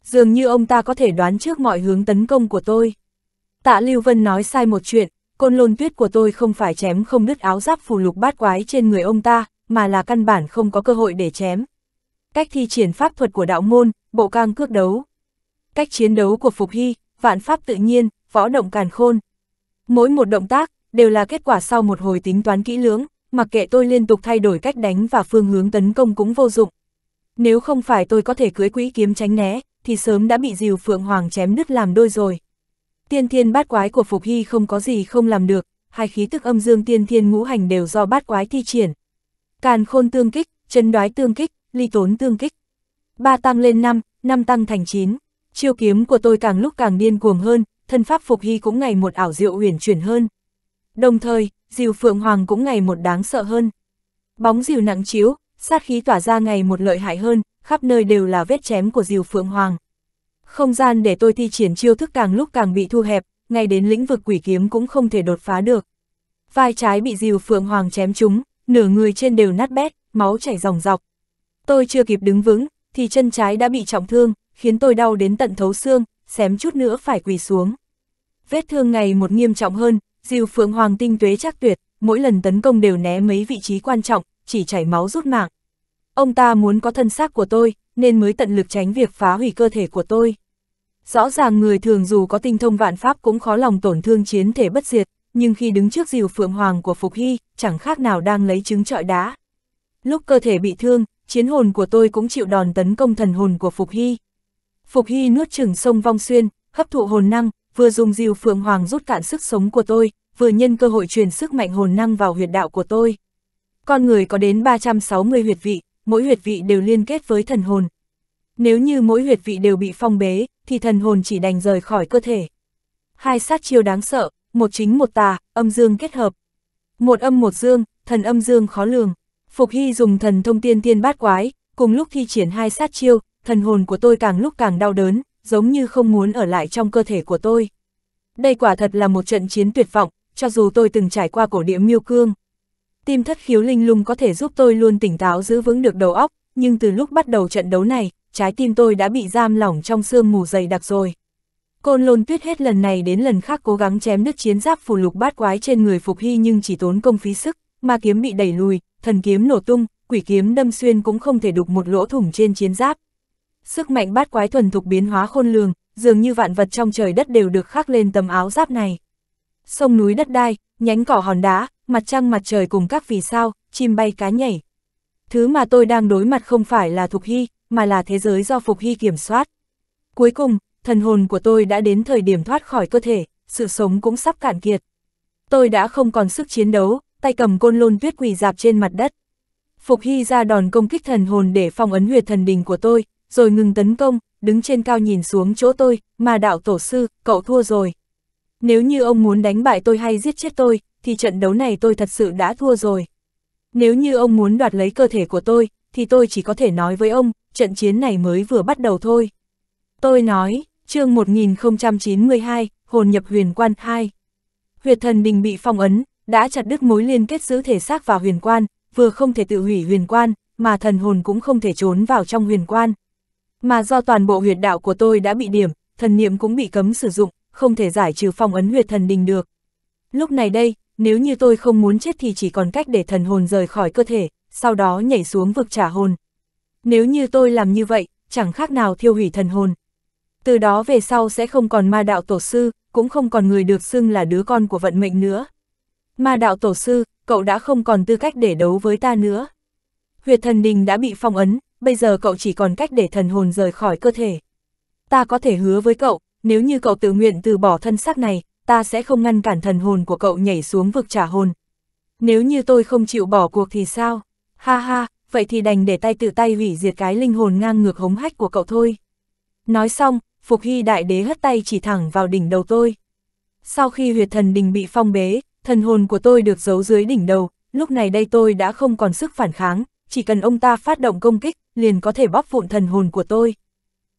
Dường như ông ta có thể đoán trước mọi hướng tấn công của tôi. Tạ Lưu Vân nói sai một chuyện, Côn Lôn Tuyết của tôi không phải chém không đứt áo giáp phù lục bát quái trên người ông ta, mà là căn bản không có cơ hội để chém. Cách thi triển pháp thuật của đạo môn, bộ cang cước đấu. Cách chiến đấu của Phục Hy, vạn pháp tự nhiên, võ động càn khôn. Mỗi một động tác đều là kết quả sau một hồi tính toán kỹ lưỡng, mặc kệ tôi liên tục thay đổi cách đánh và phương hướng tấn công cũng vô dụng. Nếu không phải tôi có thể cưỡi quỹ kiếm tránh né, thì sớm đã bị Diều Phượng Hoàng chém đứt làm đôi rồi. Tiên thiên bát quái của Phục Hy không có gì không làm được, hai khí tức âm dương tiên thiên ngũ hành đều do bát quái thi triển. Càn khôn tương kích, chấn đoái tương kích, ly tốn tương kích. Ba tăng lên năm, năm tăng thành chín. Chiêu kiếm của tôi càng lúc càng điên cuồng hơn, thân pháp Phục Hy cũng ngày một ảo diệu uyển chuyển hơn. Đồng thời, Diêu Phượng Hoàng cũng ngày một đáng sợ hơn. Bóng Diêu nặng chiếu, sát khí tỏa ra ngày một lợi hại hơn, khắp nơi đều là vết chém của Diêu Phượng Hoàng. Không gian để tôi thi triển chiêu thức càng lúc càng bị thu hẹp, ngay đến lĩnh vực quỷ kiếm cũng không thể đột phá được. Vai trái bị Diêu Phượng Hoàng chém trúng, nửa người trên đều nát bét, máu chảy ròng rọc. Tôi chưa kịp đứng vững, thì chân trái đã bị trọng thương, khiến tôi đau đến tận thấu xương, xém chút nữa phải quỳ xuống. Vết thương ngày một nghiêm trọng hơn, Diêu Phượng Hoàng tinh tuế chắc tuyệt, mỗi lần tấn công đều né mấy vị trí quan trọng, chỉ chảy máu rút mạng. Ông ta muốn có thân xác của tôi, nên mới tận lực tránh việc phá hủy cơ thể của tôi. Rõ ràng người thường dù có tinh thông vạn pháp cũng khó lòng tổn thương chiến thể bất diệt, nhưng khi đứng trước Diêu Phượng Hoàng của Phục Hy, chẳng khác nào đang lấy trứng trọi đá. Lúc cơ thể bị thương, chiến hồn của tôi cũng chịu đòn tấn công thần hồn của Phục Hy. Phục Hy nuốt chửng sông Vong Xuyên, hấp thụ hồn năng, vừa dùng Diêu Phượng Hoàng rút cạn sức sống của tôi, vừa nhân cơ hội truyền sức mạnh hồn năng vào huyệt đạo của tôi. Con người có đến ba trăm sáu mươi huyệt vị, mỗi huyệt vị đều liên kết với thần hồn. Nếu như mỗi huyệt vị đều bị phong bế, thì thần hồn chỉ đành rời khỏi cơ thể. Hai sát chiêu đáng sợ, một chính một tà, âm dương kết hợp. Một âm một dương, thần âm dương khó lường. Phục Hy dùng thần thông tiên tiên bát quái, cùng lúc thi triển hai sát chiêu, thần hồn của tôi càng lúc càng đau đớn, giống như không muốn ở lại trong cơ thể của tôi. Đây quả thật là một trận chiến tuyệt vọng, cho dù tôi từng trải qua cổ địa miêu cương. Tim thất khiếu linh lung có thể giúp tôi luôn tỉnh táo giữ vững được đầu óc, nhưng từ lúc bắt đầu trận đấu này, trái tim tôi đã bị giam lỏng trong sương mù dày đặc rồi. Côn Lôn Tuyết hết lần này đến lần khác cố gắng chém đứt chiến giáp phù lục bát quái trên người Phục Hy nhưng chỉ tốn công phí sức, ma kiếm bị đẩy lùi, thần kiếm nổ tung, quỷ kiếm đâm xuyên cũng không thể đục một lỗ thủng trên chiến giáp. Sức mạnh bát quái thuần thục biến hóa khôn lường, dường như vạn vật trong trời đất đều được khắc lên tấm áo giáp này. Sông núi đất đai, nhánh cỏ hòn đá, mặt trăng mặt trời cùng các vì sao, chim bay cá nhảy. Thứ mà tôi đang đối mặt không phải là Phục Hy, mà là thế giới do Phục Hy kiểm soát. Cuối cùng, thần hồn của tôi đã đến thời điểm thoát khỏi cơ thể, sự sống cũng sắp cạn kiệt. Tôi đã không còn sức chiến đấu, tay cầm Côn Lôn Tuyết quỳ dạp trên mặt đất. Phục Hy ra đòn công kích thần hồn để phong ấn huyệt thần đình của tôi, rồi ngừng tấn công, đứng trên cao nhìn xuống chỗ tôi, mà đạo tổ sư, cậu thua rồi. Nếu như ông muốn đánh bại tôi hay giết chết tôi, thì trận đấu này tôi thật sự đã thua rồi. Nếu như ông muốn đoạt lấy cơ thể của tôi, thì tôi chỉ có thể nói với ông, trận chiến này mới vừa bắt đầu thôi. Tôi nói, chương một nghìn không trăm chín mươi hai, Hồn nhập Huyền Quan hai. Huyệt thần đình bị phong ấn, đã chặt đứt mối liên kết giữa thể xác và huyền quan, vừa không thể tự hủy huyền quan, mà thần hồn cũng không thể trốn vào trong huyền quan. Mà do toàn bộ huyệt đạo của tôi đã bị điểm, thần niệm cũng bị cấm sử dụng, không thể giải trừ phong ấn huyệt thần đình được. Lúc này đây, nếu như tôi không muốn chết thì chỉ còn cách để thần hồn rời khỏi cơ thể, sau đó nhảy xuống vực trả hồn. Nếu như tôi làm như vậy, chẳng khác nào thiêu hủy thần hồn. Từ đó về sau sẽ không còn ma đạo tổ sư, cũng không còn người được xưng là đứa con của vận mệnh nữa. Ma đạo tổ sư, cậu đã không còn tư cách để đấu với ta nữa. Huyệt thần đình đã bị phong ấn, bây giờ cậu chỉ còn cách để thần hồn rời khỏi cơ thể. Ta có thể hứa với cậu, nếu như cậu tự nguyện từ bỏ thân xác này, ta sẽ không ngăn cản thần hồn của cậu nhảy xuống vực trả hồn. Nếu như tôi không chịu bỏ cuộc thì sao? Ha ha, vậy thì đành để tay tự tay hủy diệt cái linh hồn ngang ngược hống hách của cậu thôi. Nói xong, Phục Hy đại đế hất tay chỉ thẳng vào đỉnh đầu tôi. Sau khi huyệt thần đình bị phong bế, thần hồn của tôi được giấu dưới đỉnh đầu, lúc này đây tôi đã không còn sức phản kháng, chỉ cần ông ta phát động công kích, liền có thể bóp vụn thần hồn của tôi.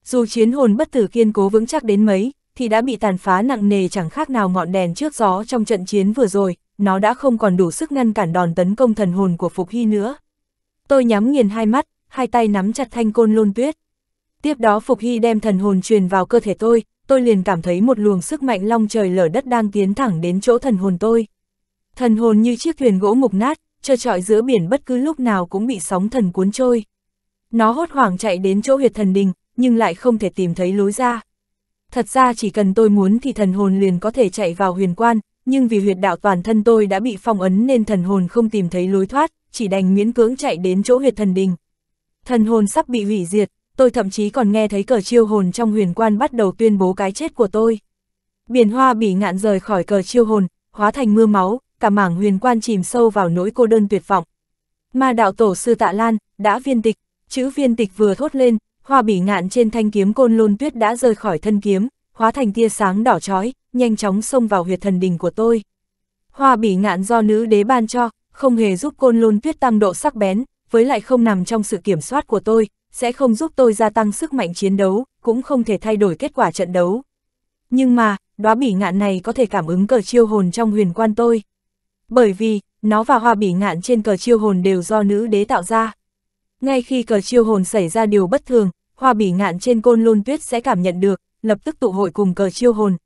Dù chiến hồn bất tử kiên cố vững chắc đến mấy, thì đã bị tàn phá nặng nề chẳng khác nào ngọn đèn trước gió trong trận chiến vừa rồi, nó đã không còn đủ sức ngăn cản đòn tấn công thần hồn của Phục Hy nữa. Tôi nhắm nghiền hai mắt, hai tay nắm chặt thanh Côn Lôn Tuyết. Tiếp đó Phục Hy đem thần hồn truyền vào cơ thể tôi, tôi liền cảm thấy một luồng sức mạnh long trời lở đất đang tiến thẳng đến chỗ thần hồn tôi. Thần hồn như chiếc thuyền gỗ mục nát, trơ trọi giữa biển bất cứ lúc nào cũng bị sóng thần cuốn trôi. Nó hốt hoảng chạy đến chỗ huyệt thần đình, nhưng lại không thể tìm thấy lối ra. Thật ra chỉ cần tôi muốn thì thần hồn liền có thể chạy vào huyền quan, nhưng vì huyệt đạo toàn thân tôi đã bị phong ấn nên thần hồn không tìm thấy lối thoát, chỉ đành miễn cưỡng chạy đến chỗ huyệt thần đình. Thần hồn sắp bị hủy diệt, tôi thậm chí còn nghe thấy cờ chiêu hồn trong huyền quan bắt đầu tuyên bố cái chết của tôi. Biển hoa bỉ ngạn rời khỏi cờ chiêu hồn, hóa thành mưa máu, cả mảng huyền quan chìm sâu vào nỗi cô đơn tuyệt vọng. Ma đạo tổ sư Tạ Lan, đã viên tịch, chữ viên tịch vừa thốt lên, hoa bỉ ngạn trên thanh kiếm Côn Lôn Tuyết đã rời khỏi thân kiếm, hóa thành tia sáng đỏ chói, nhanh chóng xông vào huyệt thần đình của tôi. Hoa bỉ ngạn do nữ đế ban cho, không hề giúp Côn Lôn Tuyết tăng độ sắc bén, với lại không nằm trong sự kiểm soát của tôi, sẽ không giúp tôi gia tăng sức mạnh chiến đấu, cũng không thể thay đổi kết quả trận đấu. Nhưng mà, đóa bỉ ngạn này có thể cảm ứng cờ chiêu hồn trong huyền quan tôi. Bởi vì, nó và hoa bỉ ngạn trên cờ chiêu hồn đều do nữ đế tạo ra. Ngay khi cờ chiêu hồn xảy ra điều bất thường, hoa bỉ ngạn trên Côn Lôn Tuyết sẽ cảm nhận được, lập tức tụ hội cùng cờ chiêu hồn.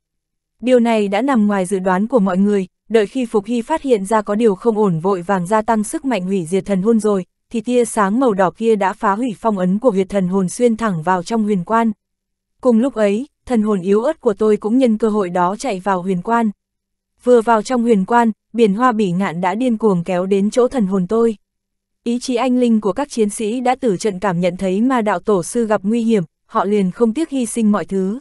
Điều này đã nằm ngoài dự đoán của mọi người, đợi khi Phục Hy phát hiện ra có điều không ổn vội vàng gia tăng sức mạnh hủy diệt thần hồn rồi, thì tia sáng màu đỏ kia đã phá hủy phong ấn của huyệt thần hồn xuyên thẳng vào trong huyền quan. Cùng lúc ấy, thần hồn yếu ớt của tôi cũng nhân cơ hội đó chạy vào huyền quan. Vừa vào trong huyền quan, biển hoa bỉ ngạn đã điên cuồng kéo đến chỗ thần hồn tôi. Ý chí anh linh của các chiến sĩ đã từ trận cảm nhận thấy ma đạo tổ sư gặp nguy hiểm, họ liền không tiếc hy sinh mọi thứ.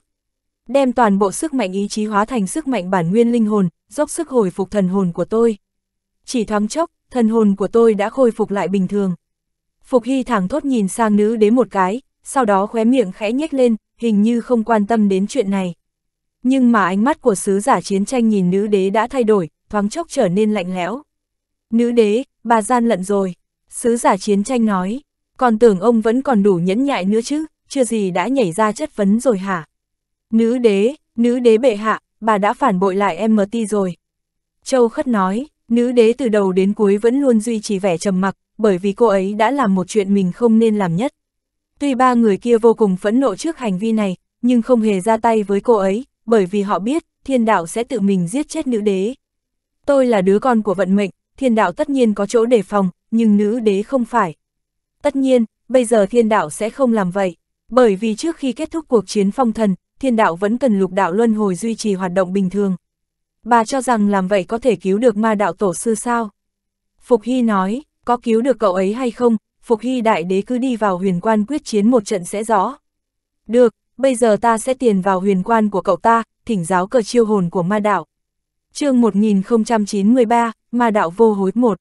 Đem toàn bộ sức mạnh ý chí hóa thành sức mạnh bản nguyên linh hồn, dốc sức hồi phục thần hồn của tôi. Chỉ thoáng chốc, thần hồn của tôi đã khôi phục lại bình thường. Phục Hy thẳng thốt nhìn sang nữ đế một cái, sau đó khóe miệng khẽ nhếch lên, hình như không quan tâm đến chuyện này. Nhưng mà ánh mắt của sứ giả chiến tranh nhìn nữ đế đã thay đổi, thoáng chốc trở nên lạnh lẽo. Nữ đế, bà gian lận rồi, sứ giả chiến tranh nói, còn tưởng ông vẫn còn đủ nhẫn nhại nữa chứ, chưa gì đã nhảy ra chất vấn rồi hả? Nữ đế, nữ đế bệ hạ, bà đã phản bội lại em tê rồi. Châu Khất nói, nữ đế từ đầu đến cuối vẫn luôn duy trì vẻ trầm mặc, bởi vì cô ấy đã làm một chuyện mình không nên làm nhất. Tuy ba người kia vô cùng phẫn nộ trước hành vi này, nhưng không hề ra tay với cô ấy, bởi vì họ biết, thiên đạo sẽ tự mình giết chết nữ đế. Tôi là đứa con của vận mệnh, thiên đạo tất nhiên có chỗ đề phòng, nhưng nữ đế không phải. Tất nhiên, bây giờ thiên đạo sẽ không làm vậy, bởi vì trước khi kết thúc cuộc chiến phong thần, thiên đạo vẫn cần lục đạo luân hồi duy trì hoạt động bình thường. Bà cho rằng làm vậy có thể cứu được ma đạo tổ sư sao? Phục Hy nói, có cứu được cậu ấy hay không, Phục Hy đại đế cứ đi vào huyền quan quyết chiến một trận sẽ rõ. Được, bây giờ ta sẽ tiền vào huyền quan của cậu ta, thỉnh giáo cờ chiêu hồn của ma đạo. Chương một nghìn không trăm chín mươi ba, ma đạo vô hối một.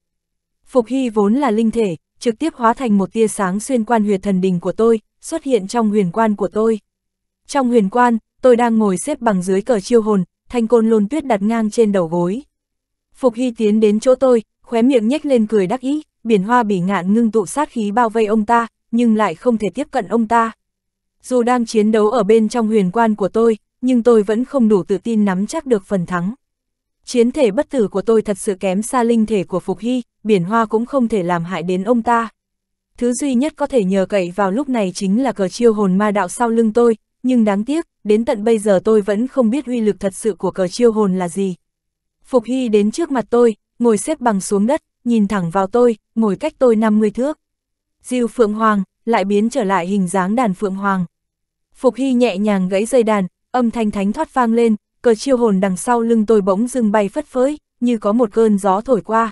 Phục Hy vốn là linh thể, trực tiếp hóa thành một tia sáng xuyên quan huyệt thần đình của tôi, xuất hiện trong huyền quan của tôi. Trong huyền quan, tôi đang ngồi xếp bằng dưới cờ chiêu hồn, thanh Côn Lôn Tuyết đặt ngang trên đầu gối. Phục Hy tiến đến chỗ tôi, khóe miệng nhếch lên cười đắc ý, biển hoa bỉ ngạn ngưng tụ sát khí bao vây ông ta, nhưng lại không thể tiếp cận ông ta. Dù đang chiến đấu ở bên trong huyền quan của tôi, nhưng tôi vẫn không đủ tự tin nắm chắc được phần thắng. Chiến thể bất tử của tôi thật sự kém xa linh thể của Phục Hy, biển hoa cũng không thể làm hại đến ông ta. Thứ duy nhất có thể nhờ cậy vào lúc này chính là cờ chiêu hồn ma đạo sau lưng tôi. Nhưng đáng tiếc, đến tận bây giờ tôi vẫn không biết uy lực thật sự của cờ chiêu hồn là gì. Phục Hy đến trước mặt tôi, ngồi xếp bằng xuống đất, nhìn thẳng vào tôi, ngồi cách tôi năm mươi thước. Diêu Phượng Hoàng, lại biến trở lại hình dáng đàn Phượng Hoàng. Phục Hy nhẹ nhàng gãy dây đàn, âm thanh thánh thoát vang lên, cờ chiêu hồn đằng sau lưng tôi bỗng dưng bay phất phới, như có một cơn gió thổi qua.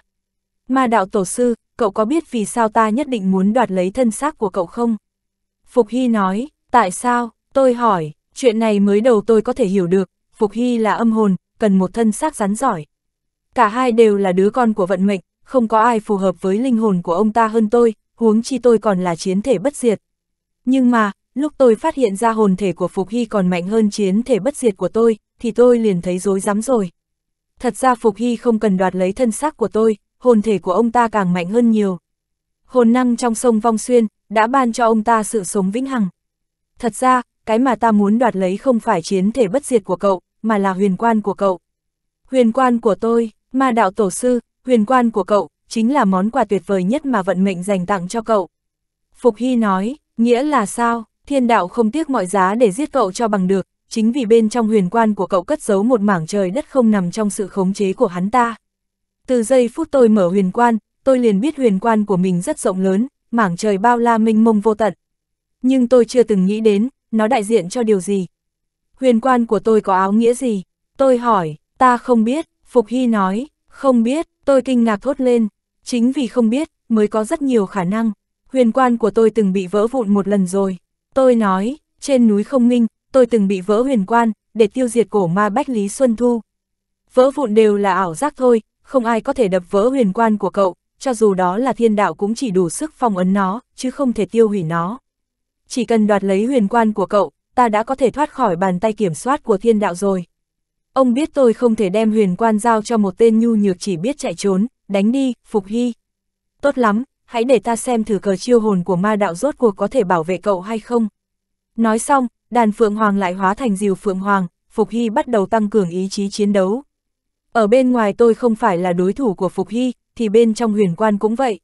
Ma đạo tổ sư, cậu có biết vì sao ta nhất định muốn đoạt lấy thân xác của cậu không? Phục Hy nói, tại sao? Tôi hỏi, chuyện này mới đầu tôi có thể hiểu được, Phục Hy là âm hồn, cần một thân xác rắn giỏi. Cả hai đều là đứa con của vận mệnh, không có ai phù hợp với linh hồn của ông ta hơn tôi, huống chi tôi còn là chiến thể bất diệt. Nhưng mà, lúc tôi phát hiện ra hồn thể của Phục Hy còn mạnh hơn chiến thể bất diệt của tôi, thì tôi liền thấy rối rắm rồi. Thật ra Phục Hy không cần đoạt lấy thân xác của tôi, hồn thể của ông ta càng mạnh hơn nhiều. Hồn năng trong sông Vong Xuyên đã ban cho ông ta sự sống vĩnh hằng. Thật ra, cái mà ta muốn đoạt lấy không phải chiến thể bất diệt của cậu, mà là huyền quan của cậu. Huyền quan của tôi, ma đạo tổ sư, huyền quan của cậu, chính là món quà tuyệt vời nhất mà vận mệnh dành tặng cho cậu. Phục Hy nói, nghĩa là sao, thiên đạo không tiếc mọi giá để giết cậu cho bằng được, chính vì bên trong huyền quan của cậu cất giấu một mảng trời đất không nằm trong sự khống chế của hắn ta. Từ giây phút tôi mở huyền quan, tôi liền biết huyền quan của mình rất rộng lớn, mảng trời bao la mênh mông vô tận. Nhưng tôi chưa từng nghĩ đến, nó đại diện cho điều gì? Huyền quan của tôi có áo nghĩa gì? Tôi hỏi, ta không biết, Phục Hy nói, không biết, tôi kinh ngạc thốt lên. Chính vì không biết, mới có rất nhiều khả năng. Huyền quan của tôi từng bị vỡ vụn một lần rồi. Tôi nói, trên núi Không Minh, tôi từng bị vỡ huyền quan, để tiêu diệt cổ ma Bách Lý Xuân Thu. Vỡ vụn đều là ảo giác thôi, không ai có thể đập vỡ huyền quan của cậu, cho dù đó là thiên đạo cũng chỉ đủ sức phong ấn nó, chứ không thể tiêu hủy nó. Chỉ cần đoạt lấy huyền quan của cậu, ta đã có thể thoát khỏi bàn tay kiểm soát của thiên đạo rồi. Ông biết tôi không thể đem huyền quan giao cho một tên nhu nhược chỉ biết chạy trốn, đánh đi, Phục Hy. Tốt lắm, hãy để ta xem thử cờ chiêu hồn của ma đạo rốt cuộc có thể bảo vệ cậu hay không. Nói xong, đàn Phượng Hoàng lại hóa thành Diêu Phượng Hoàng, Phục Hy bắt đầu tăng cường ý chí chiến đấu. Ở bên ngoài tôi không phải là đối thủ của Phục Hy, thì bên trong huyền quan cũng vậy.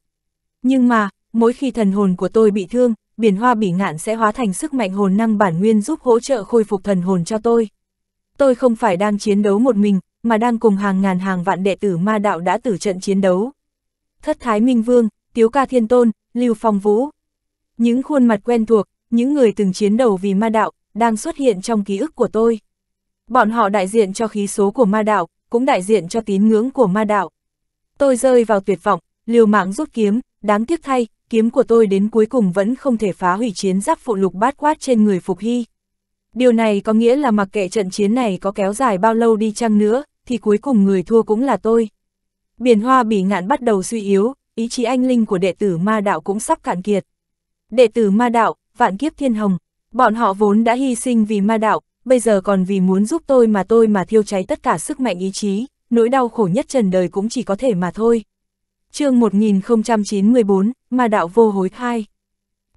Nhưng mà, mỗi khi thần hồn của tôi bị thương, biển hoa bỉ ngạn sẽ hóa thành sức mạnh hồn năng bản nguyên giúp hỗ trợ khôi phục thần hồn cho tôi. Tôi không phải đang chiến đấu một mình, mà đang cùng hàng ngàn hàng vạn đệ tử ma đạo đã tử trận chiến đấu. Thất Thái Minh Vương, Tiếu Ca Thiên Tôn, Lưu Phong Vũ. Những khuôn mặt quen thuộc, những người từng chiến đấu vì ma đạo, đang xuất hiện trong ký ức của tôi. Bọn họ đại diện cho khí số của ma đạo, cũng đại diện cho tín ngưỡng của ma đạo. Tôi rơi vào tuyệt vọng, liều mạng rút kiếm, đáng tiếc thay, kiếm của tôi đến cuối cùng vẫn không thể phá hủy chiến giáp phụ lục bát quát trên người Phục Hy. Điều này có nghĩa là mặc kệ trận chiến này có kéo dài bao lâu đi chăng nữa, thì cuối cùng người thua cũng là tôi. Biển hoa bỉ ngạn bắt đầu suy yếu, ý chí anh linh của đệ tử ma đạo cũng sắp cạn kiệt. Đệ tử ma đạo, vạn kiếp thiên hồng, bọn họ vốn đã hy sinh vì ma đạo, bây giờ còn vì muốn giúp tôi mà tôi mà thiêu cháy tất cả sức mạnh ý chí, nỗi đau khổ nhất trần đời cũng chỉ có thể mà thôi. Chương một nghìn không trăm chín mươi tư, Ma Đạo Vô Hối hai.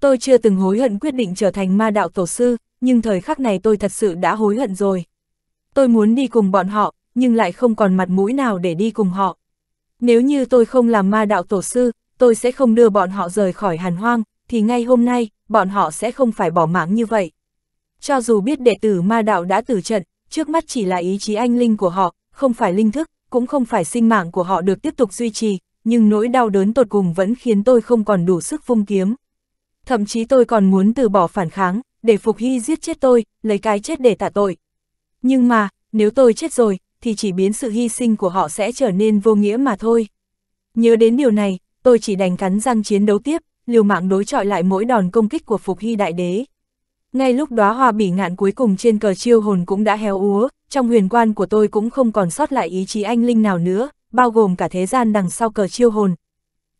Tôi chưa từng hối hận quyết định trở thành ma đạo tổ sư, nhưng thời khắc này tôi thật sự đã hối hận rồi. Tôi muốn đi cùng bọn họ, nhưng lại không còn mặt mũi nào để đi cùng họ. Nếu như tôi không làm ma đạo tổ sư, tôi sẽ không đưa bọn họ rời khỏi Hàn Hoang, thì ngay hôm nay, bọn họ sẽ không phải bỏ mạng như vậy. Cho dù biết đệ tử ma đạo đã tử trận, trước mắt chỉ là ý chí anh linh của họ, không phải linh thức, cũng không phải sinh mạng của họ được tiếp tục duy trì, nhưng nỗi đau đớn tột cùng vẫn khiến tôi không còn đủ sức vung kiếm. Thậm chí tôi còn muốn từ bỏ phản kháng, để Phục Hy giết chết tôi, lấy cái chết để tạ tội. Nhưng mà, nếu tôi chết rồi, thì chỉ biến sự hy sinh của họ sẽ trở nên vô nghĩa mà thôi. Nhớ đến điều này, tôi chỉ đành cắn răng chiến đấu tiếp, liều mạng đối chọi lại mỗi đòn công kích của Phục Hy đại đế. Ngay lúc đóa hoa bỉ ngạn cuối cùng trên cờ chiêu hồn cũng đã héo úa, trong huyền quan của tôi cũng không còn sót lại ý chí anh linh nào nữa, bao gồm cả thế gian đằng sau cờ chiêu hồn.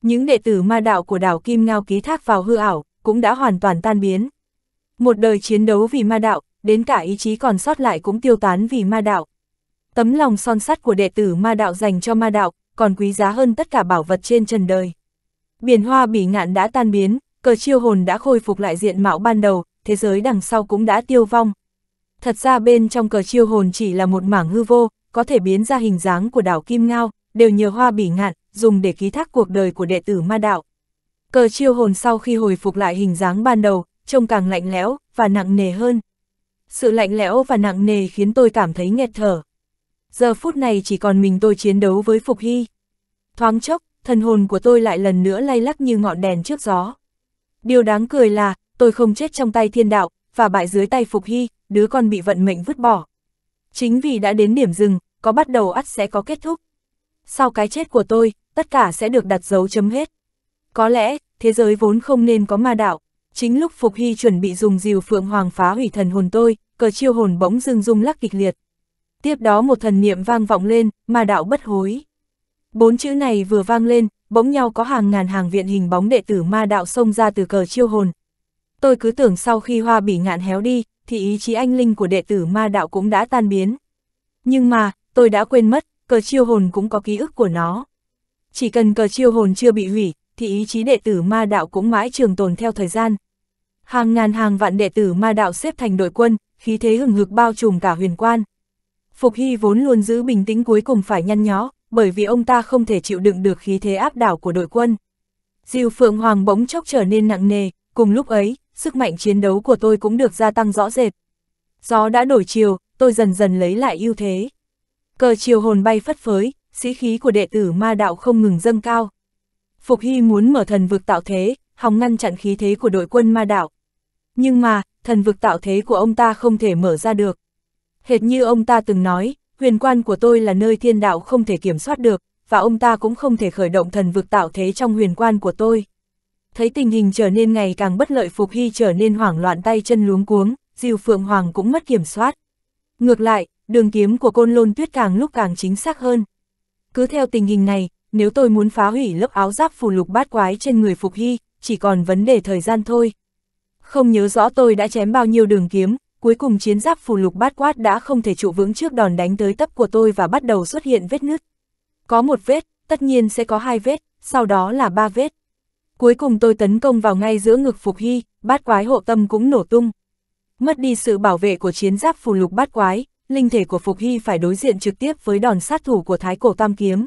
Những đệ tử ma đạo của đảo Kim Ngao ký thác vào hư ảo, cũng đã hoàn toàn tan biến. Một đời chiến đấu vì ma đạo, đến cả ý chí còn sót lại cũng tiêu tán vì ma đạo. Tấm lòng son sắt của đệ tử ma đạo dành cho ma đạo, còn quý giá hơn tất cả bảo vật trên trần đời. Biển hoa bỉ ngạn đã tan biến, cờ chiêu hồn đã khôi phục lại diện mạo ban đầu, thế giới đằng sau cũng đã tiêu vong. Thật ra bên trong cờ chiêu hồn chỉ là một mảng hư vô, có thể biến ra hình dáng của đảo Kim Ngao, đều nhờ hoa bỉ ngạn, dùng để ký thác cuộc đời của đệ tử ma đạo. Cờ chiêu hồn sau khi hồi phục lại hình dáng ban đầu, trông càng lạnh lẽo và nặng nề hơn. Sự lạnh lẽo và nặng nề khiến tôi cảm thấy nghẹt thở. Giờ phút này chỉ còn mình tôi chiến đấu với Phục Hy. Thoáng chốc, thần hồn của tôi lại lần nữa lay lắc như ngọn đèn trước gió. Điều đáng cười là, tôi không chết trong tay thiên đạo, và bại dưới tay Phục Hy, đứa con bị vận mệnh vứt bỏ. Chính vì đã đến điểm dừng, có bắt đầu ắt sẽ có kết thúc. Sau cái chết của tôi, tất cả sẽ được đặt dấu chấm hết. Có lẽ, thế giới vốn không nên có ma đạo. Chính lúc Phục Hy chuẩn bị dùng Diều Phượng Hoàng phá hủy thần hồn tôi, cờ chiêu hồn bỗng dưng rung lắc kịch liệt. Tiếp đó một thần niệm vang vọng lên, ma đạo bất hối. Bốn chữ này vừa vang lên, bỗng nhau có hàng ngàn hàng vạn hình bóng đệ tử ma đạo xông ra từ cờ chiêu hồn. Tôi cứ tưởng sau khi hoa bỉ ngạn héo đi, thì ý chí anh linh của đệ tử ma đạo cũng đã tan biến. Nhưng mà, tôi đã quên mất, cờ chiêu hồn cũng có ký ức của nó. Chỉ cần cờ chiêu hồn chưa bị hủy, thì ý chí đệ tử ma đạo cũng mãi trường tồn theo thời gian. Hàng ngàn hàng vạn đệ tử ma đạo xếp thành đội quân, khí thế hừng hực bao trùm cả huyền quan. Phục Hy vốn luôn giữ bình tĩnh cuối cùng phải nhăn nhó, bởi vì ông ta không thể chịu đựng được khí thế áp đảo của đội quân. Diêu Phượng Hoàng bỗng chốc trở nên nặng nề, cùng lúc ấy, sức mạnh chiến đấu của tôi cũng được gia tăng rõ rệt. Gió đã đổi chiều, tôi dần dần lấy lại ưu thế. Cờ chiêu hồn bay phất phới, sĩ khí của đệ tử ma đạo không ngừng dâng cao. Phục Hy muốn mở thần vực tạo thế, hòng ngăn chặn khí thế của đội quân ma đạo. Nhưng mà, thần vực tạo thế của ông ta không thể mở ra được. Hệt như ông ta từng nói, huyền quan của tôi là nơi thiên đạo không thể kiểm soát được, và ông ta cũng không thể khởi động thần vực tạo thế trong huyền quan của tôi. Thấy tình hình trở nên ngày càng bất lợi, Phục Hy trở nên hoảng loạn, tay chân luống cuống, Diêu Phượng Hoàng cũng mất kiểm soát. Ngược lại, đường kiếm của Côn Lôn Tuyết càng lúc càng chính xác hơn. Cứ theo tình hình này, nếu tôi muốn phá hủy lớp áo giáp phù lục bát quái trên người Phục Hy, chỉ còn vấn đề thời gian thôi. Không nhớ rõ tôi đã chém bao nhiêu đường kiếm, cuối cùng chiến giáp phù lục bát quát đã không thể trụ vững trước đòn đánh tới tấp của tôi và bắt đầu xuất hiện vết nứt. Có một vết, tất nhiên sẽ có hai vết, sau đó là ba vết. Cuối cùng tôi tấn công vào ngay giữa ngực Phục Hy, bát quái hộ tâm cũng nổ tung. Mất đi sự bảo vệ của chiến giáp phù lục bát quái, linh thể của Phục Hy phải đối diện trực tiếp với đòn sát thủ của Thái Cổ Tam Kiếm.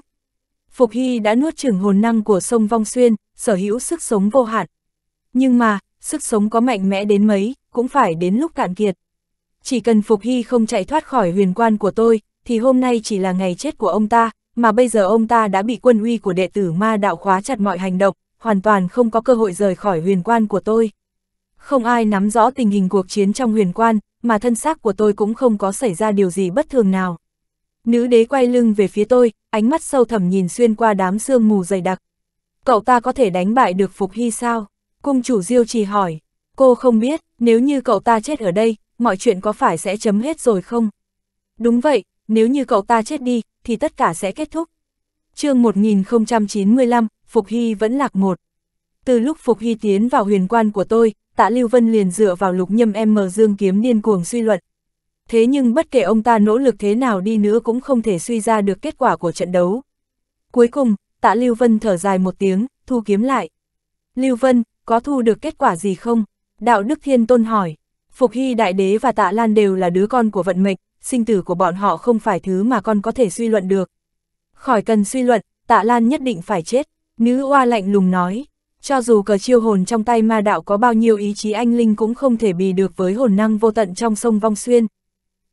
Phục Hy đã nuốt chửng hồn năng của sông Vong Xuyên, sở hữu sức sống vô hạn. Nhưng mà, sức sống có mạnh mẽ đến mấy, cũng phải đến lúc cạn kiệt. Chỉ cần Phục Hy không chạy thoát khỏi huyền quan của tôi, thì hôm nay chỉ là ngày chết của ông ta, mà bây giờ ông ta đã bị quân uy của đệ tử ma đạo khóa chặt mọi hành động, hoàn toàn không có cơ hội rời khỏi huyền quan của tôi. Không ai nắm rõ tình hình cuộc chiến trong huyền quan, mà thân xác của tôi cũng không có xảy ra điều gì bất thường nào. Nữ đế quay lưng về phía tôi, ánh mắt sâu thẳm nhìn xuyên qua đám sương mù dày đặc. Cậu ta có thể đánh bại được Phục Hy sao? Cung chủ Diêu Trì hỏi. Cô không biết, nếu như cậu ta chết ở đây, mọi chuyện có phải sẽ chấm hết rồi không? Đúng vậy, nếu như cậu ta chết đi, thì tất cả sẽ kết thúc. Chương một nghìn không trăm chín mươi lăm, Phục Hy vẫn lạc một. Từ lúc Phục Hy tiến vào huyền quan của tôi, Tạ Lưu Vân liền dựa vào lục nhâm em dương kiếm điên cuồng suy luận. Thế nhưng bất kể ông ta nỗ lực thế nào đi nữa cũng không thể suy ra được kết quả của trận đấu. Cuối cùng, Tạ Lưu Vân thở dài một tiếng, thu kiếm lại. Lưu Vân, có thu được kết quả gì không? Đạo Đức Thiên Tôn hỏi. Phục Hy Đại Đế và Tạ Lan đều là đứa con của vận mệnh, sinh tử của bọn họ không phải thứ mà con có thể suy luận được. Khỏi cần suy luận, Tạ Lan nhất định phải chết. Nữ Oa lạnh lùng nói. Cho dù cờ chiêu hồn trong tay ma đạo có bao nhiêu ý chí anh linh cũng không thể bì được với hồn năng vô tận trong sông Vong Xuyên.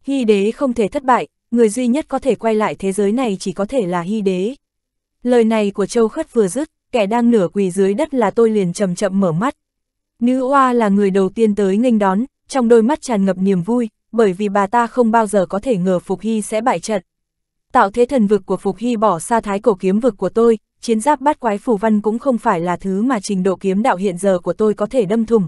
Hy đế không thể thất bại, người duy nhất có thể quay lại thế giới này chỉ có thể là Hy đế. Lời này của Châu Khất vừa dứt, kẻ đang nửa quỳ dưới đất là tôi liền chậm chậm mở mắt. Nữ Oa là người đầu tiên tới nghênh đón, trong đôi mắt tràn ngập niềm vui, bởi vì bà ta không bao giờ có thể ngờ Phục Hy sẽ bại trận. Tạo thế thần vực của Phục Hy bỏ xa thái cổ kiếm vực của tôi, chiến giáp bát quái phù văn cũng không phải là thứ mà trình độ kiếm đạo hiện giờ của tôi có thể đâm thủng.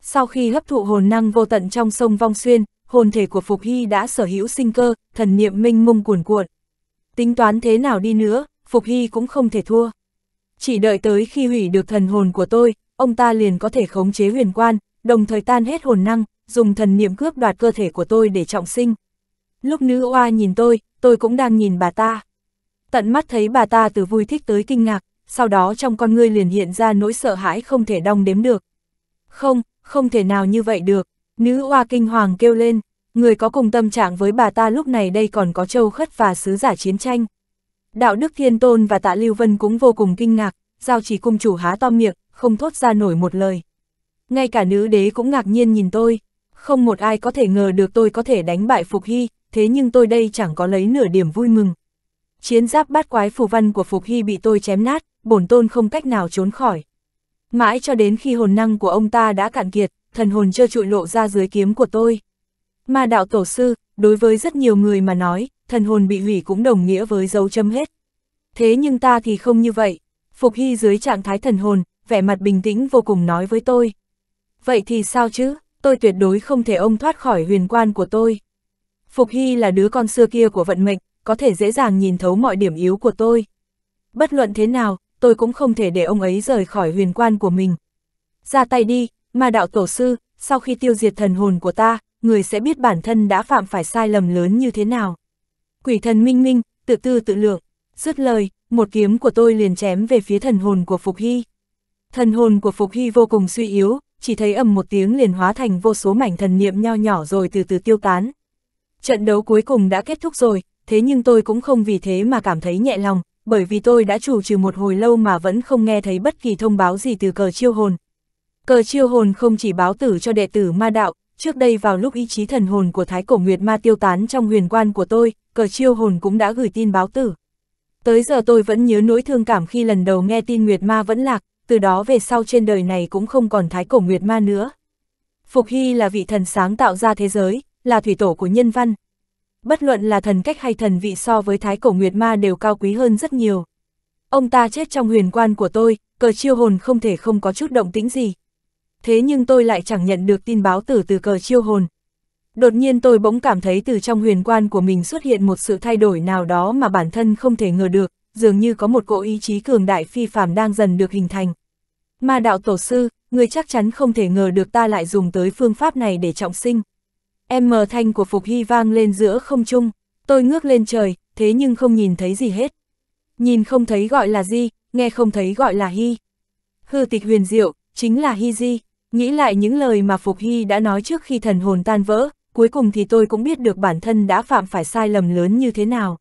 Sau khi hấp thụ hồn năng vô tận trong sông Vong Xuyên, hồn thể của Phục Hy đã sở hữu sinh cơ, thần niệm minh mông cuồn cuộn. Tính toán thế nào đi nữa, Phục Hy cũng không thể thua. Chỉ đợi tới khi hủy được thần hồn của tôi, ông ta liền có thể khống chế huyền quan, đồng thời tan hết hồn năng, dùng thần niệm cướp đoạt cơ thể của tôi để trọng sinh. Lúc Nữ Oa nhìn tôi, tôi cũng đang nhìn bà ta. Tận mắt thấy bà ta từ vui thích tới kinh ngạc, sau đó trong con ngươi liền hiện ra nỗi sợ hãi không thể đong đếm được. Không, không thể nào như vậy được. Nữ Oa kinh hoàng kêu lên, người có cùng tâm trạng với bà ta lúc này đây còn có Châu Khất và Sứ Giả Chiến Tranh. Đạo Đức Thiên Tôn và Tạ Lưu Vân cũng vô cùng kinh ngạc, Giao Chỉ cung chủ há to miệng, không thốt ra nổi một lời. Ngay cả nữ đế cũng ngạc nhiên nhìn tôi, không một ai có thể ngờ được tôi có thể đánh bại Phục Hy, thế nhưng tôi đây chẳng có lấy nửa điểm vui mừng. Chiến giáp bát quái phù văn của Phục Hy bị tôi chém nát, bổn tôn không cách nào trốn khỏi. Mãi cho đến khi hồn năng của ông ta đã cạn kiệt, thần hồn trơ trụi lộ ra dưới kiếm của tôi. Ma đạo tổ sư, đối với rất nhiều người mà nói, thần hồn bị hủy cũng đồng nghĩa với dấu chấm hết. Thế nhưng ta thì không như vậy. Phục Hy dưới trạng thái thần hồn, vẻ mặt bình tĩnh vô cùng nói với tôi. Vậy thì sao chứ, tôi tuyệt đối không thể ông thoát khỏi huyền quan của tôi. Phục Hy là đứa con xưa kia của vận mệnh, có thể dễ dàng nhìn thấu mọi điểm yếu của tôi. Bất luận thế nào, tôi cũng không thể để ông ấy rời khỏi huyền quan của mình. Ra tay đi, ma đạo tổ sư, sau khi tiêu diệt thần hồn của ta, người sẽ biết bản thân đã phạm phải sai lầm lớn như thế nào. Quỷ thần minh minh, tự tư tự lượng. Dứt lời, một kiếm của tôi liền chém về phía thần hồn của Phục Hy. Thần hồn của Phục Hy vô cùng suy yếu, chỉ thấy ầm một tiếng liền hóa thành vô số mảnh thần niệm nho nhỏ rồi từ từ tiêu tán. Trận đấu cuối cùng đã kết thúc rồi, thế nhưng tôi cũng không vì thế mà cảm thấy nhẹ lòng, bởi vì tôi đã chủ trừ một hồi lâu mà vẫn không nghe thấy bất kỳ thông báo gì từ cờ chiêu hồn. Cờ chiêu hồn không chỉ báo tử cho đệ tử ma đạo, trước đây vào lúc ý chí thần hồn của Thái Cổ Nguyệt Ma tiêu tán trong huyền quan của tôi, cờ chiêu hồn cũng đã gửi tin báo tử. Tới giờ tôi vẫn nhớ nỗi thương cảm khi lần đầu nghe tin Nguyệt Ma vẫn lạc, từ đó về sau trên đời này cũng không còn Thái Cổ Nguyệt Ma nữa. Phục Hy là vị thần sáng tạo ra thế giới, là thủy tổ của nhân văn. Bất luận là thần cách hay thần vị so với Thái Cổ Nguyệt Ma đều cao quý hơn rất nhiều. Ông ta chết trong huyền quan của tôi, cờ chiêu hồn không thể không có chút động tĩnh gì. Thế nhưng tôi lại chẳng nhận được tin báo tử từ cờ chiêu hồn. Đột nhiên tôi bỗng cảm thấy từ trong huyền quan của mình xuất hiện một sự thay đổi nào đó mà bản thân không thể ngờ được, dường như có một cỗ ý chí cường đại phi phàm đang dần được hình thành. Ma đạo tổ sư, người chắc chắn không thể ngờ được ta lại dùng tới phương pháp này để trọng sinh. Em mờ thanh của Phục Hy vang lên giữa không trung, tôi ngước lên trời, thế nhưng không nhìn thấy gì hết. Nhìn không thấy gọi là Di, nghe không thấy gọi là Hy. Hư tịch huyền diệu, chính là Hy Di. Nghĩ lại những lời mà Phục Hy đã nói trước khi thần hồn tan vỡ, cuối cùng thì tôi cũng biết được bản thân đã phạm phải sai lầm lớn như thế nào.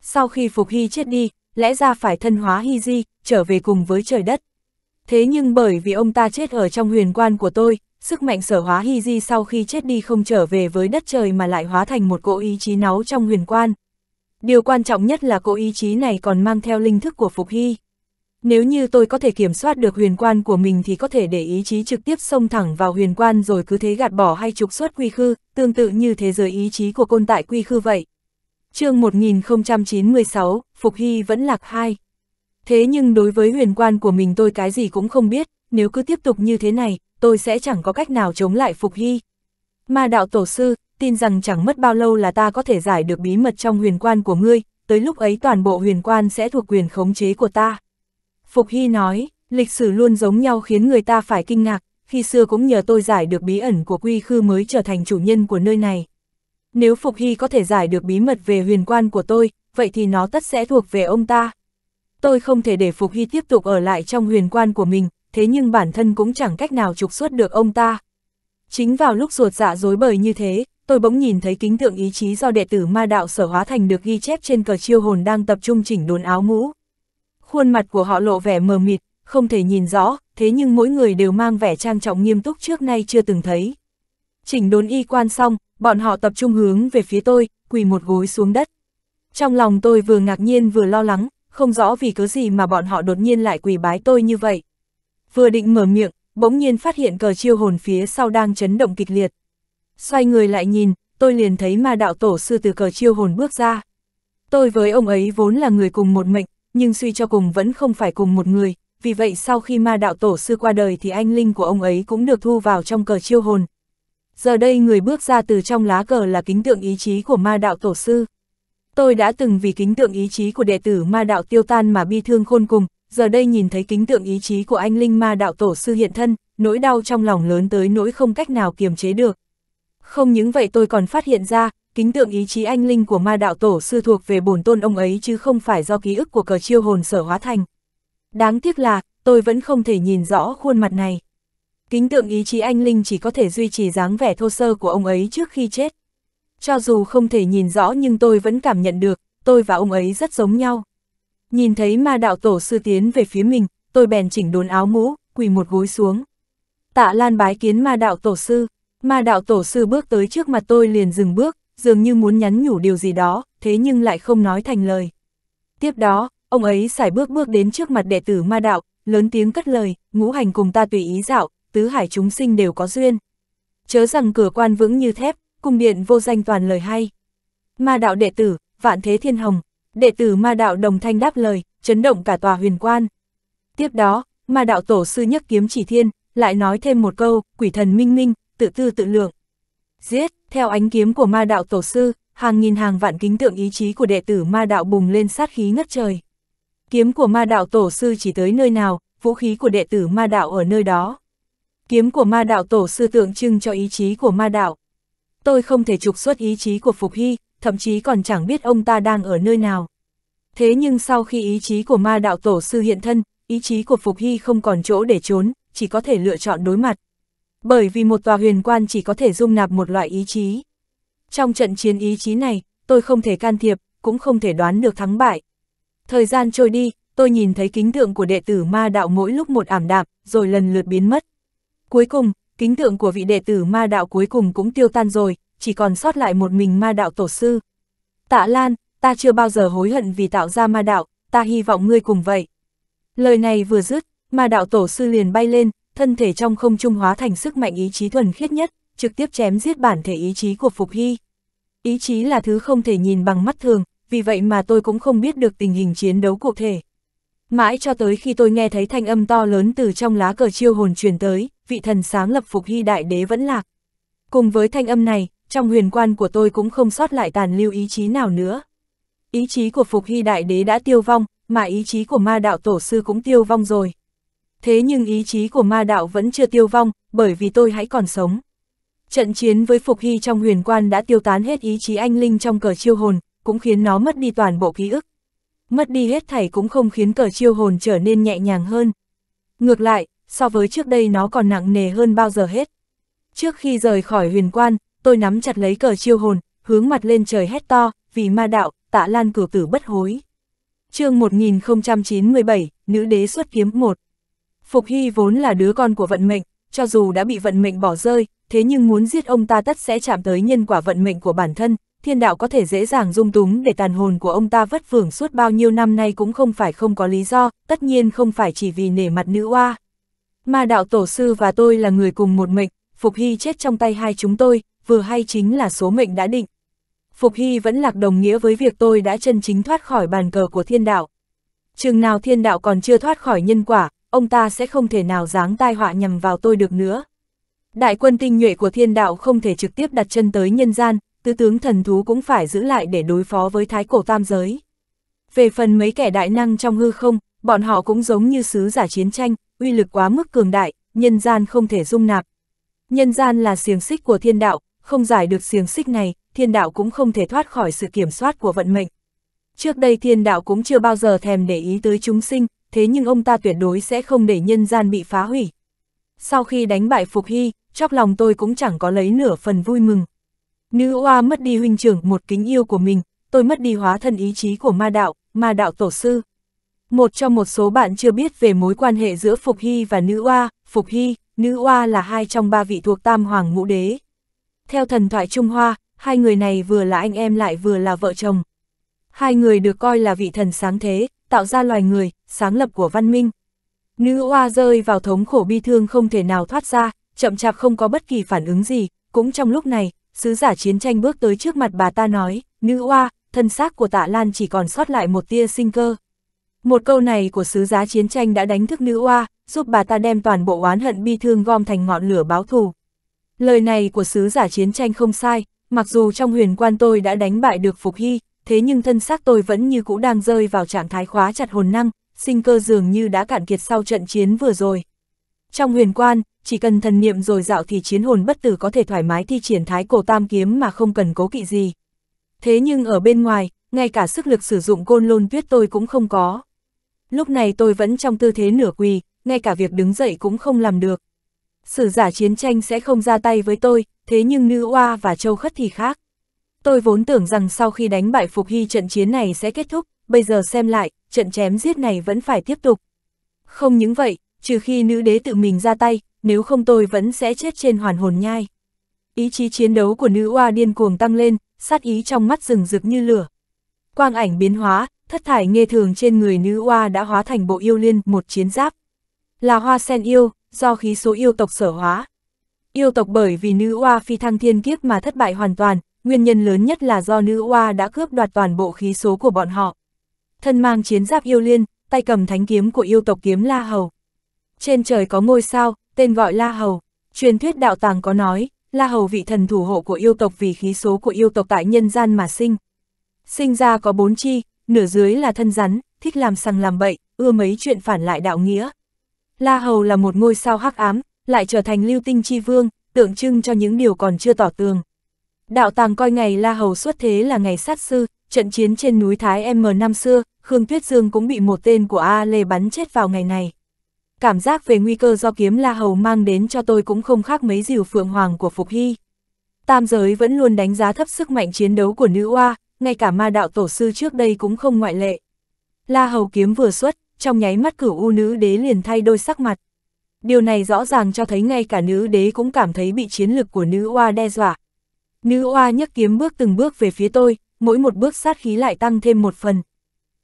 Sau khi Phục Hy chết đi, lẽ ra phải thân hóa Hy Di, trở về cùng với trời đất. Thế nhưng bởi vì ông ta chết ở trong huyền quan của tôi, sức mạnh sở hóa Hy Di sau khi chết đi không trở về với đất trời mà lại hóa thành một cỗ ý chí náu trong huyền quan. Điều quan trọng nhất là cỗ ý chí này còn mang theo linh thức của Phục Hy. Nếu như tôi có thể kiểm soát được huyền quan của mình thì có thể để ý chí trực tiếp xông thẳng vào huyền quan rồi cứ thế gạt bỏ hay trục xuất quy khư, tương tự như thế giới ý chí của Côn tại quy khư vậy. Chương một nghìn không trăm chín mươi sáu, Phục Hy vẫn lạc hai. Thế nhưng đối với huyền quan của mình tôi cái gì cũng không biết, nếu cứ tiếp tục như thế này, tôi sẽ chẳng có cách nào chống lại Phục Hy. Mà đạo tổ sư, tin rằng chẳng mất bao lâu là ta có thể giải được bí mật trong huyền quan của ngươi, tới lúc ấy toàn bộ huyền quan sẽ thuộc quyền khống chế của ta. Phục Hy nói, lịch sử luôn giống nhau khiến người ta phải kinh ngạc, khi xưa cũng nhờ tôi giải được bí ẩn của quy khư mới trở thành chủ nhân của nơi này. Nếu Phục Hy có thể giải được bí mật về huyền quan của tôi, vậy thì nó tất sẽ thuộc về ông ta. Tôi không thể để Phục Hy tiếp tục ở lại trong huyền quan của mình, thế nhưng bản thân cũng chẳng cách nào trục xuất được ông ta. Chính vào lúc ruột dạ rối bời như thế, tôi bỗng nhìn thấy kính tượng ý chí do đệ tử ma đạo sở hóa thành được ghi chép trên cờ chiêu hồn đang tập trung chỉnh đốn áo mũ. Khuôn mặt của họ lộ vẻ mờ mịt, không thể nhìn rõ, thế nhưng mỗi người đều mang vẻ trang trọng nghiêm túc trước nay chưa từng thấy. Chỉnh đốn y quan xong, bọn họ tập trung hướng về phía tôi, quỳ một gối xuống đất. Trong lòng tôi vừa ngạc nhiên vừa lo lắng, không rõ vì cớ gì mà bọn họ đột nhiên lại quỳ bái tôi như vậy. Vừa định mở miệng, bỗng nhiên phát hiện cờ chiêu hồn phía sau đang chấn động kịch liệt. Xoay người lại nhìn, tôi liền thấy ma đạo tổ sư từ cờ chiêu hồn bước ra. Tôi với ông ấy vốn là người cùng một mệnh, nhưng suy cho cùng vẫn không phải cùng một người, vì vậy sau khi ma đạo tổ sư qua đời thì anh linh của ông ấy cũng được thu vào trong cờ chiêu hồn. Giờ đây người bước ra từ trong lá cờ là kính tượng ý chí của ma đạo tổ sư. Tôi đã từng vì kính tượng ý chí của đệ tử ma đạo tiêu tan mà bi thương khôn cùng, giờ đây nhìn thấy kính tượng ý chí của anh linh ma đạo tổ sư hiện thân, nỗi đau trong lòng lớn tới nỗi không cách nào kiềm chế được. Không những vậy tôi còn phát hiện ra, kính tượng ý chí anh linh của ma đạo tổ sư thuộc về bổn tôn ông ấy chứ không phải do ký ức của cờ chiêu hồn sở hóa thành. Đáng tiếc là, tôi vẫn không thể nhìn rõ khuôn mặt này. Kính tượng ý chí anh linh chỉ có thể duy trì dáng vẻ thô sơ của ông ấy trước khi chết. Cho dù không thể nhìn rõ nhưng tôi vẫn cảm nhận được, tôi và ông ấy rất giống nhau. Nhìn thấy ma đạo tổ sư tiến về phía mình, tôi bèn chỉnh đốn áo mũ, quỳ một gối xuống. Tạ Lan bái kiến ma đạo tổ sư, ma đạo tổ sư bước tới trước mặt tôi liền dừng bước, dường như muốn nhắn nhủ điều gì đó, thế nhưng lại không nói thành lời. Tiếp đó, ông ấy sải bước bước đến trước mặt đệ tử ma đạo, lớn tiếng cất lời, ngũ hành cùng ta tùy ý dạo, tứ hải chúng sinh đều có duyên. Chớ rằng cửa quan vững như thép, cung điện vô danh toàn lời hay. Ma đạo đệ tử, vạn thế thiên hồng, đệ tử ma đạo đồng thanh đáp lời, chấn động cả tòa huyền quan. Tiếp đó, ma đạo tổ sư nhấc kiếm chỉ thiên, lại nói thêm một câu, quỷ thần minh minh, tự tư tự lượng. Giết, theo ánh kiếm của ma đạo tổ sư, hàng nghìn hàng vạn kính tượng ý chí của đệ tử ma đạo bùng lên sát khí ngất trời. Kiếm của ma đạo tổ sư chỉ tới nơi nào, vũ khí của đệ tử ma đạo ở nơi đó. Kiếm của ma đạo tổ sư tượng trưng cho ý chí của ma đạo. Tôi không thể trục xuất ý chí của Phục Hy, thậm chí còn chẳng biết ông ta đang ở nơi nào. Thế nhưng sau khi ý chí của ma đạo tổ sư hiện thân, ý chí của Phục Hy không còn chỗ để trốn, chỉ có thể lựa chọn đối mặt. Bởi vì một tòa huyền quan chỉ có thể dung nạp một loại ý chí. Trong trận chiến ý chí này, tôi không thể can thiệp, cũng không thể đoán được thắng bại. Thời gian trôi đi, tôi nhìn thấy kính tượng của đệ tử ma đạo mỗi lúc một ảm đạm, rồi lần lượt biến mất. Cuối cùng, kính tượng của vị đệ tử ma đạo cuối cùng cũng tiêu tan rồi, chỉ còn sót lại một mình ma đạo tổ sư. Tạ Lan, ta chưa bao giờ hối hận vì tạo ra ma đạo, ta hy vọng ngươi cùng vậy. Lời này vừa dứt, ma đạo tổ sư liền bay lên, thân thể trong không trung hóa thành sức mạnh ý chí thuần khiết nhất, trực tiếp chém giết bản thể ý chí của Phục Hy. Ý chí là thứ không thể nhìn bằng mắt thường, vì vậy mà tôi cũng không biết được tình hình chiến đấu cụ thể. Mãi cho tới khi tôi nghe thấy thanh âm to lớn từ trong lá cờ chiêu hồn truyền tới, vị thần sáng lập Phục Hy đại đế vẫn lạc. Cùng với thanh âm này, trong huyền quan của tôi cũng không sót lại tàn lưu ý chí nào nữa. Ý chí của Phục Hy đại đế đã tiêu vong, mà ý chí của ma đạo tổ sư cũng tiêu vong rồi. Thế nhưng ý chí của ma đạo vẫn chưa tiêu vong, bởi vì tôi hãy còn sống. Trận chiến với Phục Hy trong Huyền Quan đã tiêu tán hết ý chí anh linh trong Cờ Chiêu Hồn, cũng khiến nó mất đi toàn bộ ký ức. Mất đi hết thảy cũng không khiến Cờ Chiêu Hồn trở nên nhẹ nhàng hơn. Ngược lại, so với trước đây nó còn nặng nề hơn bao giờ hết. Trước khi rời khỏi Huyền Quan, tôi nắm chặt lấy Cờ Chiêu Hồn, hướng mặt lên trời hét to, vì ma đạo, Tạ Lan cửu tử bất hối. Chương một nghìn không trăm chín mươi bảy, Nữ Đế xuất kiếm một. Phục Hy vốn là đứa con của vận mệnh, cho dù đã bị vận mệnh bỏ rơi, thế nhưng muốn giết ông ta tất sẽ chạm tới nhân quả vận mệnh của bản thân, thiên đạo có thể dễ dàng dung túng để tàn hồn của ông ta vất vưởng suốt bao nhiêu năm nay cũng không phải không có lý do, tất nhiên không phải chỉ vì nể mặt nữ oa. Ma đạo tổ sư và tôi là người cùng một mệnh, Phục Hy chết trong tay hai chúng tôi, vừa hay chính là số mệnh đã định. Phục Hy vẫn lạc đồng nghĩa với việc tôi đã chân chính thoát khỏi bàn cờ của thiên đạo. Chừng nào thiên đạo còn chưa thoát khỏi nhân quả, ông ta sẽ không thể nào giáng tai họa nhằm vào tôi được nữa. Đại quân tinh nhuệ của thiên đạo không thể trực tiếp đặt chân tới nhân gian, tứ tướng thần thú cũng phải giữ lại để đối phó với thái cổ tam giới. Về phần mấy kẻ đại năng trong hư không, bọn họ cũng giống như sứ giả chiến tranh, uy lực quá mức cường đại, nhân gian không thể dung nạp. Nhân gian là xiềng xích của thiên đạo, không giải được xiềng xích này, thiên đạo cũng không thể thoát khỏi sự kiểm soát của vận mệnh. Trước đây thiên đạo cũng chưa bao giờ thèm để ý tới chúng sinh, thế nhưng ông ta tuyệt đối sẽ không để nhân gian bị phá hủy. Sau khi đánh bại Phục Hy, trong lòng tôi cũng chẳng có lấy nửa phần vui mừng. Nữ oa mất đi huynh trưởng một kính yêu của mình, tôi mất đi hóa thân ý chí của ma đạo, ma đạo tổ sư. Một trong một số bạn chưa biết về mối quan hệ giữa Phục Hy và Nữ oa, Phục Hy, Nữ oa là hai trong ba vị thuộc Tam Hoàng Ngũ Đế. Theo thần thoại Trung Hoa, hai người này vừa là anh em lại vừa là vợ chồng. Hai người được coi là vị thần sáng thế, tạo ra loài người, sáng lập của văn minh. Nữ oa rơi vào thống khổ bi thương không thể nào thoát ra, chậm chạp không có bất kỳ phản ứng gì, cũng trong lúc này, sứ giả chiến tranh bước tới trước mặt bà ta nói, Nữ oa, thân xác của Tạ Lan chỉ còn sót lại một tia sinh cơ. Một câu này của sứ giả chiến tranh đã đánh thức Nữ oa, giúp bà ta đem toàn bộ oán hận bi thương gom thành ngọn lửa báo thù. Lời này của sứ giả chiến tranh không sai, mặc dù trong Huyền Quan tôi đã đánh bại được Phục Hy, thế nhưng thân xác tôi vẫn như cũ đang rơi vào trạng thái khóa chặt hồn năng, sinh cơ dường như đã cạn kiệt sau trận chiến vừa rồi. Trong Huyền Quan, chỉ cần thần niệm dồi dào thì chiến hồn bất tử có thể thoải mái thi triển thái cổ tam kiếm mà không cần cố kỵ gì. Thế nhưng ở bên ngoài, ngay cả sức lực sử dụng côn lôn tuyết tôi cũng không có. Lúc này tôi vẫn trong tư thế nửa quỳ, ngay cả việc đứng dậy cũng không làm được. Sử giả chiến tranh sẽ không ra tay với tôi, thế nhưng Nữ oa và Châu Khất thì khác. Tôi vốn tưởng rằng sau khi đánh bại Phục Hy trận chiến này sẽ kết thúc, bây giờ xem lại, trận chém giết này vẫn phải tiếp tục. Không những vậy, trừ khi nữ đế tự mình ra tay, nếu không tôi vẫn sẽ chết trên hoàn hồn nhai. Ý chí chiến đấu của Nữ oa điên cuồng tăng lên, sát ý trong mắt rừng rực như lửa. Quang ảnh biến hóa, thất thải nghê thường trên người Nữ oa đã hóa thành bộ yêu liên một chiến giáp. Là hoa sen yêu, do khí số yêu tộc sở hóa. Yêu tộc bởi vì Nữ oa phi thăng thiên kiếp mà thất bại hoàn toàn, nguyên nhân lớn nhất là do Nữ oa đã cướp đoạt toàn bộ khí số của bọn họ. Thân mang chiến giáp yêu liên, tay cầm thánh kiếm của yêu tộc kiếm La Hầu. Trên trời có ngôi sao, tên gọi La Hầu. Truyền thuyết đạo tàng có nói, La Hầu vị thần thủ hộ của yêu tộc vì khí số của yêu tộc tại nhân gian mà sinh. Sinh ra có bốn chi, nửa dưới là thân rắn, thích làm sằng làm bậy, ưa mấy chuyện phản lại đạo nghĩa. La Hầu là một ngôi sao hắc ám, lại trở thành lưu tinh chi vương, tượng trưng cho những điều còn chưa tỏ tường. Đạo tàng coi ngày La Hầu xuất thế là ngày sát sư, trận chiến trên núi Thái M năm xưa, Khương Tuyết Dương cũng bị một tên của A Lê bắn chết vào ngày này. Cảm giác về nguy cơ do kiếm La Hầu mang đến cho tôi cũng không khác mấy Diêu Phượng Hoàng của Phục Hy. Tam giới vẫn luôn đánh giá thấp sức mạnh chiến đấu của Nữ oa, ngay cả ma đạo tổ sư trước đây cũng không ngoại lệ. La Hầu kiếm vừa xuất, trong nháy mắt Cửu U Nữ Đế liền thay đôi sắc mặt. Điều này rõ ràng cho thấy ngay cả nữ đế cũng cảm thấy bị chiến lực của Nữ oa đe dọa. Nữ oa nhấc kiếm bước từng bước về phía tôi, mỗi một bước sát khí lại tăng thêm một phần.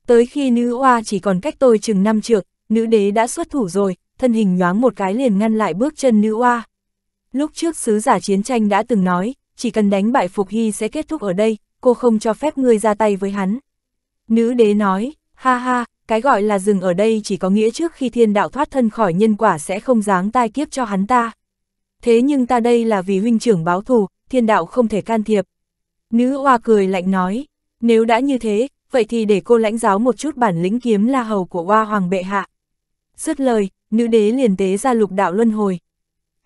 Tới khi Nữ oa chỉ còn cách tôi chừng năm trượng, nữ đế đã xuất thủ rồi, thân hình nhoáng một cái liền ngăn lại bước chân Nữ oa. Lúc trước sứ giả chiến tranh đã từng nói, chỉ cần đánh bại Phục Hy sẽ kết thúc ở đây, cô không cho phép ngươi ra tay với hắn. Nữ đế nói, ha ha, cái gọi là dừng ở đây chỉ có nghĩa trước khi thiên đạo thoát thân khỏi nhân quả sẽ không giáng tai kiếp cho hắn ta. Thế nhưng ta đây là vì huynh trưởng báo thù, thiên đạo không thể can thiệp. Nữ oa cười lạnh nói, nếu đã như thế, vậy thì để cô lãnh giáo một chút bản lĩnh kiếm La Hầu của Oa Hoàng bệ hạ. Dứt lời, nữ đế liền tế ra lục đạo luân hồi.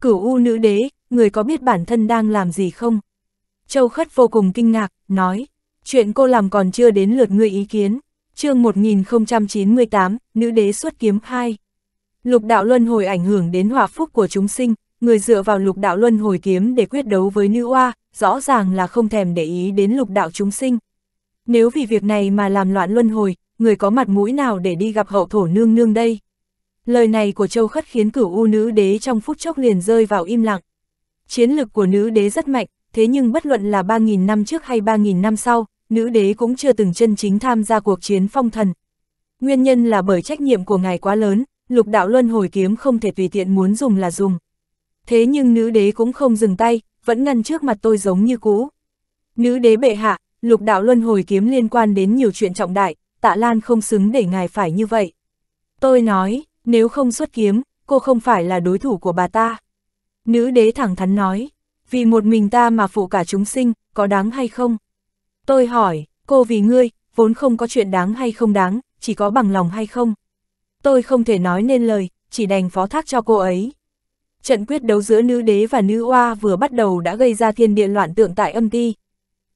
Cửu U Nữ Đế, người có biết bản thân đang làm gì không? Châu Khất vô cùng kinh ngạc, nói, chuyện cô làm còn chưa đến lượt ngươi ý kiến. Chương một nghìn không trăm chín mươi tám, Nữ Đế xuất kiếm hai. Lục đạo luân hồi ảnh hưởng đến hòa phúc của chúng sinh, người dựa vào lục đạo luân hồi kiếm để quyết đấu với Nữ Oa, rõ ràng là không thèm để ý đến lục đạo chúng sinh. Nếu vì việc này mà làm loạn luân hồi, người có mặt mũi nào để đi gặp hậu thổ nương nương đây? Lời này của Châu Khất khiến Cửu U Nữ Đế trong phút chốc liền rơi vào im lặng. Chiến lực của Nữ Đế rất mạnh, thế nhưng bất luận là ba nghìn năm trước hay ba nghìn năm sau, Nữ Đế cũng chưa từng chân chính tham gia cuộc chiến phong thần. Nguyên nhân là bởi trách nhiệm của ngài quá lớn, lục đạo luân hồi kiếm không thể tùy tiện muốn dùng là dùng. Thế nhưng Nữ Đế cũng không dừng tay, vẫn ngăn trước mặt tôi giống như cũ. Nữ Đế bệ hạ, lục đạo luân hồi kiếm liên quan đến nhiều chuyện trọng đại, Tạ Lan không xứng để ngài phải như vậy. Tôi nói, nếu không xuất kiếm, cô không phải là đối thủ của bà ta. Nữ Đế thẳng thắn nói, vì một mình ta mà phụ cả chúng sinh, có đáng hay không? Tôi hỏi, cô vì ngươi, vốn không có chuyện đáng hay không đáng, chỉ có bằng lòng hay không? Tôi không thể nói nên lời, chỉ đành phó thác cho cô ấy. Trận quyết đấu giữa Nữ Đế và Nữ Oa vừa bắt đầu đã gây ra thiên địa loạn tượng tại Âm Ti.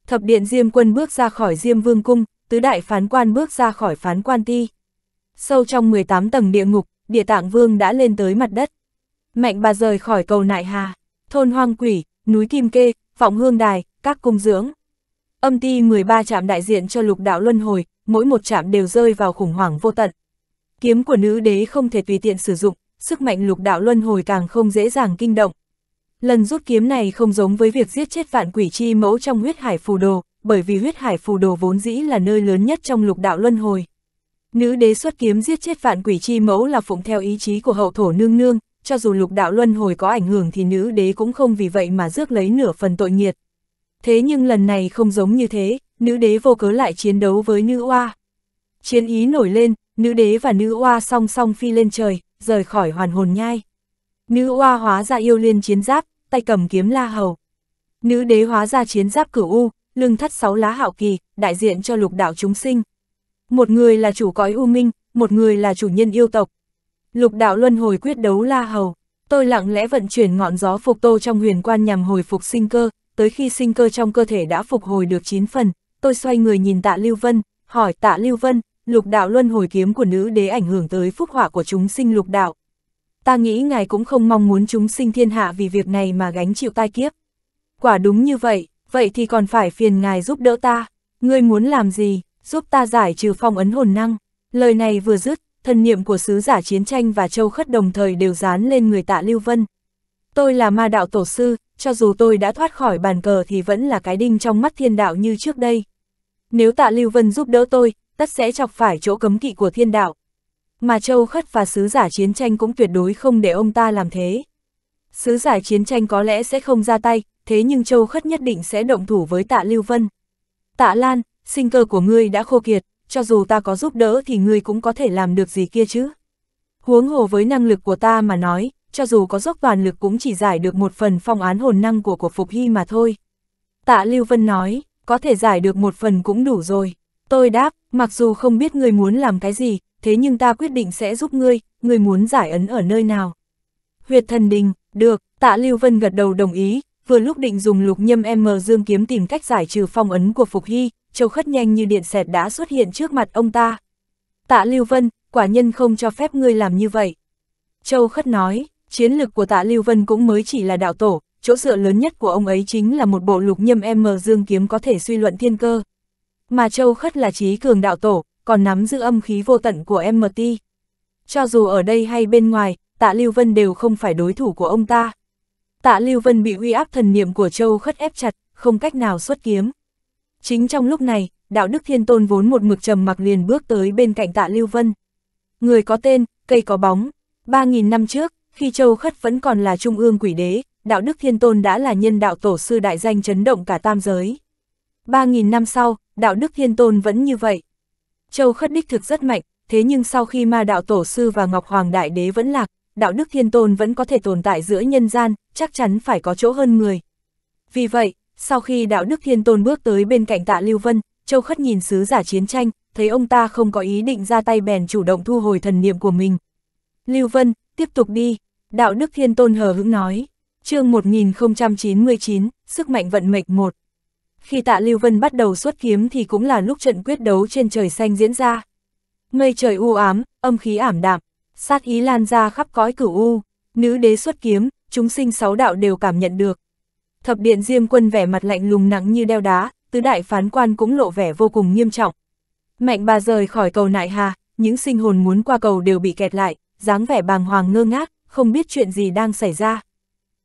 Thập điện Diêm Quân bước ra khỏi Diêm Vương Cung, tứ đại phán quan bước ra khỏi phán quan ti. Sâu trong mười tám tầng địa ngục, Địa Tạng Vương đã lên tới mặt đất. Mạnh bà rời khỏi cầu Nại Hà, thôn Hoang Quỷ, núi Kim Kê, Vọng Hương Đài, các cung dưỡng. Âm Ti mười ba trạm đại diện cho lục đạo luân hồi, mỗi một trạm đều rơi vào khủng hoảng vô tận. Kiếm của Nữ Đế không thể tùy tiện sử dụng, sức mạnh lục đạo luân hồi càng không dễ dàng kinh động. Lần rút kiếm này không giống với việc giết chết vạn quỷ chi mẫu trong huyết hải phù đồ, bởi vì huyết hải phù đồ vốn dĩ là nơi lớn nhất trong lục đạo luân hồi. Nữ Đế xuất kiếm giết chết vạn quỷ chi mẫu là phụng theo ý chí của hậu thổ nương nương, cho dù lục đạo luân hồi có ảnh hưởng thì Nữ Đế cũng không vì vậy mà rước lấy nửa phần tội nghiệt. Thế nhưng lần này không giống như thế, Nữ Đế vô cớ lại chiến đấu với Nữ Oa. Chiến ý nổi lên, Nữ Đế và Nữ Oa song song phi lên trời, rời khỏi Hoàn Hồn Nhai. Nữ Oa hóa ra yêu liên chiến giáp, tay cầm kiếm La Hầu. Nữ Đế hóa ra chiến giáp Cửu U, lưng thắt sáu lá hạo kỳ, đại diện cho lục đạo chúng sinh. Một người là chủ cõi U Minh, một người là chủ nhân yêu tộc. Lục đạo luân hồi quyết đấu La Hầu, tôi lặng lẽ vận chuyển ngọn gió phục tô trong huyền quan nhằm hồi phục sinh cơ, tới khi sinh cơ trong cơ thể đã phục hồi được chín phần, tôi xoay người nhìn Tạ Lưu Vân, hỏi Tạ Lưu Vân, lục đạo luân hồi kiếm của Nữ Đế ảnh hưởng tới phúc họa của chúng sinh lục đạo. Ta nghĩ ngài cũng không mong muốn chúng sinh thiên hạ vì việc này mà gánh chịu tai kiếp. Quả đúng như vậy, vậy thì còn phải phiền ngài giúp đỡ ta. Ngươi muốn làm gì? Giúp ta giải trừ phong ấn hồn năng. Lời này vừa dứt, thần niệm của Sứ Giả Chiến Tranh và Châu Khất đồng thời đều dán lên người Tạ Lưu Vân. Tôi là ma đạo tổ sư, cho dù tôi đã thoát khỏi bàn cờ thì vẫn là cái đinh trong mắt thiên đạo như trước đây. Nếu Tạ Lưu Vân giúp đỡ tôi, tất sẽ chọc phải chỗ cấm kỵ của thiên đạo. Mà Châu Khất và Sứ Giả Chiến Tranh cũng tuyệt đối không để ông ta làm thế. Sứ Giả Chiến Tranh có lẽ sẽ không ra tay, thế nhưng Châu Khất nhất định sẽ động thủ với Tạ Lưu Vân. Tạ Lan, sinh cơ của ngươi đã khô kiệt, cho dù ta có giúp đỡ thì ngươi cũng có thể làm được gì kia chứ. Huống hồ với năng lực của ta mà nói, cho dù có dốc toàn lực cũng chỉ giải được một phần phong ấn hồn năng của của Phục Hy mà thôi. Tạ Lưu Vân nói, có thể giải được một phần cũng đủ rồi. Tôi đáp, mặc dù không biết ngươi muốn làm cái gì, thế nhưng ta quyết định sẽ giúp ngươi, ngươi muốn giải ấn ở nơi nào. Huyệt Thần Đình, được, Tạ Lưu Vân gật đầu đồng ý, vừa lúc định dùng lục nhâm em dương kiếm tìm cách giải trừ phong ấn của Phục Hy, Châu Khất nhanh như điện xẹt đã xuất hiện trước mặt ông ta. Tạ Lưu Vân, quả nhân không cho phép ngươi làm như vậy. Châu Khất nói, chiến lực của Tạ Lưu Vân cũng mới chỉ là đạo tổ, chỗ dựa lớn nhất của ông ấy chính là một bộ lục nhâm em dương kiếm có thể suy luận thiên cơ. Mà Châu Khất là trí cường đạo tổ, còn nắm giữ âm khí vô tận của em tê. Cho dù ở đây hay bên ngoài, Tạ Lưu Vân đều không phải đối thủ của ông ta. Tạ Lưu Vân bị uy áp thần niệm của Châu Khất ép chặt, không cách nào xuất kiếm. Chính trong lúc này, Đạo Đức Thiên Tôn vốn một mực trầm mặc liền bước tới bên cạnh Tạ Lưu Vân. Người có tên, cây có bóng. ba nghìn năm trước, khi Châu Khất vẫn còn là Trung Ương Quỷ Đế, Đạo Đức Thiên Tôn đã là nhân đạo tổ sư đại danh chấn động cả tam giới. ba nghìn năm sau, Đạo Đức Thiên Tôn vẫn như vậy. Châu Khất đích thực rất mạnh, thế nhưng sau khi ma đạo tổ sư và Ngọc Hoàng Đại Đế vẫn lạc, Đạo Đức Thiên Tôn vẫn có thể tồn tại giữa nhân gian, chắc chắn phải có chỗ hơn người. Vì vậy, sau khi Đạo Đức Thiên Tôn bước tới bên cạnh Tạ Lưu Vân, Châu Khất nhìn Sứ Giả Chiến Tranh, thấy ông ta không có ý định ra tay bèn chủ động thu hồi thần niệm của mình. Lưu Vân, tiếp tục đi, Đạo Đức Thiên Tôn hờ hững nói. Chương một nghìn không trăm chín mươi chín, Sức mạnh vận mệnh một. Khi Tạ Lưu Vân bắt đầu xuất kiếm thì cũng là lúc trận quyết đấu trên trời xanh diễn ra. Mây trời u ám, âm khí ảm đạm, sát ý lan ra khắp cõi cửu u. Nữ đế xuất kiếm, chúng sinh sáu đạo đều cảm nhận được. Thập điện Diêm Quân vẻ mặt lạnh lùng nặng như đeo đá, tứ đại phán quan cũng lộ vẻ vô cùng nghiêm trọng. Mạnh bà rời khỏi cầu nại hà, những sinh hồn muốn qua cầu đều bị kẹt lại, dáng vẻ bàng hoàng ngơ ngác, không biết chuyện gì đang xảy ra.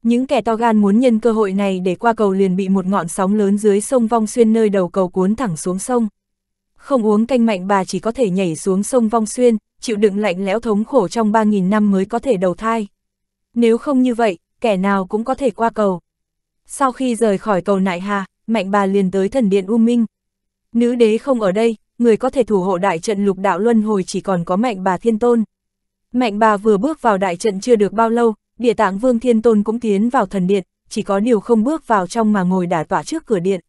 Những kẻ to gan muốn nhân cơ hội này để qua cầu liền bị một ngọn sóng lớn dưới sông Vong Xuyên nơi đầu cầu cuốn thẳng xuống sông. Không uống canh mạnh bà chỉ có thể nhảy xuống sông Vong Xuyên, chịu đựng lạnh lẽo thống khổ trong ba nghìn năm mới có thể đầu thai. Nếu không như vậy, kẻ nào cũng có thể qua cầu. Sau khi rời khỏi cầu nại hà, mạnh bà liền tới thần điện U Minh. Nữ đế không ở đây, người có thể thủ hộ đại trận lục đạo luân hồi chỉ còn có mạnh bà thiên tôn. Mạnh bà vừa bước vào đại trận chưa được bao lâu, Địa Tạng Vương Thiên Tôn cũng tiến vào thần điện, chỉ có điều không bước vào trong mà ngồi đả tỏa trước cửa điện.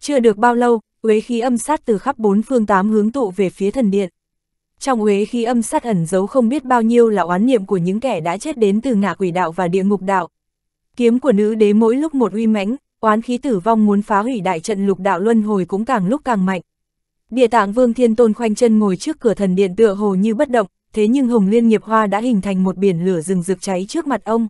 Chưa được bao lâu, uế khí âm sát từ khắp bốn phương tám hướng tụ về phía thần điện. Trong uế khí âm sát ẩn giấu không biết bao nhiêu là oán niệm của những kẻ đã chết đến từ ngạ quỷ đạo và địa ngục đạo. Kiếm của nữ đế mỗi lúc một uy mãnh, oán khí tử vong muốn phá hủy đại trận lục đạo luân hồi cũng càng lúc càng mạnh. Địa Tạng Vương Thiên Tôn khoanh chân ngồi trước cửa thần điện tựa hồ như bất động, thế nhưng Hồng Liên Nghiệp Hoa đã hình thành một biển lửa rừng rực cháy trước mặt ông.